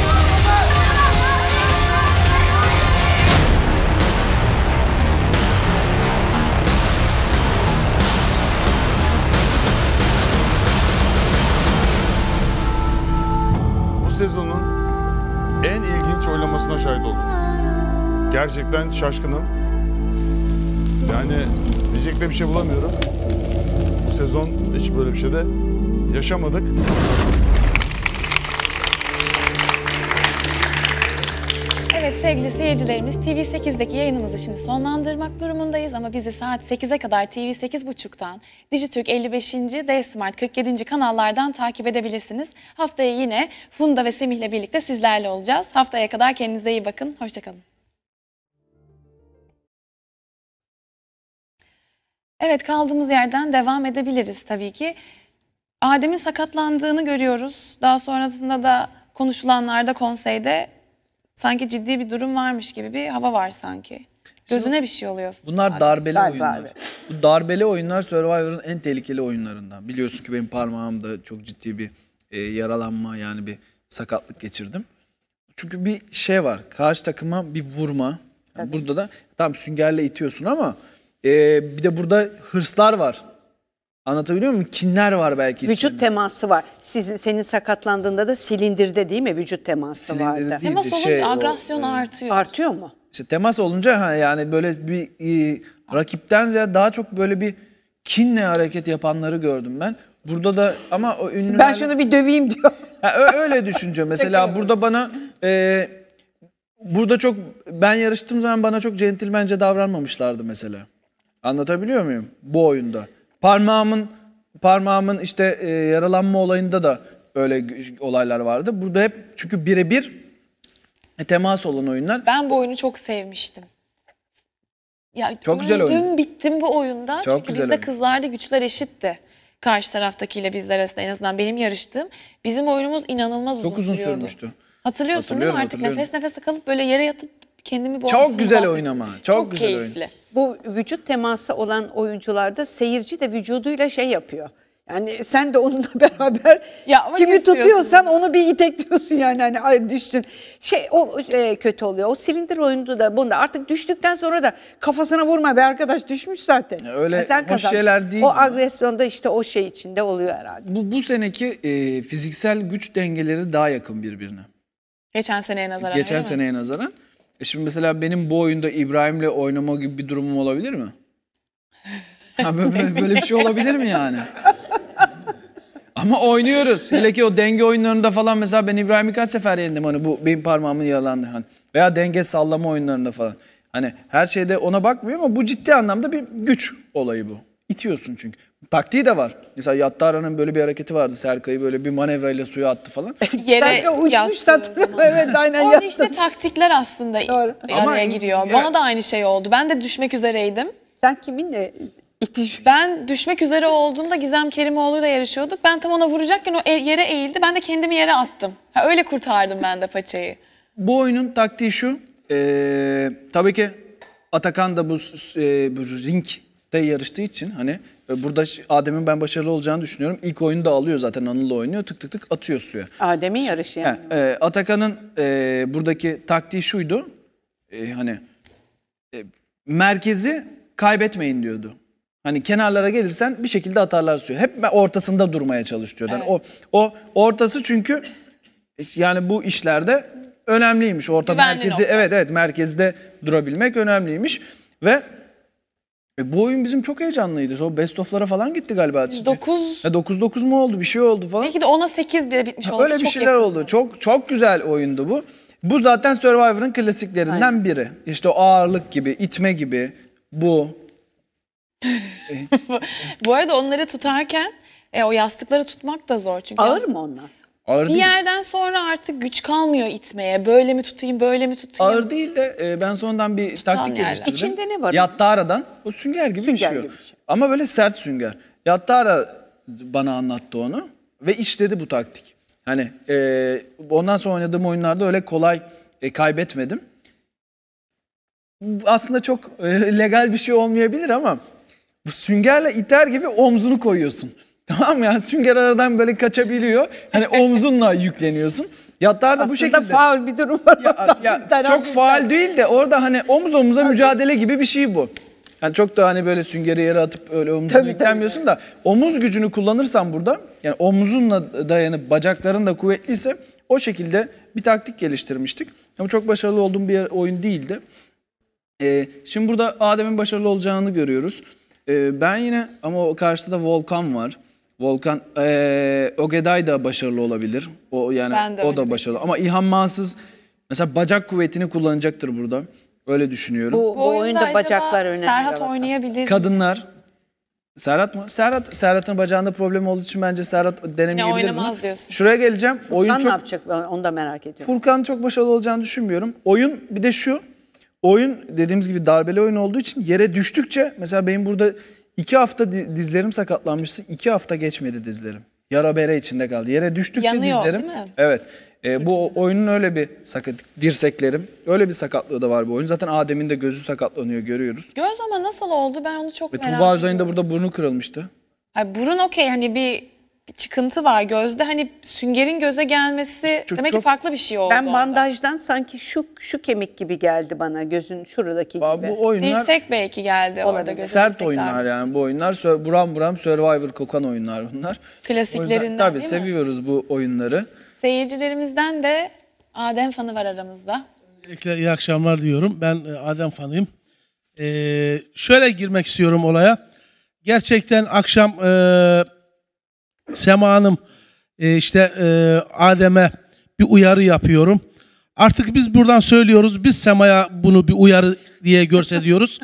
Sezonun en ilginç oylamasına şahit oldum. Gerçekten şaşkınım. Yani diyecek de bir şey bulamıyorum. Bu sezon hiç böyle bir şey de yaşamadık. Evet sevgili seyircilerimiz, T V sekizdeki yayınımızı şimdi sonlandırmak durumundayız ama bizi saat sekize kadar T V sekiz buçuktan Dijitürk elli beşinci, D-Smart kırk yedinci kanallardan takip edebilirsiniz. Haftaya yine Funda ve Semih'le birlikte sizlerle olacağız. Haftaya kadar kendinize iyi bakın. Hoşçakalın. Evet, kaldığımız yerden devam edebiliriz tabii ki. Adem'in sakatlandığını görüyoruz. Daha sonrasında da konuşulanlarda konseyde sanki ciddi bir durum varmış gibi bir hava var sanki. Gözüne bir şey oluyor. Bunlar abi. Darbeli darbe oyunlar. Abi. Bu darbeli oyunlar Survivor'ın en tehlikeli oyunlarından. Biliyorsun ki benim parmağımda çok ciddi bir e, yaralanma, yani bir sakatlık geçirdim. Çünkü bir şey var. Karşı takıma bir vurma. Yani burada da tam süngerle itiyorsun ama e, bir de burada hırslar var. Anlatabiliyor muyum? Kinler var belki. Vücut içinde. Teması var. Sizin, senin sakatlandığında da silindirde değil mi vücut teması silindirde vardı? Değildi. Temas olunca şey, agresyon o, artıyor. Artıyor mu? İşte temas olunca ha, yani böyle bir e, rakipten ziyade daha çok böyle bir kinle hareket yapanları gördüm ben. Burada da ama o ünlüler... Ben şunu bir döveyim diyor. Yani öyle düşüneceğim. Mesela burada bana... E, burada çok... Ben yarıştığım zaman bana çok centilmence davranmamışlardı mesela. Anlatabiliyor muyum? Bu oyunda. Parmağımın parmağımın işte e, yaralanma olayında da öyle olaylar vardı. Burada hep çünkü birebir e, temas olan oyunlar. Ben bu oyunu çok sevmiştim. Ya çok güzel oyun. Dün bittim bu oyunda. Çok çünkü bizde oyun. Kızlarda güçler eşitti. Karşı taraftakiyle bizler arasında, en azından benim yarıştığım. Bizim oyunumuz inanılmaz uzun, çok uzun sürüyordu. Sürmüştü. Hatırlıyorsun değil mi? Artık nefes nefese kalıp böyle yere yatıp kendimi boğazımdan... Çok güzel oynama. Çok, çok güzel keyifli. Oyun. Bu vücut teması olan oyuncularda seyirci de vücuduyla şey yapıyor. Yani sen de onunla beraber ya, kimi tutuyorsan onu bir itekliyorsun yani, hani ay düşsün. Şey o e, kötü oluyor. O silindir oyunda da bunda artık düştükten sonra da kafasına vurma be arkadaş, düşmüş zaten. Öyle hoş şeyler değil. O agresyonda işte o şey içinde oluyor herhalde. Bu, bu seneki e, fiziksel güç dengeleri daha yakın birbirine. Geçen seneye nazaran. Geçen seneye nazaran. E şimdi mesela benim bu oyunda İbrahim'le oynama gibi bir durumum olabilir mi? Ha, böyle, böyle bir şey olabilir mi yani? Ama oynuyoruz. Hele ki o denge oyunlarında falan mesela ben İbrahim'i kaç sefer yendim, hani bu benim parmağımın yaralandı hani. Veya denge sallama oyunlarında falan. Hani her şeyde ona bakmıyor ama bu ciddi anlamda bir güç olayı bu. İtiyorsun çünkü. Taktiği de var. Mesela Yattara'nın böyle bir hareketi vardı. Serka'yı böyle bir manevrayla suya attı falan. Serka uçmuş da evet aynen yattı. Onun işte taktikler aslında araya giriyor. Ama, Bana da aynı şey oldu. Ben de düşmek üzereydim. Sen kiminle itişmiş? Ben düşmek üzere olduğumda Gizem Kerimoğlu'yla yarışıyorduk. Ben tam ona vuracakken o yere eğildi. Ben de kendimi yere attım. Ha, öyle kurtardım ben de paçayı. Bu oyunun taktiği şu. Ee, tabii ki Atakan da bu, e, bu ringde yarıştığı için hani... Burada Adem'in ben başarılı olacağını düşünüyorum. İlk oyunu da alıyor zaten, Anıl'la oynuyor. Tık tık tık atıyor suya. Adem'in yarışı yani. E, Atakan'ın e, buradaki taktiği şuydu. E, hani e, merkezi kaybetmeyin diyordu. Hani kenarlara gelirsen bir şekilde atarlar suyu. Hep ortasında durmaya çalışıyordu. Evet. Yani o, o ortası çünkü yani bu işlerde önemliymiş. Orta güvenli merkezi nokta. Evet evet, merkezde durabilmek önemliymiş ve E bu oyun bizim çok heyecanlıydı. O best of'lara falan gitti galiba. dokuz dokuz mu oldu? Bir şey oldu falan. Belki de ona sekiz bile bitmiş oldu. Öyle bir şeyler oldu. Çok çok güzel oyundu bu. Bu zaten Survivor'ın klasiklerinden aynen. biri. İşte o ağırlık gibi, itme gibi. Bu. Bu arada onları tutarken e, o yastıkları tutmak da zor. Çünkü ağır mı onlar? Ağır bir değil. Yerden sonra artık güç kalmıyor itmeye. Böyle mi tutayım, böyle mi tutayım? Ağır değil de e, ben sonradan bir tutan taktik geliştirdim. İçinde ne var? Yattara'dan. O sünger gibi bir şey. Gibi bir şey. Ama böyle sert sünger. Yattara bana anlattı onu ve işledi bu taktik. Hani e, ondan sonra oynadığım oyunlarda öyle kolay e, kaybetmedim. Aslında çok e, legal bir şey olmayabilir ama bu süngerle iter gibi omzunu koyuyorsun. Tamam mı? Yani sünger aradan böyle kaçabiliyor. Hani omzunla yükleniyorsun. Yattar da bu şekilde. Aslında faul bir durum var. Ya, ya, çok faul değil de orada hani omuz omuza mücadele gibi bir şey bu. Yani çok da hani böyle süngeri yere atıp öyle omuzunu yüklenmiyorsun tabii. Da omuz gücünü kullanırsan burada, yani omuzunla dayanıp bacakların da kuvvetliyse o şekilde bir taktik geliştirmiştik. Ama çok başarılı olduğum bir oyun değildi. Ee, şimdi burada Adem'in başarılı olacağını görüyoruz. Ee, ben yine ama o karşıda da Volkan var. Volkan ee, Ogeday da başarılı olabilir. O yani o da başarılı. Ama İlhan Mansız Mesela bacak kuvvetini kullanacaktır burada. Öyle düşünüyorum. Bu, bu oyunda bacaklar önemli. Serhat oynayabilir. Kadınlar. Serhat mı? Serhat, Serhat'ın bacağında problem olduğu için bence Serhat denemeyebilir. Ne oynamaz mi? Diyorsun. Şuraya geleceğim. Furkan oyun çok... ne yapacak? Onu da merak ediyorum. Furkan çok başarılı olacağını düşünmüyorum. Oyun bir de şu. Oyun dediğimiz gibi darbeli oyun olduğu için yere düştükçe mesela benim burada iki hafta dizlerim sakatlanmıştı. İki hafta geçmedi dizlerim. Yara bere içinde kaldı. Yere düştükçe yanıyor, dizlerim. Değil mi? Evet. E, bu oyunun öyle bir sakat, dirseklerim. Öyle bir sakatlığı da var bu oyun. Zaten Adem'in de gözü sakatlanıyor, görüyoruz. Göz ama nasıl oldu? Ben onu çok e, merak ediyorum. Tuba Özay'ın da burada burnu kırılmıştı. Hayır, burun okey, hani bir, bir çıkıntı var gözde. Hani süngerin göze gelmesi çok, demek çok, ki farklı bir şey oldu. Ben bandajdan onda. Sanki şu şu kemik gibi geldi bana, gözün şuradaki ba, gibi. Bu oyunlar, dirsek belki geldi orada gözü. Sert oyunlar abi. Yani bu oyunlar. Buram buram Survivor kokan oyunlar bunlar. Klasiklerinden yüzden, tabii, değil mi? Tabii seviyoruz bu oyunları. Seyircilerimizden de Adem fanı var aramızda. Öncelikle iyi akşamlar diyorum. Ben Adem fanıyım. Ee, şöyle girmek istiyorum olaya. Gerçekten akşam e, Sema Hanım e, işte e, Adem'e bir uyarı yapıyorum. Artık biz buradan söylüyoruz. Biz Sema'ya bunu bir uyarı diye gösteriyoruz.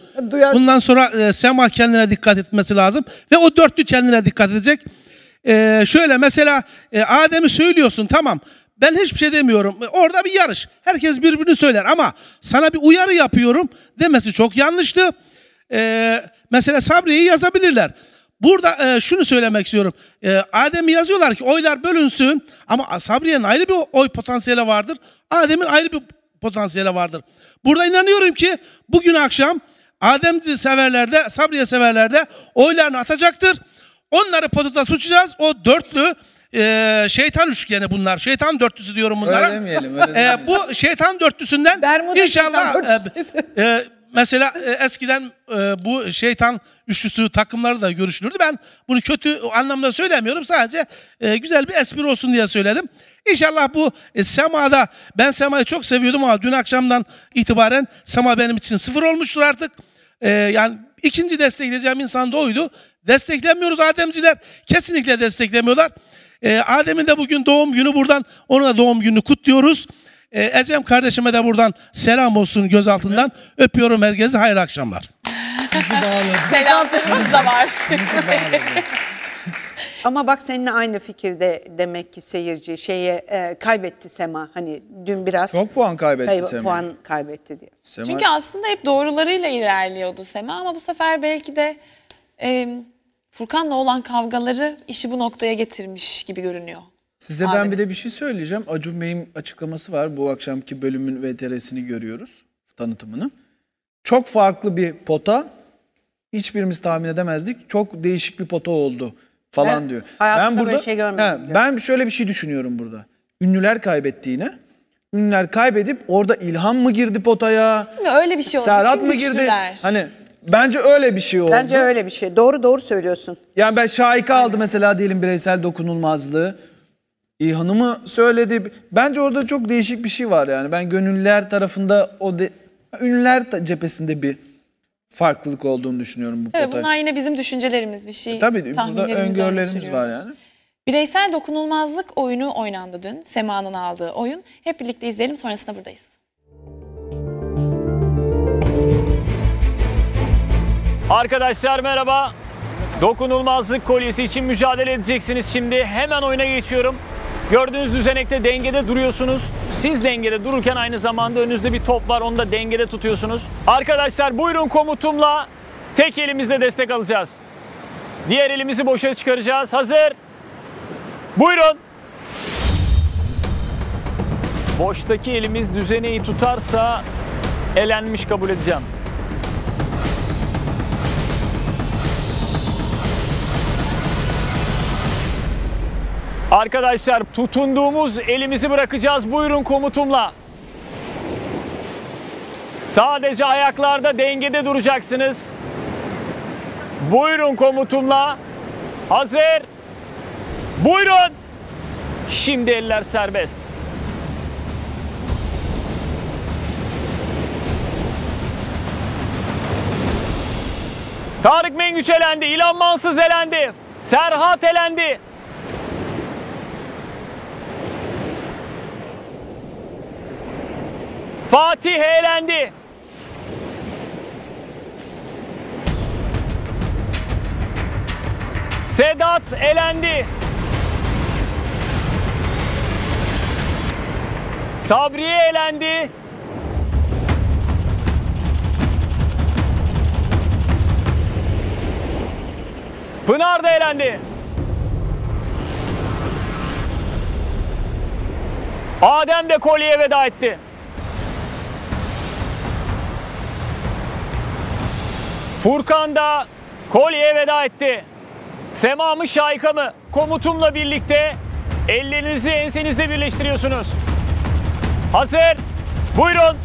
Bundan sonra e, Sema kendine dikkat etmesi lazım. Ve o dörtlü kendine dikkat edecek. Ee, şöyle mesela e, Adem'i söylüyorsun, tamam, ben hiçbir şey demiyorum, orada bir yarış, herkes birbirini söyler ama sana bir uyarı yapıyorum demesi çok yanlıştı. Ee, mesela Sabriye'yi yazabilirler burada. E, şunu söylemek istiyorum, e, Adem'i yazıyorlar ki oylar bölünsün ama Sabriye'nin ayrı bir oy potansiyeli vardır, Adem'in ayrı bir potansiyeli vardır. Burada inanıyorum ki bugün akşam Adem'i severlerde, Sabriye severlerde oylarını atacaktır. Onları potada tutacağız. O dörtlü e, şeytan üçgeni bunlar. Şeytan dörtlüsü diyorum bunlara. Öyle demeyelim, öyle demeyelim. E, bu şeytan dörtlüsünden Bermuda inşallah şeytan dörtlüsü. E, e, mesela e, eskiden e, bu şeytan üçlüsü takımları da görüşülürdü. Ben bunu kötü anlamda söylemiyorum. Sadece e, güzel bir espri olsun diye söyledim. İnşallah bu e, Sema'da, ben Sema'yı çok seviyordum ama dün akşamdan itibaren Sema benim için sıfır olmuştur artık. E, yani ikinci destekleyeceğim insan da oydu. Desteklemiyoruz Ademciler. Kesinlikle desteklemiyorlar. Ee, Adem'in de bugün doğum günü, buradan onun da doğum gününü kutluyoruz. Ee, Ecem kardeşime de buradan selam olsun gözaltından. Evet. Öpüyorum herkese. Hayırlı akşamlar. Selamlarımız da var. Ama bak seninle aynı fikirde demek ki seyirci şeye e, kaybetti Sema. Hani dün biraz çok puan kaybetti kay Sema. Puan kaybetti diyor. Sema... Çünkü aslında hep doğrularıyla ilerliyordu Sema ama bu sefer belki de Ee, Furkan'la olan kavgaları işi bu noktaya getirmiş gibi görünüyor. Size Adem. Ben bir de bir şey söyleyeceğim. Acun Bey'in açıklaması var. Bu akşamki bölümün V T R'sini görüyoruz. Tanıtımını. Çok farklı bir pota. Hiçbirimiz tahmin edemezdik. Çok değişik bir pota oldu falan ben, diyor. Ben burada şey görmedim. He, ben şöyle bir şey düşünüyorum burada. Ünlüler kaybettiğine. Ünlüler kaybedip orada İlhan mı girdi potaya? Öyle bir şey oldu. Serhat mı girdi? Hani... Bence öyle bir şey oldu. Bence öyle bir şey. Doğru doğru söylüyorsun. Yani ben Şahika aldı mesela diyelim bireysel dokunulmazlığı. İlhan'ı mı söyledi? Bence orada çok değişik bir şey var yani. Ben gönüller tarafında o de... Ünlüler cephesinde bir farklılık olduğunu düşünüyorum bu evet, konuda. Bunlar yine bizim düşüncelerimiz bir şey. E, tabii burada öngörülerimiz var yani. Bireysel dokunulmazlık oyunu oynandı dün. Sema'nın aldığı oyun. Hep birlikte izleyelim, sonrasında buradayız. Arkadaşlar merhaba. Dokunulmazlık kolyesi için mücadele edeceksiniz şimdi. Hemen oyuna geçiyorum. Gördüğünüz düzenekte dengede duruyorsunuz. Siz dengede dururken aynı zamanda önünüzde bir top var. Onu da dengede tutuyorsunuz. Arkadaşlar buyurun komutumla tek elimizle destek alacağız. Diğer elimizi boşa çıkaracağız. Hazır. Buyurun. Boştaki elimiz düzeneği tutarsa elenmiş kabul edeceğim. Arkadaşlar tutunduğumuz elimizi bırakacağız. Buyurun komutumla. Sadece ayaklarda dengede duracaksınız. Buyurun komutumla. Hazır. Buyurun. Şimdi eller serbest. Tarık Mengüç elendi. İlhan Mansız elendi. Serhat elendi. Fatih eğlendi. Sedat elendi. Sabriye elendi. Pınar da elendi. Adem de kolyeye veda etti. Furkan da kolyeye veda etti. Sema mı Şahika mı? Komutumla birlikte ellerinizi ensenizle birleştiriyorsunuz. Hazır. Buyurun.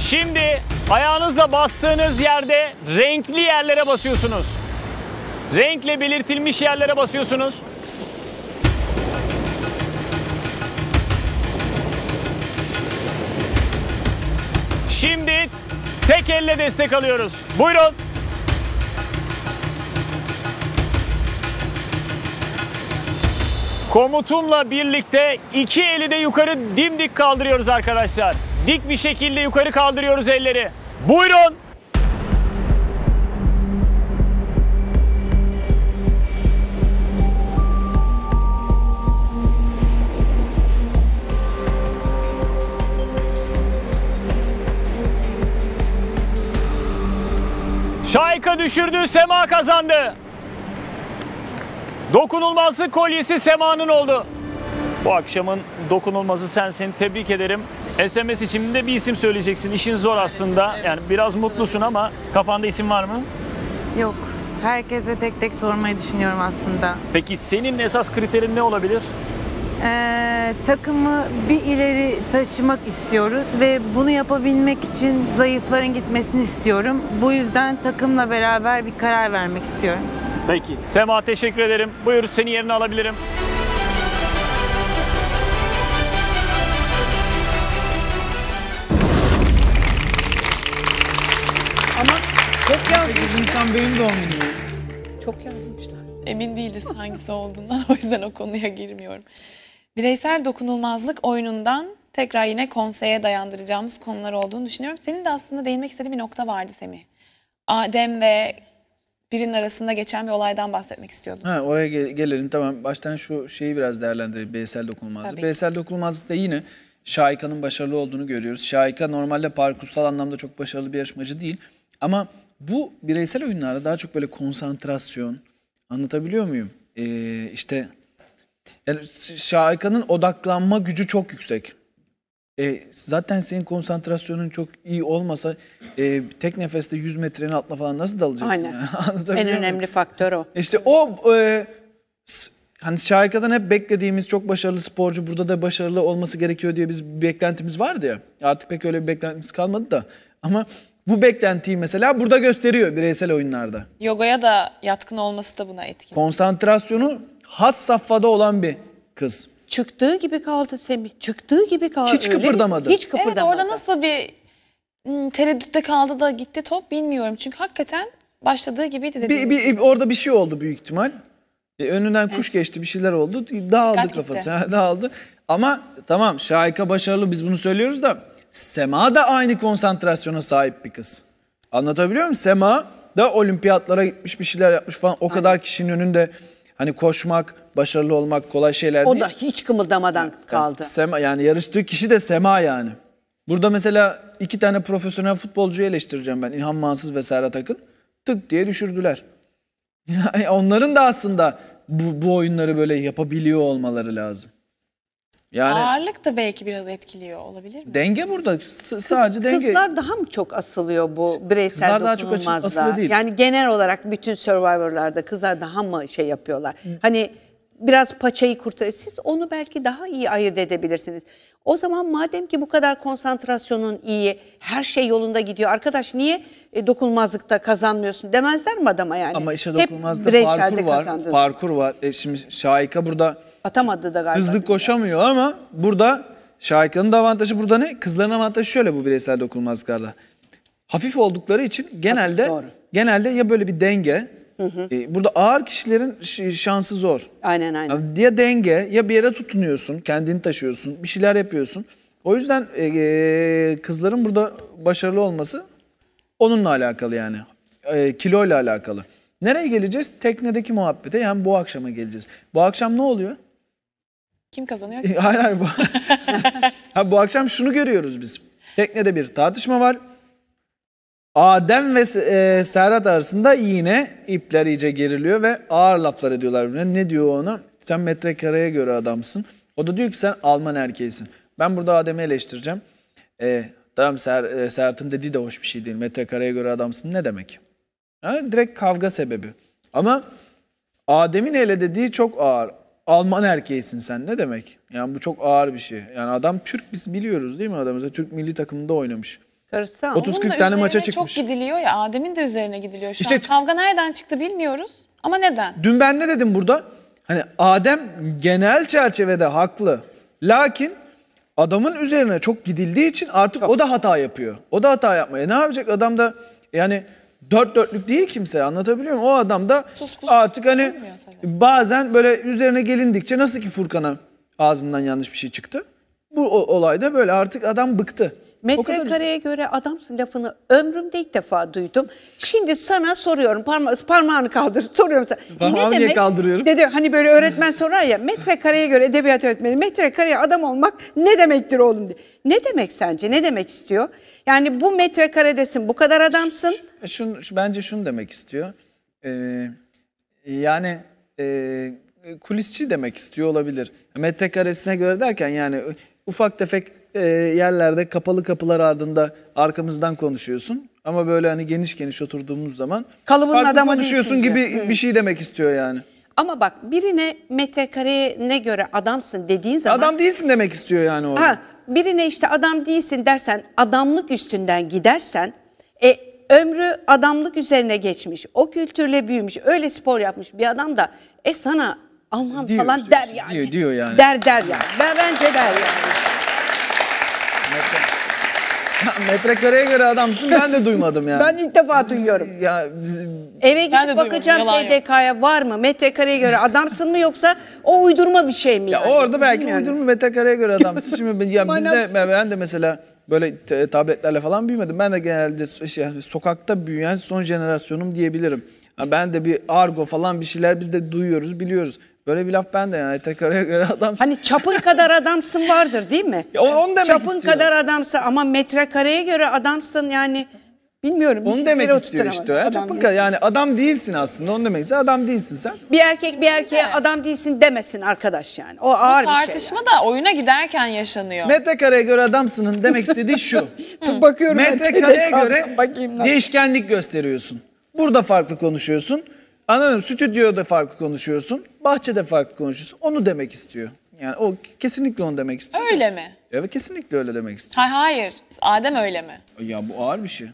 Şimdi ayağınızla bastığınız yerde renkli yerlere basıyorsunuz. Renkle belirtilmiş yerlere basıyorsunuz. Şimdi tek elle destek alıyoruz. Buyurun. Komutumla birlikte iki eli de yukarı dimdik kaldırıyoruz arkadaşlar. Dik bir şekilde yukarı kaldırıyoruz elleri. Buyurun. Şahika düşürdü, Sema kazandı. Dokunulmazlık kolyesi Sema'nın oldu. Bu akşamın dokunulmazı sensin. Tebrik ederim. S M S için de bir isim söyleyeceksin. İşin zor aslında. Yani biraz mutlusun ama kafanda isim var mı? Yok. Herkese tek tek sormayı düşünüyorum aslında. Peki senin esas kriterin ne olabilir? Ee, takımı bir ileri taşımak istiyoruz ve bunu yapabilmek için zayıfların gitmesini istiyorum. Bu yüzden takımla beraber bir karar vermek istiyorum. Peki. Sema teşekkür ederim. Buyur seni yerine alabilirim. İnsan benim doğum günü. Çok yazmışlar. Emin değiliz hangisi olduğundan. O yüzden o konuya girmiyorum. Bireysel dokunulmazlık oyunundan tekrar yine konseye dayandıracağımız konular olduğunu düşünüyorum. Senin de aslında değinmek istediğin bir nokta vardı Semih. Adem ve birinin arasında geçen bir olaydan bahsetmek istiyordun. Ha, oraya gel gelelim. Tamam. Baştan şu şeyi biraz değerlendirelim. Bireysel dokunulmazlık. Tabii. Bireysel dokunulmazlıkta yine Şahika'nın başarılı olduğunu görüyoruz. Şahika normalde parkursal anlamda çok başarılı bir yarışmacı değil. Ama bu bireysel oyunlarda daha çok böyle konsantrasyon, anlatabiliyor muyum? Ee, işte yani Şahika'nın odaklanma gücü çok yüksek. Ee, zaten senin konsantrasyonun çok iyi olmasa e, tek nefeste yüz metrenin altına falan nasıl dalacaksın? Aynen. Yani? En önemli muyum? Faktör o. İşte o e, hani Şahika'dan hep beklediğimiz çok başarılı sporcu, burada da başarılı olması gerekiyor diye biz bir beklentimiz vardı ya. Artık pek öyle bir beklentimiz kalmadı da ama bu beklentiyi mesela burada gösteriyor bireysel oyunlarda. Yoga'ya da yatkın olması da buna etkili. Konsantrasyonu had safhada olan bir kız. Çıktığı gibi kaldı Semih. Çıktığı gibi kaldı. Hiç kıpırdamadı. Hiç kıpırdamadı. Evet, orada nasıl bir tereddütte kaldı da gitti top bilmiyorum. Çünkü hakikaten başladığı gibiydi dediğim bir, bir, orada bir şey oldu büyük ihtimal. E, önünden kuş geçti, bir şeyler oldu. Dağıldı Gat kafası. Ha, dağıldı. Ama tamam Şahika başarılı, biz bunu söylüyoruz da Sema da aynı konsantrasyona sahip bir kız. Anlatabiliyor muyum? Sema da olimpiyatlara gitmiş, bir şeyler yapmış falan. O Aynen. kadar kişinin önünde hani koşmak, başarılı olmak kolay şeyler o değil. O da hiç kımıldamadan kaldı. Sema, yani yarıştığı kişi de Sema yani. Burada mesela iki tane profesyonel futbolcuyu eleştireceğim ben. İlhan Mansız ve Serhat Akın. Tık diye düşürdüler. Yani onların da aslında bu, bu oyunları böyle yapabiliyor olmaları lazım. Yani ağırlık da belki biraz etkiliyor olabilir mi? Denge burada. S sadece Kız, denge. Kızlar daha mı çok asılıyor bu bireysel kızlar dokunulmazlığa? Yani genel olarak bütün Survivor'larda kızlar daha mı şey yapıyorlar? Hı. Hani biraz paçayı kurtarır. Siz onu belki daha iyi ayırt edebilirsiniz. O zaman madem ki bu kadar konsantrasyonun iyi, her şey yolunda gidiyor. Arkadaş niye e, dokunulmazlıkta kazanmıyorsun demezler mi adama yani? Ama işte dokunulmazlıkta parkur var. Kazandın. Parkur var. E şimdi Şahika burada atamadı da galiba. Hızlı koşamıyor yani. Ama burada Şahika'nın da avantajı burada ne? Kızların avantajı şöyle bu bireysel dokunulmazlıklarda. Hafif oldukları için genelde Hafif, genelde ya böyle bir denge Hı hı. E, burada ağır kişilerin şansı zor. Aynen aynen. Ya denge, ya bir yere tutunuyorsun, kendini taşıyorsun, bir şeyler yapıyorsun. O yüzden e, kızların burada başarılı olması onunla alakalı yani. E, kiloyla alakalı. Nereye geleceğiz? Teknedeki muhabbete, yani bu akşama geleceğiz. Bu akşam ne oluyor? Kim kazanıyor ki? Hayır hayır. Bu... ha, bu akşam şunu görüyoruz biz. Teknede bir tartışma var. Adem ve e, Serhat arasında yine ipler iyice geriliyor ve ağır laflar ediyorlar birbirine. Ne diyor ona? Sen metrekareye göre adamsın. O da diyor ki sen Alman erkeğisin. Ben burada Adem'i eleştireceğim. E, tamam Ser, e, Serhat'ın dediği de hoş bir şey değil. Metrekareye göre adamsın ne demek? Ha, direkt kavga sebebi. Ama Adem'in hele dediği çok ağır. Alman erkeğisin sen ne demek? Yani bu çok ağır bir şey. Yani adam Türk, biz biliyoruz değil mi adamı? Türk milli takımında oynamış. otuz kırk tane maça çıkmış. Çok gidiliyor ya, Adem'in de üzerine gidiliyor. Şu işte, an kavga nereden çıktı bilmiyoruz ama neden? Dün ben ne dedim burada? Hani Adem genel çerçevede haklı. Lakin adamın üzerine çok gidildiği için artık çok. O da hata yapıyor. O da hata yapmaya. Ne yapacak? Adam da yani dört dörtlük değil kimse, anlatabiliyor muyum? O adam da sus, sus, artık hani bazen böyle üzerine gelindikçe, nasıl ki Furkan'a ağzından yanlış bir şey çıktı. Bu olayda böyle artık adam bıktı. Metrekareye göre adamsın lafını ömrümde ilk defa duydum. Şimdi sana soruyorum, parma parmağını kaldır, soruyorum sana. Parmağımı ne demek? Kaldırıyorum. Dedi, hani böyle öğretmen sorar ya, metrekareye göre edebiyat öğretmeni, metrekareye adam olmak ne demektir oğlum diye. Ne demek sence, ne demek istiyor? Yani bu metrekaredesin, bu kadar adamsın. Şun, şun, bence şunu demek istiyor. Ee, yani... E, kulisçi demek istiyor olabilir. Metrekaresine göre derken yani ufak tefek e, yerlerde kapalı kapılar ardında arkamızdan konuşuyorsun. Ama böyle hani geniş geniş oturduğumuz zaman farklı konuşuyorsun gibi diyor. Bir şey demek istiyor yani. Ama bak birine metrekareye göre adamsın dediğin zaman... Adam değilsin demek istiyor yani o. Ha, birine işte adam değilsin dersen, adamlık üstünden gidersen... E, ömrü adamlık üzerine geçmiş, o kültürle büyümüş, öyle spor yapmış bir adam da e sana... Alman diyor, falan diyor, der yani. Diyor, diyor yani. Der der yani. Ben bence der yani. Metrekareye göre adamsın ben de duymadım yani. Ben ilk defa bizim, duyuyorum. Ya, bizim... Eve gidip bakacağım T D K'ya var mı? Metrekareye göre adamsın mı yoksa o uydurma bir şey mi? Ya yani? Orada belki bilmiyorum. Uydurma metrekareye göre adamsın. Şimdi ya biz de, ben de mesela böyle tabletlerle falan büyümedim. Ben de genelde şey, sokakta büyüyen son jenerasyonum diyebilirim. Ben de bir argo falan bir şeyler biz de duyuyoruz, biliyoruz. Böyle bir laf ben de yani tekrara göre adamsın. Hani çapın kadar adamsın vardır değil mi? Ya onu demek çapın istiyor. Kadar adamsın ama metrekareye göre adamsın yani bilmiyorum. Onu demek istiyor işte. Ya. Çapın kadar, yani adam değilsin aslında, onu demek istiyor. Adam değilsin sen. Bir erkek şimdi bir erkeğe de adam değilsin demesin arkadaş yani. O ağır bir şey. Bu tartışma yani da oyuna giderken yaşanıyor. Metrekareye göre adamsının demek istediği şu. Bakıyorum metrekareye göre değişkenlik gösteriyorsun. Burada farklı konuşuyorsun. Anladım, stüdyoda farklı konuşuyorsun. Bahçede farklı konuşuyorsun. Onu demek istiyor. Yani o kesinlikle onu demek istiyor. Öyle mi? Evet, kesinlikle öyle demek istiyor. Hayır, hayır. Adem öyle mi? Ya bu ağır bir şey.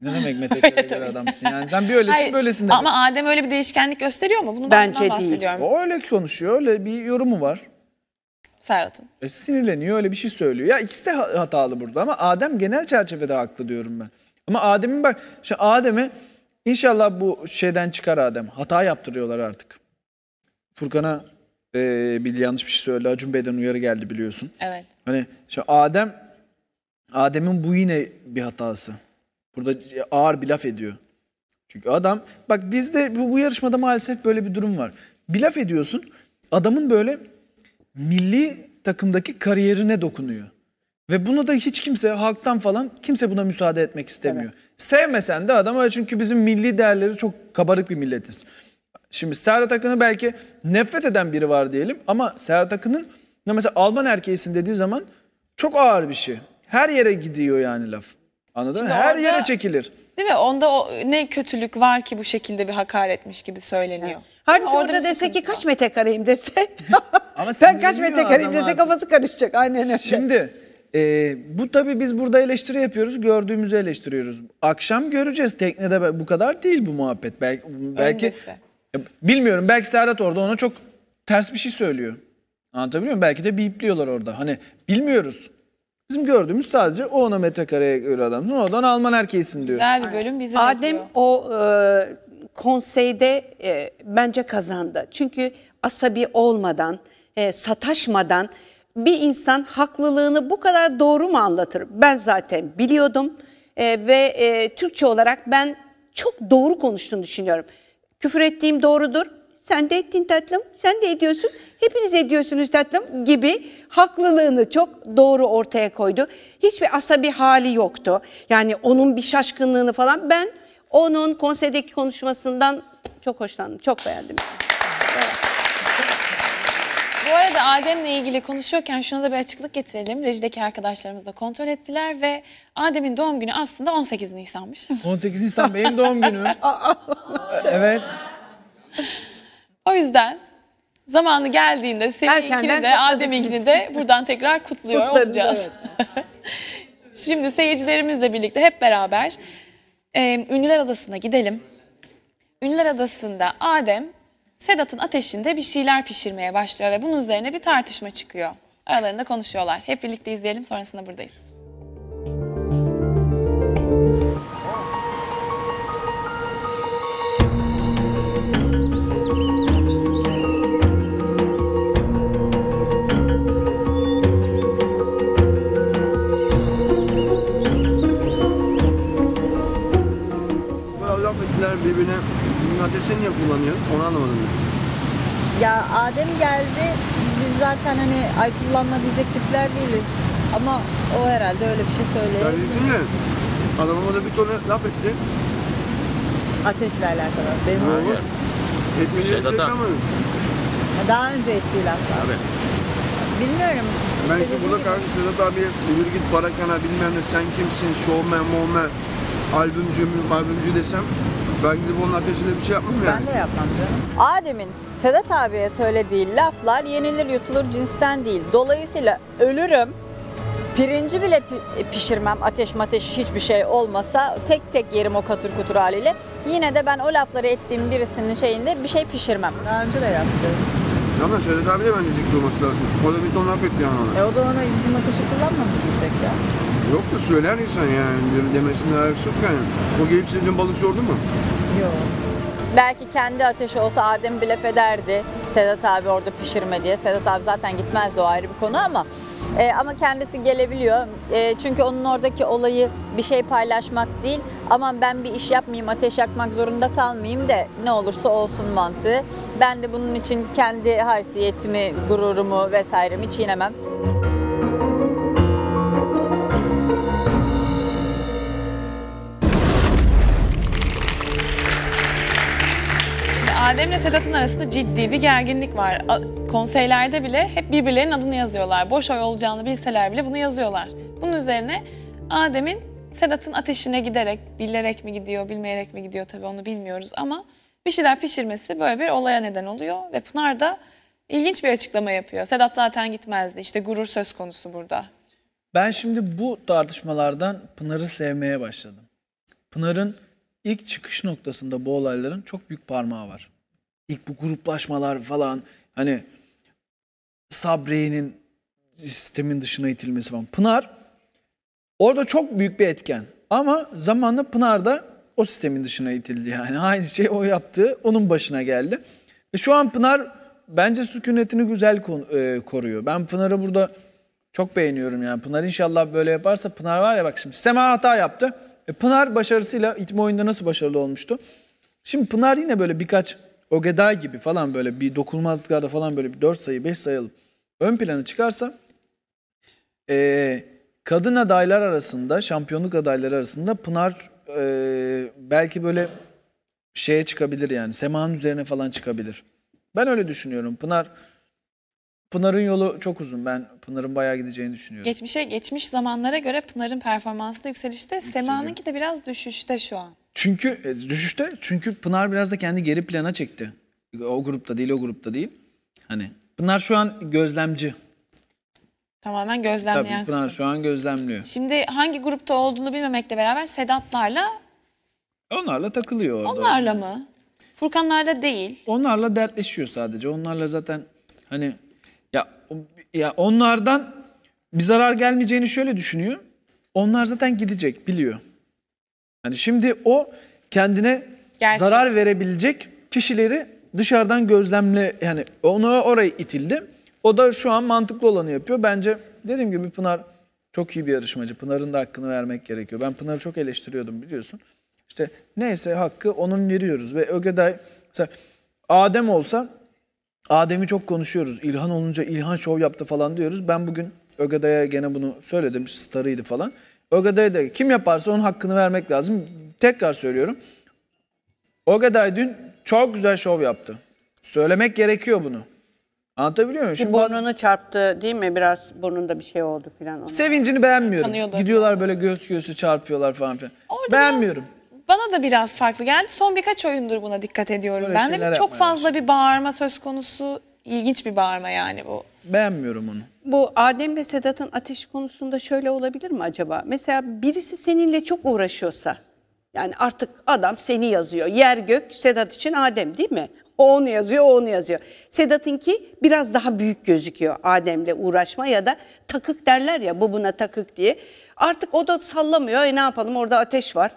Ne demek metrekareye adamsın yani? Sen bir öylesin, hayır, böylesin demek. Ama Adem öyle bir değişkenlik gösteriyor mu? Bunu ben bundan bahsediyorum. O öyle konuşuyor. Öyle bir yorumu var. Serhat'ın. E, sinirleniyor, öyle bir şey söylüyor. Ya ikisi de hatalı burada ama Adem genel çerçevede haklı diyorum ben. Ama Adem'in bak, şimdi Adem'i İnşallah bu şeyden çıkar Adem. Hata yaptırıyorlar artık. Furkan'a e, bir yanlış bir şey söyledi. Acun Bey'den uyarı geldi biliyorsun. Evet. Hani şimdi Adem, Adem'in bu yine bir hatası. Burada ağır bir laf ediyor. Çünkü adam, bak bizde bu, bu yarışmada maalesef böyle bir durum var. Bir laf ediyorsun, adamın böyle milli takımdaki kariyerine dokunuyor. Ve buna da hiç kimse, halktan falan kimse buna müsaade etmek istemiyor. Evet. Sevmesen de adam öyle, çünkü bizim milli değerleri çok kabarık bir milletiz. Şimdi Serhat Akın'ı belki nefret eden biri var diyelim ama Serhat Akın'ın mesela Alman erkeğisin dediği zaman çok ağır bir şey. Her yere gidiyor yani laf. Anladın mı? Her yere çekilir. Değil mi? Onda o, ne kötülük var ki bu şekilde bir hakaretmiş gibi söyleniyor. Halbuki orada, orada dese ki kaç metrekareyim dese. Sen kaç metrekareyim dese kafası karışacak. Aynen öyle. Şimdi... Ee, bu tabii biz burada eleştiri yapıyoruz, gördüğümüzü eleştiriyoruz. Akşam göreceğiz, teknede bu kadar değil bu muhabbet. Belki, belki bilmiyorum, belki Serhat orada ona çok ters bir şey söylüyor. Anlatabiliyor muyum? Belki de bipliyorlar orada. Hani bilmiyoruz. Bizim gördüğümüz sadece o ona metrekareye göre adamsın, oradan Alman erkeğisin diyor. Güzel bir bölüm bizi Adem bekliyor. O e, konseyde e, bence kazandı. Çünkü asabi olmadan, e, sataşmadan bir insan haklılığını bu kadar doğru mu anlatır? Ben zaten biliyordum e, ve e, Türkçe olarak ben çok doğru konuştuğunu düşünüyorum. Küfür ettiğim doğrudur. Sen de ettin tatlım, sen de ediyorsun, hepiniz ediyorsunuz tatlım gibi haklılığını çok doğru ortaya koydu. Hiçbir asabi hali yoktu. Yani onun bir şaşkınlığını falan ben onun konseydeki konuşmasından çok hoşlandım, çok beğendim. Evet. Bu arada Adem'le ilgili konuşuyorken şuna da bir açıklık getirelim. Rejideki arkadaşlarımız da kontrol ettiler ve Adem'in doğum günü aslında on sekiz Nisan'mış. on sekiz Nisan benim doğum günüm. Evet. O yüzden zamanı geldiğinde Semih'inkini de Adem'inkini de buradan tekrar kutluyor Kutlarım, olacağız. Evet. Şimdi seyircilerimizle birlikte hep beraber e, Ünlüler Adası'na gidelim. Ünlüler Adası'nda Adem Sedat'ın ateşinde bir şeyler pişirmeye başlıyor ve bunun üzerine bir tartışma çıkıyor. Aralarında konuşuyorlar. Hep birlikte izleyelim, sonrasında buradayız. Birbirine ateşini niye kullanıyor? Onu anlamadım. Ya Adem geldi, biz zaten hani ay kullanma diyecek tipler değiliz. Ama o herhalde öyle bir şey söyleyemiyor. Söyleyemiyor. Adamıma da bir tonu laf etti. Ateşle alakalı. Benim olur. Etmeli edecek ama. Daha önce ettiği laflar. Tabii. Bilmiyorum. Ben ki burada karşı Sedat abi yürü git barakana bilmem ne sen kimsin, şovmen, molmen, albümcü mü, albümcü desem. Ben gidip onun ateşiyle bir şey yapmam ben yani. Ben de yapmam canım. Adem'in Sedat abiye söylediği laflar yenilir yutulur cinsten değil. Dolayısıyla ölürüm, pirinci bile pi pişirmem, ateş mateş hiçbir şey olmasa tek tek yerim o katır kutur haliyle. Yine de ben o lafları ettiğim birisinin şeyinde bir şey pişirmem. Daha önce de yaptım. Ama Sedat abi de bence dik durması lazım. O da bir ton laf etti yani ona. E o da ona bizim ateşi kullanmamış diyecek ya. Yok da söyler insan yani, demesinin alakası yok yani. O gelip size dün balık sordu mu? Yok. Belki kendi ateşi olsa Adem bir laf ederdi. Sedat abi orada pişirme diye. Sedat abi zaten gitmezdi, o ayrı bir konu ama. E, ama kendisi gelebiliyor. E, çünkü onun oradaki olayı bir şey paylaşmak değil. Aman ben bir iş yapmayayım, ateş yakmak zorunda kalmayayım da ne olursa olsun mantığı. Ben de bunun için kendi haysiyetimi, gururumu vesairemi çiğnemem. Adem'le Sedat'ın arasında ciddi bir gerginlik var. Konseylerde bile hep birbirlerinin adını yazıyorlar. Boş oy olacağını bilseler bile bunu yazıyorlar. Bunun üzerine Adem'in Sedat'ın ateşine giderek, bilerek mi gidiyor, bilmeyerek mi gidiyor tabii onu bilmiyoruz ama bir şeyler pişirmesi böyle bir olaya neden oluyor ve Pınar da ilginç bir açıklama yapıyor. Sedat zaten gitmezdi. İşte gurur söz konusu burada. Ben şimdi bu tartışmalardan Pınar'ı sevmeye başladım. Pınar'ın ilk çıkış noktasında bu olayların çok büyük parmağı var. İlk bu gruplaşmalar falan, hani Sabriye'nin sistemin dışına itilmesi falan. Pınar orada çok büyük bir etken. Ama zamanla Pınar da o sistemin dışına itildi yani. Aynı şey o yaptığı, onun başına geldi. Ve şu an Pınar bence sükunetini güzel koruyor. Ben Pınar'ı burada çok beğeniyorum yani. Pınar inşallah böyle yaparsa, Pınar var ya bak şimdi Sema hata yaptı. E Pınar başarısıyla itme oyunda nasıl başarılı olmuştu? Şimdi Pınar yine böyle birkaç Ogeday gibi falan böyle bir dokunulmazlıklarda falan böyle bir dört sayı beş sayı alıp ön plana çıkarsa e, kadın adaylar arasında, şampiyonluk adayları arasında Pınar e, belki böyle şeye çıkabilir yani Sema'nın üzerine falan çıkabilir. Ben öyle düşünüyorum. Pınar Pınar'ın yolu çok uzun. Ben Pınar'ın bayağı gideceğini düşünüyorum. Geçmişe geçmiş zamanlara göre Pınar'ın performansı da yükselişte. Sema'nınki de biraz düşüşte şu an. Çünkü e, düşüşte. Çünkü Pınar biraz da kendi geri plana çekti. O grupta değil, o grupta değil. Hani Pınar şu an gözlemci. Tamamen gözlemleyen. Tabii Pınar şu an gözlemliyor. Şimdi hangi grupta olduğunu bilmemekle beraber Sedatlarla onlarla takılıyor orada. Onlarla mı? Furkanlarla değil. Onlarla dertleşiyor sadece. Onlarla zaten hani Ya, ya onlardan bir zarar gelmeyeceğini şöyle düşünüyor. Onlar zaten gidecek, biliyor. Yani şimdi o kendine Gerçekten. Zarar verebilecek kişileri dışarıdan gözlemle, yani onu oraya itildi. O da şu an mantıklı olanı yapıyor. Bence dediğim gibi Pınar çok iyi bir yarışmacı. Pınar'ın da hakkını vermek gerekiyor. Ben Pınar'ı çok eleştiriyordum biliyorsun. İşte neyse hakkı onun veriyoruz. Ve Ogeday, mesela Adem olsa, Adem'i çok konuşuyoruz. İlhan olunca İlhan şov yaptı falan diyoruz. Ben bugün Ogeday'a gene bunu söyledim. Starıydı falan. Ogeday'da kim yaparsa onun hakkını vermek lazım. Tekrar söylüyorum. Ogeday dün çok güzel şov yaptı. Söylemek gerekiyor bunu. Anlatabiliyor muyum? Şimdi burnunu bazen... çarptı değil mi? Biraz burnunda bir şey oldu falan. Ona. Sevincini beğenmiyorum. Gidiyorlar böyle göğüs göğüsü çarpıyorlar falan filan. Orada beğenmiyorum. Biraz, bana da biraz farklı geldi. Son birkaç oyundur buna dikkat ediyorum. Böyle ben de çok fazla bir bağırma söz konusu. İlginç bir bağırma yani bu. Beğenmiyorum onu. Bu Adem'le Sedat'ın ateşi konusunda şöyle olabilir mi acaba? Mesela birisi seninle çok uğraşıyorsa, yani artık adam seni yazıyor. Yer gök Sedat için Adem değil mi? O onu yazıyor, o onu yazıyor. Sedat'ınki biraz daha büyük gözüküyor Adem'le uğraşma, ya da takık derler ya, bu buna takık diye. Artık o da sallamıyor. E ne yapalım, orada ateş var.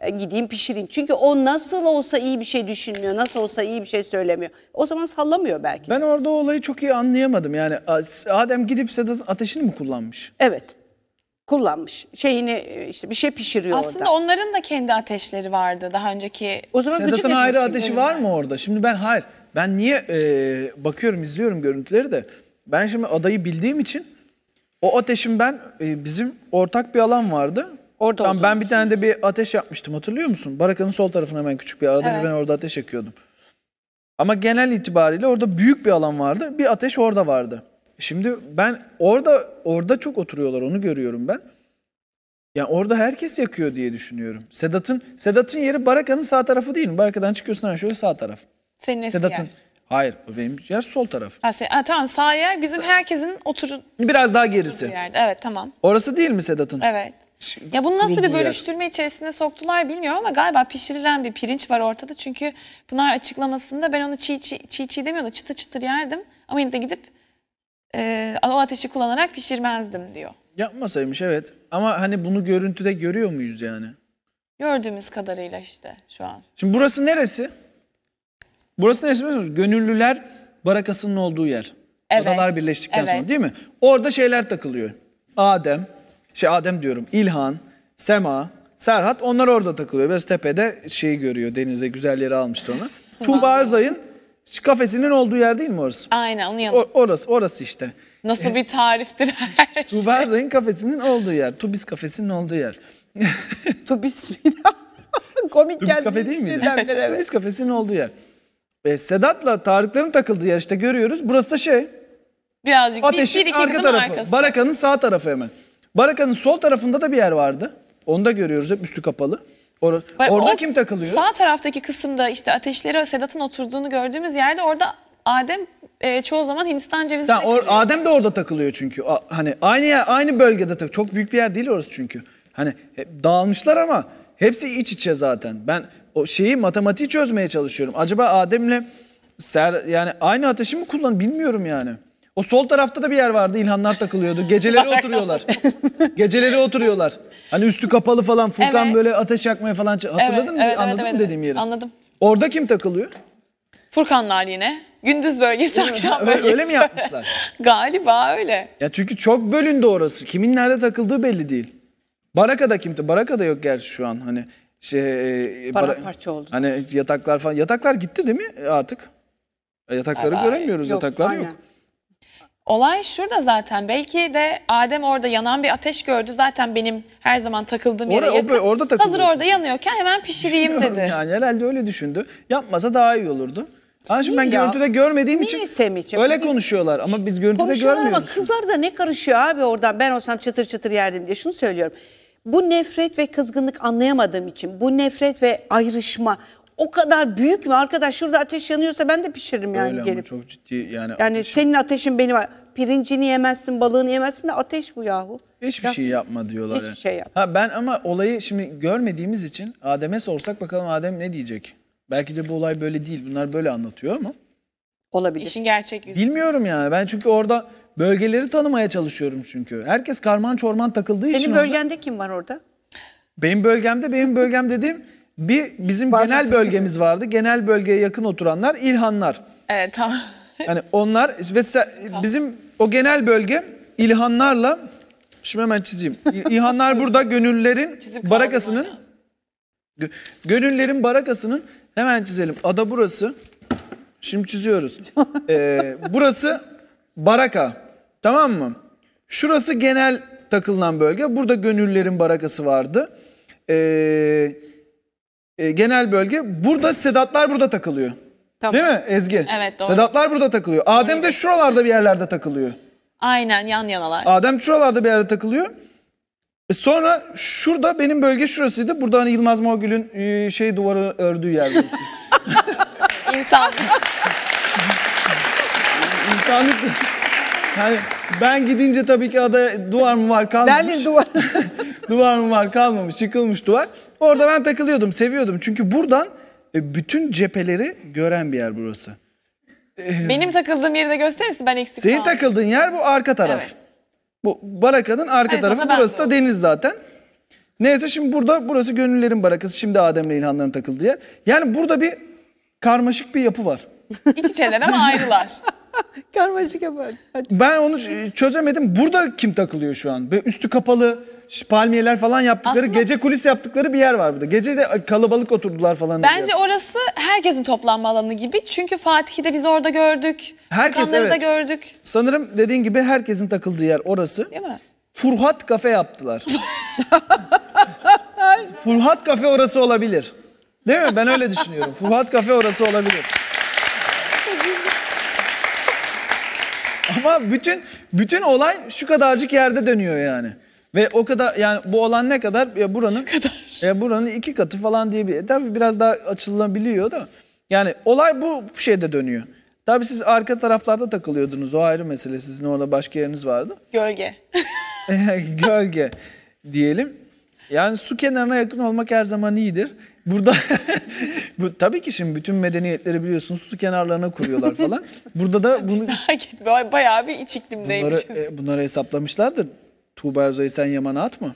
E, gideyim pişireyim. Çünkü o nasıl olsa iyi bir şey düşünmüyor. Nasıl olsa iyi bir şey söylemiyor. O zaman sallamıyor belki. Ben orada o olayı çok iyi anlayamadım. Yani Adem gidip Sedat'ın ateşini mi kullanmış? Evet. Kullanmış. Şeyini işte bir şey pişiriyor aslında orada. Aslında onların da kendi ateşleri vardı daha önceki. O zaman Sedat'ın ayrı ateşi var mı orada? Şimdi ben hayır. Ben niye e, bakıyorum, izliyorum görüntüleri de. Ben şimdi adayı bildiğim için o ateşim ben e, bizim ortak bir alan vardı. Orada tam ben bir tane de bir ateş yapmıştım, hatırlıyor musun? Barakanın sol tarafına hemen küçük bir arada evet. Bir ben orada ateş yakıyordum. Ama genel itibariyle orada büyük bir alan vardı. Bir ateş orada vardı. Şimdi ben orada orada çok oturuyorlar, onu görüyorum ben. Yani orada herkes yakıyor diye düşünüyorum. Sedat'ın Sedat'ın yeri Baraka'nın sağ tarafı değil mi? Barakadan çıkıyorsun hemen şöyle sağ taraf. Senin Sedat'ın. Hayır, o benim yer sol taraf. Ha, sen, ha, tamam sağ yer bizim herkesin oturun. Biraz daha gerisi. Evet tamam. Orası değil mi Sedat'ın? Evet. Ya bunu nasıl bir bölüştürme yer. içerisine soktular bilmiyorum ama galiba pişirilen bir pirinç var ortada. Çünkü Pınar açıklamasında ben onu çiğ çiğ, çiğ, çiğ demiyorum, çıtır çıtır yerdim. Ama yine de gidip Ee, o ateşi kullanarak pişirmezdim diyor. Yapmasaymış evet. Ama hani bunu görüntüde görüyor muyuz yani? Gördüğümüz kadarıyla işte şu an. Şimdi burası neresi? Burası neresi biliyor musunuz? Gönüllüler Barakası'nın olduğu yer. Evet. Adalar birleştikten evet. sonra değil mi? Orada şeyler takılıyor. Adem, şey Adem diyorum, İlhan, Sema, Serhat onlar orada takılıyor. Biraz tepede şeyi görüyor, denize güzel yeri almıştı onu. Tuğba Özay'ın kafesinin olduğu yer değil mi orası? Aynen onun yanında. Orası, orası işte. Nasıl bir tariftir her şey. Tuba Zay'ın kafesinin olduğu yer. Tubis kafesinin olduğu yer. Tubis mi? Komik geldi. Tubis kafe değil miydi? Evet. Evet. Tubis kafesinin olduğu yer. Ve Sedat'la Tarıkların takıldığı yer işte görüyoruz. Burası da şey. Birazcık ateşin bir, bir iki arka tarafı. Arkası. Baraka'nın sağ tarafı hemen. Baraka'nın sol tarafında da bir yer vardı. Onu da görüyoruz hep üstü kapalı. Or orada o, kim takılıyor? Sağ taraftaki kısımda işte ateşleri Sedat'ın oturduğunu gördüğümüz yerde orada Adem e, çoğu zaman Hindistan cevizi takılıyor. Adem de orada takılıyor çünkü. A hani aynı yer, aynı bölgede takılıyor. Çok büyük bir yer değil orası çünkü. Hani dağılmışlar ama hepsi iç içe zaten. Ben o şeyi matematiği çözmeye çalışıyorum. Acaba Adem'le ser yani aynı ateşi mi kullan bilmiyorum yani. O sol tarafta da bir yer vardı. İlhanlar takılıyordu. Geceleri oturuyorlar. Geceleri oturuyorlar. Hani üstü kapalı falan. Furkan evet. böyle ateş yakmaya falan. Hatırladın evet, mı? Evet, Anladın evet, mı evet. dediğim yeri? Anladım. Orada kim takılıyor? Furkanlar yine. Gündüz bölgesi, akşam bölgesi. Öyle mi yapmışlar? Galiba öyle. Ya çünkü çok bölündü orası. Kimin nerede takıldığı belli değil. Baraka'da kimdi? Baraka'da yok gerçi şu an. Hani şey para parça oldu. Hani yataklar falan. Yataklar gitti değil mi artık? Yatakları Aa, göremiyoruz. Yok, yataklar aynen. yok. Olay şurada zaten. Belki de Adem orada yanan bir ateş gördü. Zaten benim her zaman takıldığım yere yakın. Orada, orada takılıyor. Hazır orada yanıyorken hemen pişireyim dedi. Yani herhalde öyle düşündü. Yapmasa daha iyi olurdu. Ama şimdi ben ya. görüntüde görmediğim Niye için sevmeyeceğim? öyle konuşuyorlar ama biz görüntüde görmüyoruz. Ama kızlar da ne karışıyor abi oradan ben olsam çıtır çıtır yerdim diye. Şunu söylüyorum. Bu nefret ve kızgınlık anlayamadığım için bu nefret ve ayrışma... O kadar büyük mü arkadaş? Şurada ateş yanıyorsa ben de pişiririm yani Öyle gelip. Ama çok ciddi yani. Yani ateşim. Senin ateşin benim var. Pirincini yemezsin, balığını yemezsin de ateş bu yahu. Hiçbir ya. şey yapma diyorlar. Hiçbir yani. şey yapma. Ha ben ama olayı şimdi görmediğimiz için Adem'e sorsak bakalım Adem ne diyecek? Belki de bu olay böyle değil. Bunlar böyle anlatıyor ama. Olabilir. İşin gerçek yüzü. Bilmiyorum yani. Ben çünkü orada bölgeleri tanımaya çalışıyorum çünkü. Herkes karman çorman takıldığı Senin için. Senin bölgende orada... kim var orada? Benim bölgemde, benim bölgem dediğim Bir bizim Barkası genel bölgemiz gibi. vardı. Genel bölgeye yakın oturanlar İlhanlar. Evet, tamam. Yani onlar ve se, bizim o genel bölge İlhanlarla, şimdi hemen çizeyim. İlhanlar burada Gönüllerin Barakası'nın gö, Gönüllerin Barakası'nın hemen çizelim. Ada burası. Şimdi çiziyoruz. Ee, burası Baraka. Tamam mı? Şurası genel takılan bölge. Burada Gönüllerin Barakası vardı. Eee Genel bölge. Burada Sedatlar burada takılıyor. Tamam. Değil mi Ezgi? Evet, doğru. Sedatlar burada takılıyor. Adem doğru. de şuralarda bir yerlerde takılıyor. Aynen, yan yanalar. Adem şuralarda bir yerde takılıyor. E sonra şurada benim bölge şurasıydı. Burada hani Yılmaz Morgül'ün şey duvarı ördüğü yer. İnsanlık. İnsanlık. Yani ben gidince tabii ki adaya duvar mı var kalmamış. Berlin duvar. Duvar mı var kalmamış, yıkılmış duvar. Orada ben takılıyordum, seviyordum. Çünkü buradan bütün cepheleri gören bir yer burası. Benim takıldığım yeri de gösterir misin? Ben eksik Senin kaldım. takıldığın yer bu arka taraf. Evet. Bu Baraka'nın arka evet, tarafı. Burası da deniz zaten. Neyse, şimdi burada burası Gönüllerin Barakası. Şimdi Adem'le İlhanların takıldığı yer. Yani burada bir karmaşık bir yapı var. İç içeler ama ayrılar. Karmaşık yapar. Hadi. Ben onu çözemedim. Burada kim takılıyor şu an? Böyle üstü kapalı palmiyeler falan yaptıkları, aslında gece kulis yaptıkları bir yer var burada. Gece de kalabalık oturdular falan. Bence orası herkesin toplanma alanı gibi. Çünkü Fatih'i de biz orada gördük. Herkes, evet. Da gördük. Sanırım dediğin gibi herkesin takıldığı yer orası. Değil mi? Furhat Kafe yaptılar. Furhat Kafe orası olabilir. Değil mi? Ben öyle düşünüyorum. Furhat Kafe orası olabilir. Ama bütün bütün olay şu kadarcık yerde dönüyor yani. Ve o kadar, yani bu olan ne kadar? Ya buranın kadar. Ya buranın iki katı falan diye bir. Tabii biraz daha açılabiliyor da. Yani olay bu şeyde dönüyor. Tabii siz arka taraflarda takılıyordunuz. O ayrı mesele. Sizin orada başka yeriniz vardı. Gölge. Gölge diyelim. Yani su kenarına yakın olmak her zaman iyidir. Burada bu, tabii ki şimdi bütün medeniyetleri biliyorsunuz su kenarlarına kuruyorlar falan. Burada da bunu bayağı bir iç iklimdeymişiz. Bunları, e, bunları hesaplamışlardır. Tuğba Özay'ı sen yamana atma.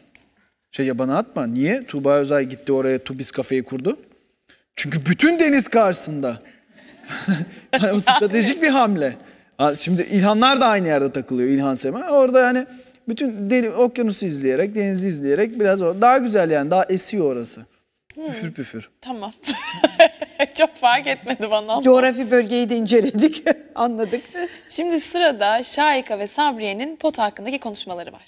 Şey yabana atma. Niye? Tuğba Özay gitti oraya Tubis Kafe'yi kurdu. Çünkü bütün deniz karşısında. Yani o stratejik bir hamle. Şimdi İlhanlar da aynı yerde takılıyor. İlhan Sema. Orada hani bütün deli, okyanusu izleyerek, denizi izleyerek biraz daha güzel yani. Daha esiyor orası. Hmm. Püfür püfür. Tamam. Çok fark etmedi bana. Coğrafi bölgeyi de inceledik. Anladık. Şimdi sırada Şahika ve Sabriye'nin pot hakkındaki konuşmaları var.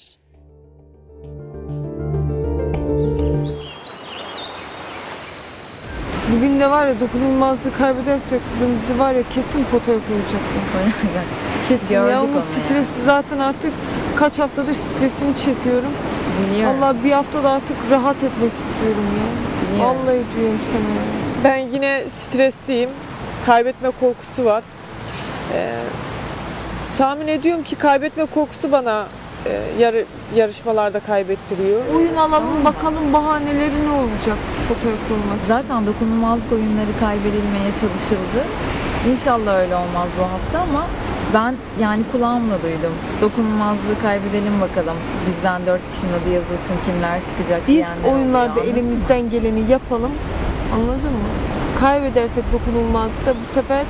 Bugün de var ya, dokunulmazlığı kaybedersek kızım bizi var ya kesin pota koyacak. Kesin ya, ama stresi zaten artık kaç haftadır stresini çekiyorum. Vallahi bir haftada artık rahat etmek istiyorum ya. Vallahi diyorum sana. Ben yine stresliyim. Kaybetme korkusu var. Ee, tahmin ediyorum ki kaybetme korkusu bana e, yar yarışmalarda kaybettiriyor. Oyun alalım bakalım bahaneleri ne olacak fotoğraf olmak. Zaten dokunulmazlık oyunları kaybedilmeye çalışıldı. İnşallah öyle olmaz bu hafta ama ben yani kulağımla duydum. Dokunulmazlığı kaybedelim bakalım. Bizden dört kişinin adı yazılsın, kimler çıkacak. Biz oyunlarda elimizden geleni yapalım. Anladın mı? Kaybedersek dokunulmazlığı da bu sefer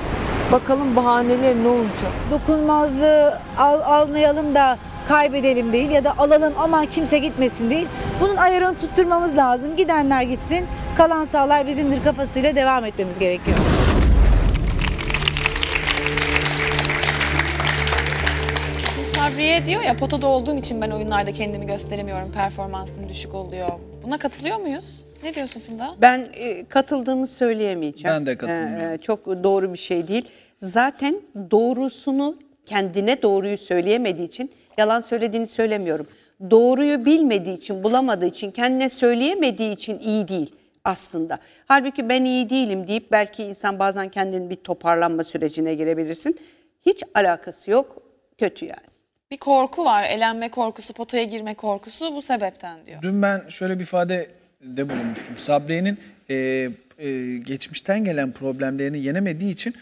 bakalım bahaneler ne olacak. Dokunulmazlığı al, almayalım da kaybedelim değil ya da alalım aman kimse gitmesin değil. Bunun ayarını tutturmamız lazım. Gidenler gitsin, kalan sağlar bizimdir kafasıyla devam etmemiz gerekiyor. Sabriye diyor ya, potada olduğum için ben oyunlarda kendimi gösteremiyorum, performansım düşük oluyor. Buna katılıyor muyuz? Ne diyorsun Funda? Ben e, katıldığımı söyleyemeyeceğim. Ben de katılmıyorum. E, çok doğru bir şey değil. Zaten doğrusunu, kendine doğruyu söyleyemediği için, yalan söylediğini söylemiyorum. Doğruyu bilmediği için, bulamadığı için, kendine söyleyemediği için iyi değil aslında. Halbuki ben iyi değilim deyip belki insan bazen kendini bir toparlanma sürecine girebilirsin. Hiç alakası yok, kötü yani. Bir korku var, elenme korkusu, potaya girme korkusu bu sebepten diyor. Dün ben şöyle bir ifade de bulunmuştum. Sabriye'nin e, e, geçmişten gelen problemlerini yenemediği için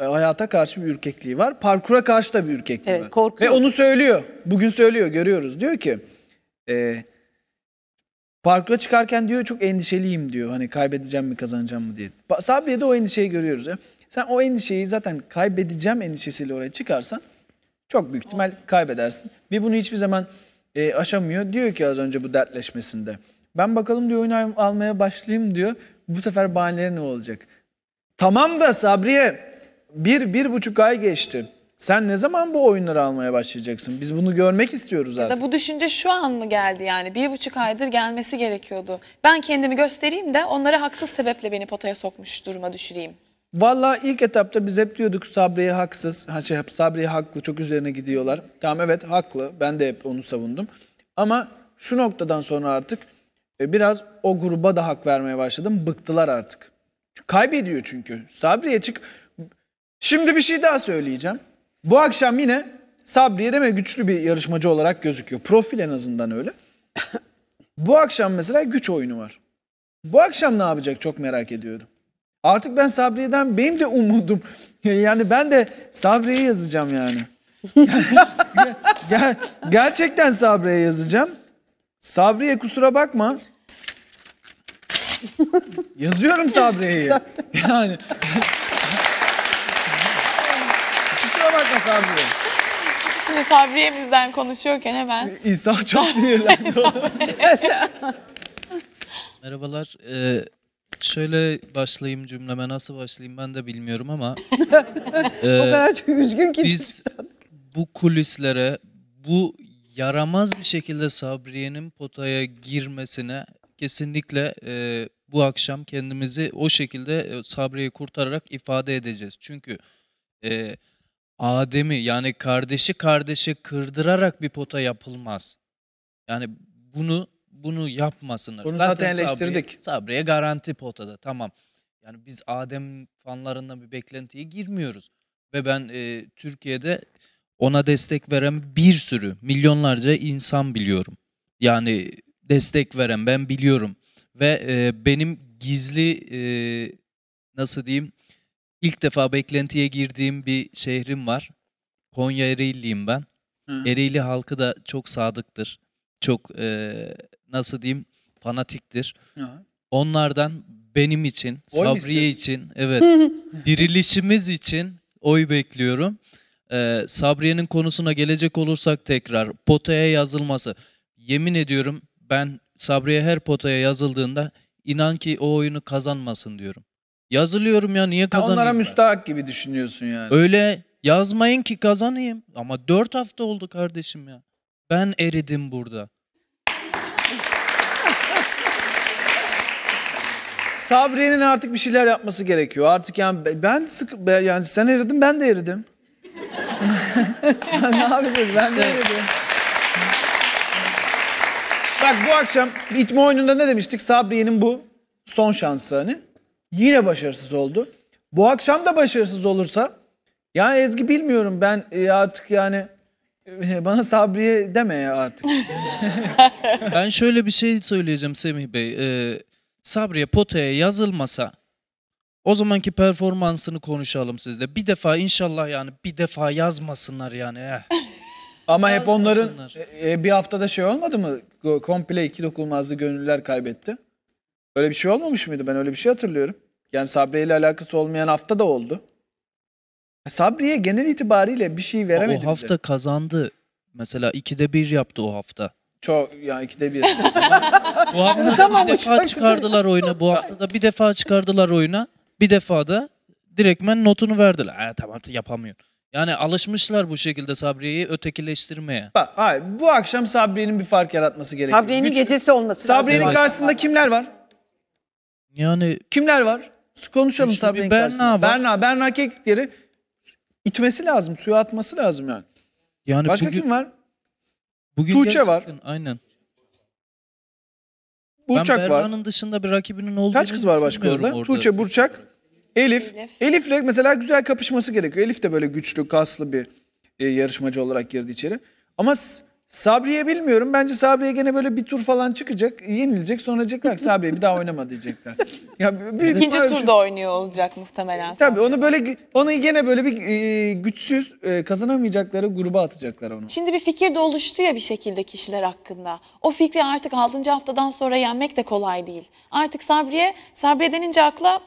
e, hayata karşı bir ürkekliği var. Parkura karşı da bir ürkekliği evet, var. Korkuyor. Ve onu söylüyor. Bugün söylüyor, görüyoruz. Diyor ki, e, Parkura çıkarken diyor çok endişeliyim diyor. Hani kaybedeceğim mi kazanacağım mı diye. Sabriye'de o endişeyi görüyoruz. Ya. Sen o endişeyi zaten kaybedeceğim endişesiyle oraya çıkarsan çok büyük ihtimal kaybedersin. Ve bunu hiçbir zaman e, aşamıyor. Diyor ki az önce bu dertleşmesinde. Ben bakalım diyor oyunu almaya başlayayım diyor. Bu sefer bahaneleri ne olacak? Tamam da Sabriye bir, bir buçuk ay geçti. Sen ne zaman bu oyunları almaya başlayacaksın? Biz bunu görmek istiyoruz artık. Ya da bu düşünce şu an mı geldi yani? Bir buçuk aydır gelmesi gerekiyordu. Ben kendimi göstereyim de onlara haksız sebeple beni potaya sokmuş duruma düşüreyim. Vallahi ilk etapta biz hep diyorduk Sabriye haksız, şey, Sabriye haklı, çok üzerine gidiyorlar. Tamam evet haklı, ben de hep onu savundum. Ama şu noktadan sonra artık biraz o gruba da hak vermeye başladım. Bıktılar artık. Kaybediyor çünkü. Sabriye çık... Şimdi bir şey daha söyleyeceğim. Bu akşam yine Sabriye deme güçlü bir yarışmacı olarak gözüküyor. Profil en azından öyle. Bu akşam mesela güç oyunu var. Bu akşam ne yapacak çok merak ediyorum. Artık ben Sabriye'den benim de umudum. Yani ben de Sabriye'ye yazacağım yani. ger ger gerçekten Sabriye'ye yazacağım. Sabriye kusura bakma. Yazıyorum Sabriye'ye. Yani... Sabriye. Şimdi Sabriye'mizden konuşuyorken hemen... İsa çok sinirlendi. Merhabalar. Ee, şöyle başlayayım cümleme. Nasıl başlayayım ben de bilmiyorum ama... e, o kadar çok üzgün ki... Biz bu kulislere, bu yaramaz bir şekilde Sabriye'nin potaya girmesine kesinlikle... E, bu akşam kendimizi o şekilde Sabriye'yi kurtararak ifade edeceğiz. Çünkü... E, Adem'i yani kardeşi kardeşi kırdırarak bir pota yapılmaz. Yani bunu bunu yapmasınlar. Bunu zaten, zaten eleştirdik. Sabriye, Sabriye garanti potada tamam. Yani biz Adem fanlarından bir beklentiye girmiyoruz. Ve ben e, Türkiye'de ona destek veren bir sürü milyonlarca insan biliyorum. Yani destek veren ben biliyorum. Ve e, benim gizli e, nasıl diyeyim? İlk defa beklentiye girdiğim bir şehrim var. Konya Ereğli'yim ben. Hı. Ereğli halkı da çok sadıktır. Çok e, nasıl diyeyim fanatiktir. Hı. Onlardan benim için, oy Sabriye için, evet dirilişimiz için oy bekliyorum. E, Sabriye'nin konusuna gelecek olursak tekrar potaya yazılması. Yemin ediyorum ben Sabriye her potaya yazıldığında inan ki o oyunu kazanmasın diyorum. Yazılıyorum ya niye kazanayım? Onlara müstahak gibi düşünüyorsun yani. Öyle yazmayın ki kazanayım. Ama dört hafta oldu kardeşim ya. Ben eridim burada. Sabriye'nin artık bir şeyler yapması gerekiyor. Artık yani ben sık yani sen eridin ben de eridim. Ne yapacağız ben de eridim. Bak bu akşam itme oyununda ne demiştik? Sabriye'nin bu son şansı hani. Yine başarısız oldu. Bu akşam da başarısız olursa yani Ezgi bilmiyorum ben artık yani bana Sabriye deme ya artık. Ben şöyle bir şey söyleyeceğim Semih Bey. Ee, Sabriye potaya yazılmasa o zamanki performansını konuşalım sizle. Bir defa inşallah yani bir defa yazmasınlar yani. Eh. Ama hep onların e, bir haftada şey olmadı mı? Komple iki dokunulmazlığı gönüller kaybetti. Öyle bir şey olmamış mıydı? Ben öyle bir şey hatırlıyorum. Yani Sabriye ile alakası olmayan hafta da oldu. Sabriye genel itibariyle bir şey veremedi. O hafta bize kazandı. Mesela ikide bir yaptı o hafta. Çok yani ikide bir. Bu hafta tamam, bir defa çıkardılar oyuna. Bu hafta da bir defa çıkardılar oyuna. Bir defa da direktmen notunu verdiler. Ha, tamam yapamıyor. Yani alışmışlar bu şekilde Sabriye'yi ötekileştirmeye. Bak, hayır, bu akşam Sabriye'nin bir fark yaratması gerekiyor. Sabriye'nin Güç... gecesi olması Sabriye lazım. Sabriye'nin karşısında kimler var? Yani kimler var? Konuşalım Sabriye'nin karşısında. Berna, Berna kekikleri itmesi lazım, suya atması lazım yani. Yani başka bugün, kim var? Bugün Tuğçe var. Aynen. Burçak ben var. Berna'nın dışında bir rakibinin olduğunu kaç kız var başka orada? orada? Tuğçe, Burçak, Elif. Elif. Elif'le mesela güzel kapışması gerekiyor. Elif de böyle güçlü, kaslı bir e, yarışmacı olarak girdi içeri. Ama Sabriye bilmiyorum. Bence Sabriye gene böyle bir tur falan çıkacak. Yenilecek. Sonra diyecekler ki Sabriye bir daha oynama diyecekler. Ya büyük İkinci turda şey... oynuyor olacak muhtemelen. Tabii Sabriye. Onu böyle onu gene böyle bir e, güçsüz e, kazanamayacakları gruba atacaklar onu. Şimdi bir fikir de oluştu ya bir şekilde kişiler hakkında. O fikri artık altıncı haftadan sonra yenmek de kolay değil. Artık Sabriye, Sabriye denince akla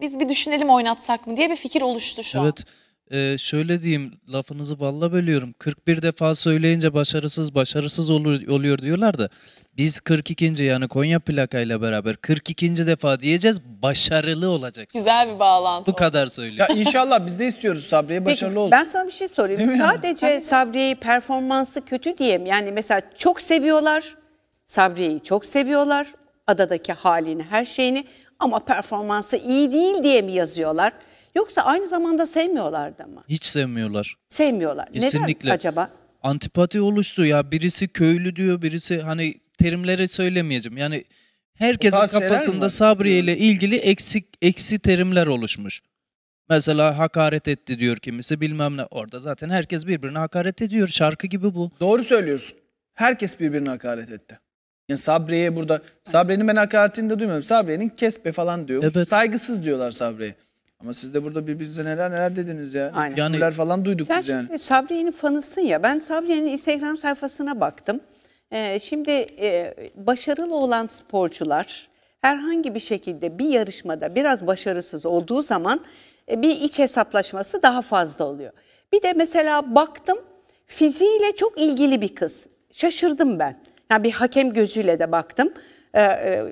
biz bir düşünelim oynatsak mı diye bir fikir oluştu şu evet. an. Ee, şöyle diyeyim, lafınızı balla bölüyorum. kırk bir defa söyleyince başarısız başarısız olur, oluyor diyorlar da biz kırk ikinci yani Konya plakayla beraber kırk ikinci defa diyeceğiz, başarılı olacaksın. Güzel bir bağlantı. Bu oldu. Kadar söylüyorum. Ya inşallah biz de istiyoruz Sabriye başarılı Peki, olsun. Ben sana bir şey sorayım. Değil Sadece yani? Sabriye'yi performansı kötü diyeyim. Yani mesela çok seviyorlar, Sabriye'yi çok seviyorlar. Adadaki halini, her şeyini ama performansı iyi değil diye mi yazıyorlar? Yoksa aynı zamanda sevmiyorlardı ama. Hiç sevmiyorlar. Sevmiyorlar. Kesinlikle. Neden acaba? Antipati oluştu ya, birisi köylü diyor, birisi hani terimleri söylemeyeceğim. Yani herkesin kafasında Sabriye ile ilgili eksik eksi terimler oluşmuş. Mesela hakaret etti diyor kimisi, bilmem ne. Orada zaten herkes birbirine hakaret ediyor. Şarkı gibi bu. Doğru söylüyorsun. Herkes birbirine hakaret etti. Yani Sabriye'ye burada, Sabriye'nin ben hakaretini de duymadım. Sabriye'nin kesbe falan diyor. Evet. Saygısız diyorlar Sabriye'ye. Ama siz de burada birbirinize neler neler dediniz ya. Aynen. Yani, falan duyduk biz yani. Sen Sabriye'nin fanısın ya. Ben Sabriye'nin Instagram sayfasına baktım. Ee, şimdi e, başarılı olan sporcular herhangi bir şekilde bir yarışmada biraz başarısız olduğu zaman e, bir iç hesaplaşması daha fazla oluyor. Bir de mesela baktım, fiziğiyle çok ilgili bir kız. Şaşırdım ben. Yani bir hakem gözüyle de baktım.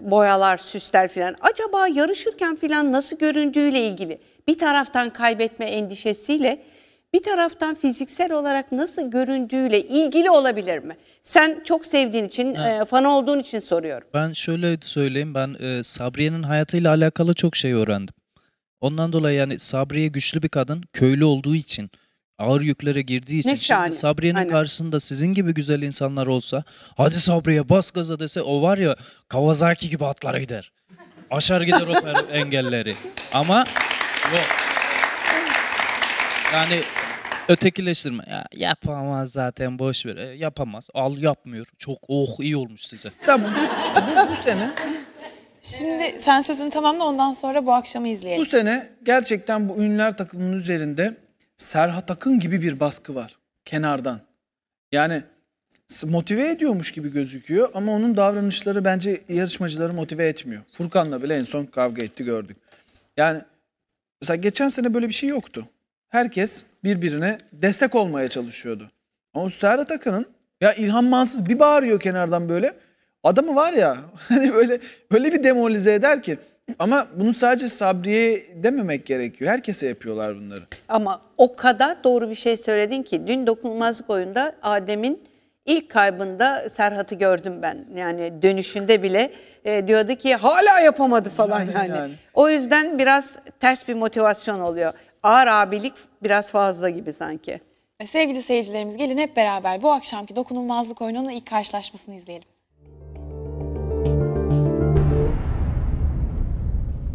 Boyalar, süsler filan. Acaba yarışırken filan nasıl göründüğüyle ilgili bir taraftan kaybetme endişesiyle bir taraftan fiziksel olarak nasıl göründüğüyle ilgili olabilir mi? Sen çok sevdiğin için, ha. fan olduğun için soruyorum. Ben şöyle söyleyeyim, ben Sabriye'nin hayatıyla alakalı çok şey öğrendim. Ondan dolayı yani Sabriye güçlü bir kadın, köylü olduğu için, ağır yüklere girdiği için. Şimdi Sabriye'nin karşısında sizin gibi güzel insanlar olsa, hadi Sabriye bas gaza dese, o var ya Kawasaki gibi atlara gider. Aşar gider o engelleri. Ama yok. Yani ötekileştirme. Ya, yapamaz zaten, boş ver. E, yapamaz. Al yapmıyor. Çok oh iyi olmuş size. Sen bu, bu, bu sene. Şimdi sen sözünü tamamla, ondan sonra bu akşamı izleyelim. Bu sene gerçekten bu ünlüler takımının üzerinde Serhat Akın gibi bir baskı var kenardan. Yani motive ediyormuş gibi gözüküyor ama onun davranışları bence yarışmacıları motive etmiyor. Furkan'la bile en son kavga etti, gördük. Yani mesela geçen sene böyle bir şey yoktu. Herkes birbirine destek olmaya çalışıyordu. Ama Serhat Akın'ın ya İlhan Mansız bir bağırıyor kenardan böyle. Adamı var ya hani böyle böyle bir demoralize eder ki. Ama bunu sadece Sabriye dememek gerekiyor. Herkese yapıyorlar bunları. Ama o kadar doğru bir şey söyledin ki, dün dokunulmazlık oyunda Adem'in ilk kaybında Serhat'ı gördüm ben. Yani dönüşünde bile e, diyordu ki hala yapamadı falan yani, yani. yani. O yüzden biraz ters bir motivasyon oluyor. Ağır abilik biraz fazla gibi sanki. Sevgili seyircilerimiz, gelin hep beraber bu akşamki dokunulmazlık oyununun ilk karşılaşmasını izleyelim.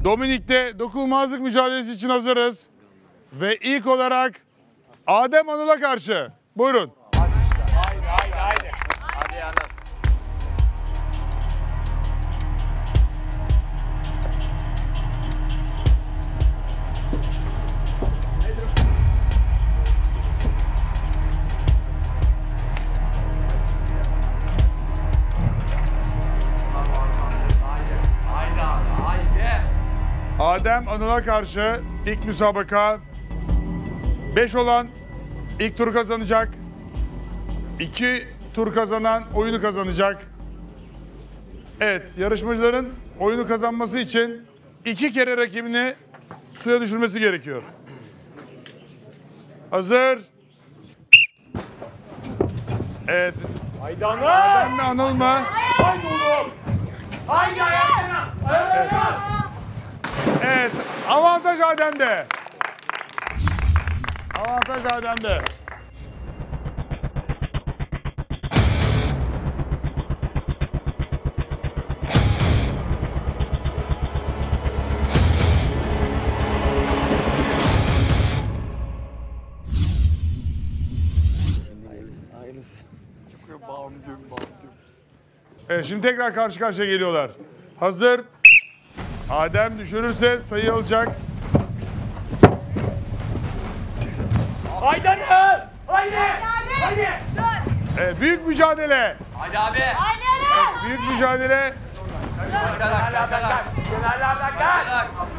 Dominik'te dokunulmazlık mücadelesi için hazırız. Ve ilk olarak Adem Anıl'a karşı. Buyurun. Haydi, haydi, haydi. Haydi, haydi Anıl. Adem Anıl'a karşı ilk müsabaka. beş olan ilk tur kazanacak. iki tur kazanan oyunu kazanacak. Evet, yarışmacıların oyunu kazanması için iki kere rakibini suya düşürmesi gerekiyor. Hazır. Evet. Haydi Anıl. Adem mi Anıl mı? Haydi oğlum. Haydi ayaklarına. Ayaklarına. Evet, avantaj Adem'de. Avantaj Adem'de. Hayırlısı, hayırlısı. Evet, şimdi tekrar karşı karşıya geliyorlar. Hazır. Adem düşürürse sayı alacak. Haydi Anıl! Haydi! Haydi! Evet, büyük mücadele. Haydi abi. Haydi Anıl! Evet, büyük mücadele.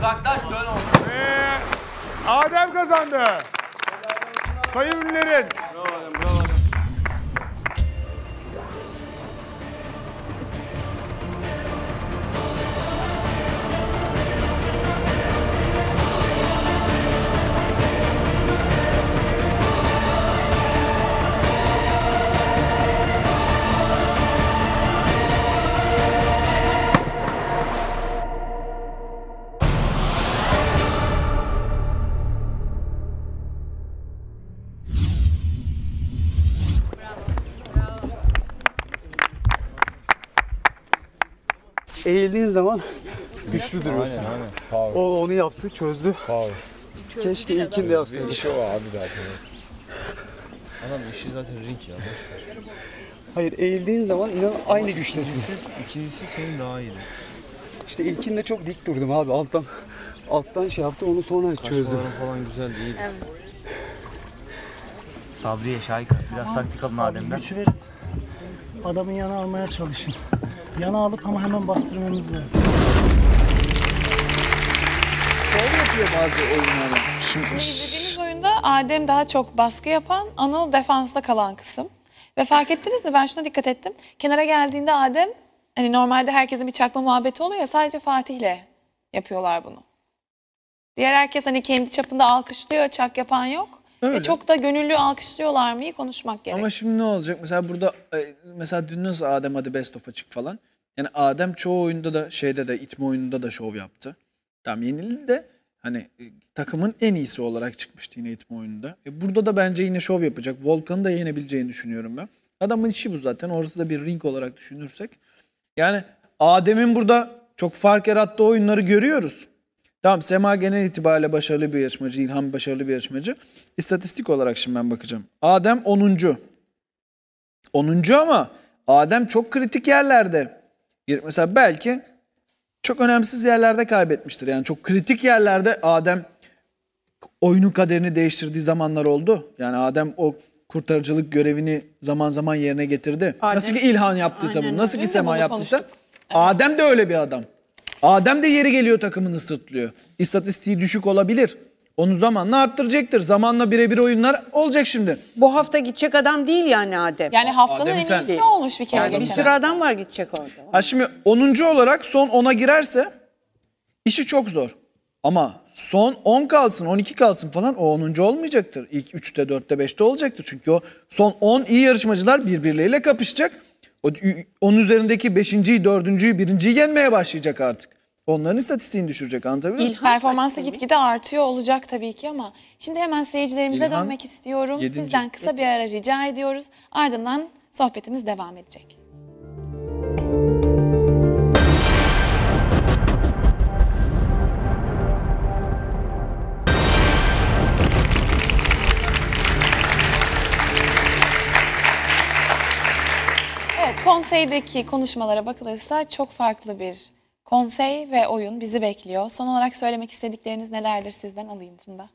Uzaklaş, dön oğlum. Ve Adem kazandı. Sayı ünlülerin. Eğildiğiniz zaman güçlü duruyorsun. Aynen, aynen. O onu yaptı, çözdü. Power. Keşke ilkinde yapsaydı. Bir şey o abi zaten. Adam işi zaten ring ya. Hayır, eğildiğin zaman inan aynı güçtesin. İkincisi, ikincisi senin daha iyi. İşte ilkinde çok dik durdum abi, alttan alttan şey yaptı, onu sonra çözdü. Falan güzel değil. Evet. Sabriye Şengül biraz tamam. Taktik alın Adem'den. Güç verin. Adamın yanına almaya çalışın. Yana alıp ama hemen bastırmamız lazım. Şöyle yapıyor bazı oyunları. Şimdi izlediğimiz oyunda Adem daha çok baskı yapan, Anıl defansta kalan kısım. Ve fark ettiniz mi? Ben şuna dikkat ettim. Kenara geldiğinde Adem, hani normalde herkesin bir çakma muhabbeti oluyor ya, sadece Fatih'le yapıyorlar bunu. Diğer herkes hani kendi çapında alkışlıyor, çak yapan yok. Öyle. Ve çok da gönüllü alkışlıyorlar mı? İyi konuşmak gerek. Ama şimdi ne olacak? Mesela burada mesela dün nasıl Adem hadi best of'a çık falan. Yani Adem çoğu oyunda da şeyde de itme oyununda da şov yaptı. Tam yenildi de hani takımın en iyisi olarak çıkmıştı yine itme oyununda. E burada da bence yine şov yapacak. Volkan'ı da yenebileceğini düşünüyorum ben. Adamın işi bu zaten. Orası da bir ring olarak düşünürsek. Yani Adem'in burada çok fark yarattığı oyunları görüyoruz. Tamam, Sema genel itibariyle başarılı bir yarışmacı, İlhan başarılı bir yarışmacı. İstatistik olarak şimdi ben bakacağım. Adem onuncu. onuncu ama Adem çok kritik yerlerde. Mesela belki çok önemsiz yerlerde kaybetmiştir. Yani çok kritik yerlerde Adem oyunun kaderini değiştirdiği zamanlar oldu. Yani Adem o kurtarıcılık görevini zaman zaman yerine getirdi. Adem, nasıl ki İlhan yaptıysa aynen, bunu, nasıl ki Sema yaptıysa. Konuştuk. Adem de öyle bir adam. Adem de yeri geliyor takımını sırtlıyor. İstatistiği düşük olabilir. Onu zamanla arttıracaktır. Zamanla birebir oyunlar olacak şimdi. Bu hafta gidecek adam değil yani Adem. Yani haftanın en iyisi olmuş bir kere geçen. Bir sürü adam var gidecek orada. Ha şimdi onuncu olarak son ona girerse işi çok zor. Ama son on kalsın, on iki kalsın falan o onuncu olmayacaktır. İlk üçte, dörtte, beşte olacaktır. Çünkü o son on iyi yarışmacılar birbirleriyle kapışacak. Onun üzerindeki beşinciyi, dördüncüyü, birinciyi yenmeye başlayacak artık. Onların istatistiğini düşürecek, anlatabiliyor muyum? Performansı gitgide artıyor olacak tabii ki ama şimdi hemen seyircilerimize İlhan, dönmek istiyorum. Yedinci. Sizden kısa bir ara rica ediyoruz. Ardından sohbetimiz devam edecek. Konseydeki konuşmalara bakılırsa çok farklı bir konsey ve oyun bizi bekliyor. Son olarak söylemek istedikleriniz nelerdir, sizden alayım Funda?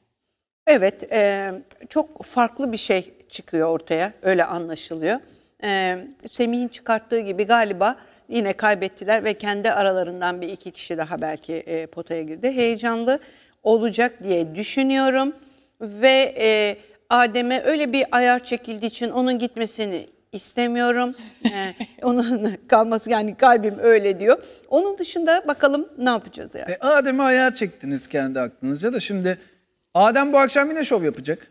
Evet, e, çok farklı bir şey çıkıyor ortaya, öyle anlaşılıyor. E, Semih'in çıkarttığı gibi galiba yine kaybettiler ve kendi aralarından bir iki kişi daha belki e, potaya girdi. Heyecanlı olacak diye düşünüyorum ve e, Adem'e öyle bir ayar çekildiği için onun gitmesini İstemiyorum. Ee, onun kalması, yani kalbim öyle diyor. Onun dışında bakalım ne yapacağız yani. E, Adem'e ayar çektiniz kendi aklınızca da şimdi Adem bu akşam yine şov yapacak.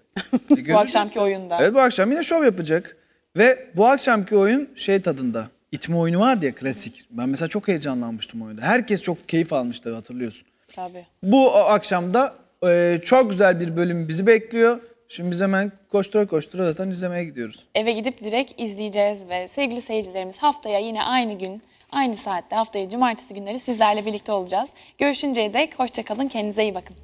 E, bu akşamki oyunda. Evet, bu akşam yine şov yapacak. Ve bu akşamki oyun şey tadında. İtme oyunu var diye klasik. Ben mesela çok heyecanlanmıştım oyunda. Herkes çok keyif almıştı, hatırlıyorsun. Tabii. Bu akşamda e, çok güzel bir bölüm bizi bekliyor. Şimdi biz hemen koştura koştura zaten izlemeye gidiyoruz. Eve gidip direkt izleyeceğiz ve sevgili seyircilerimiz haftaya yine aynı gün, aynı saatte, haftaya cumartesi günleri sizlerle birlikte olacağız. Görüşünceye dek hoşça kalın, kendinize iyi bakın.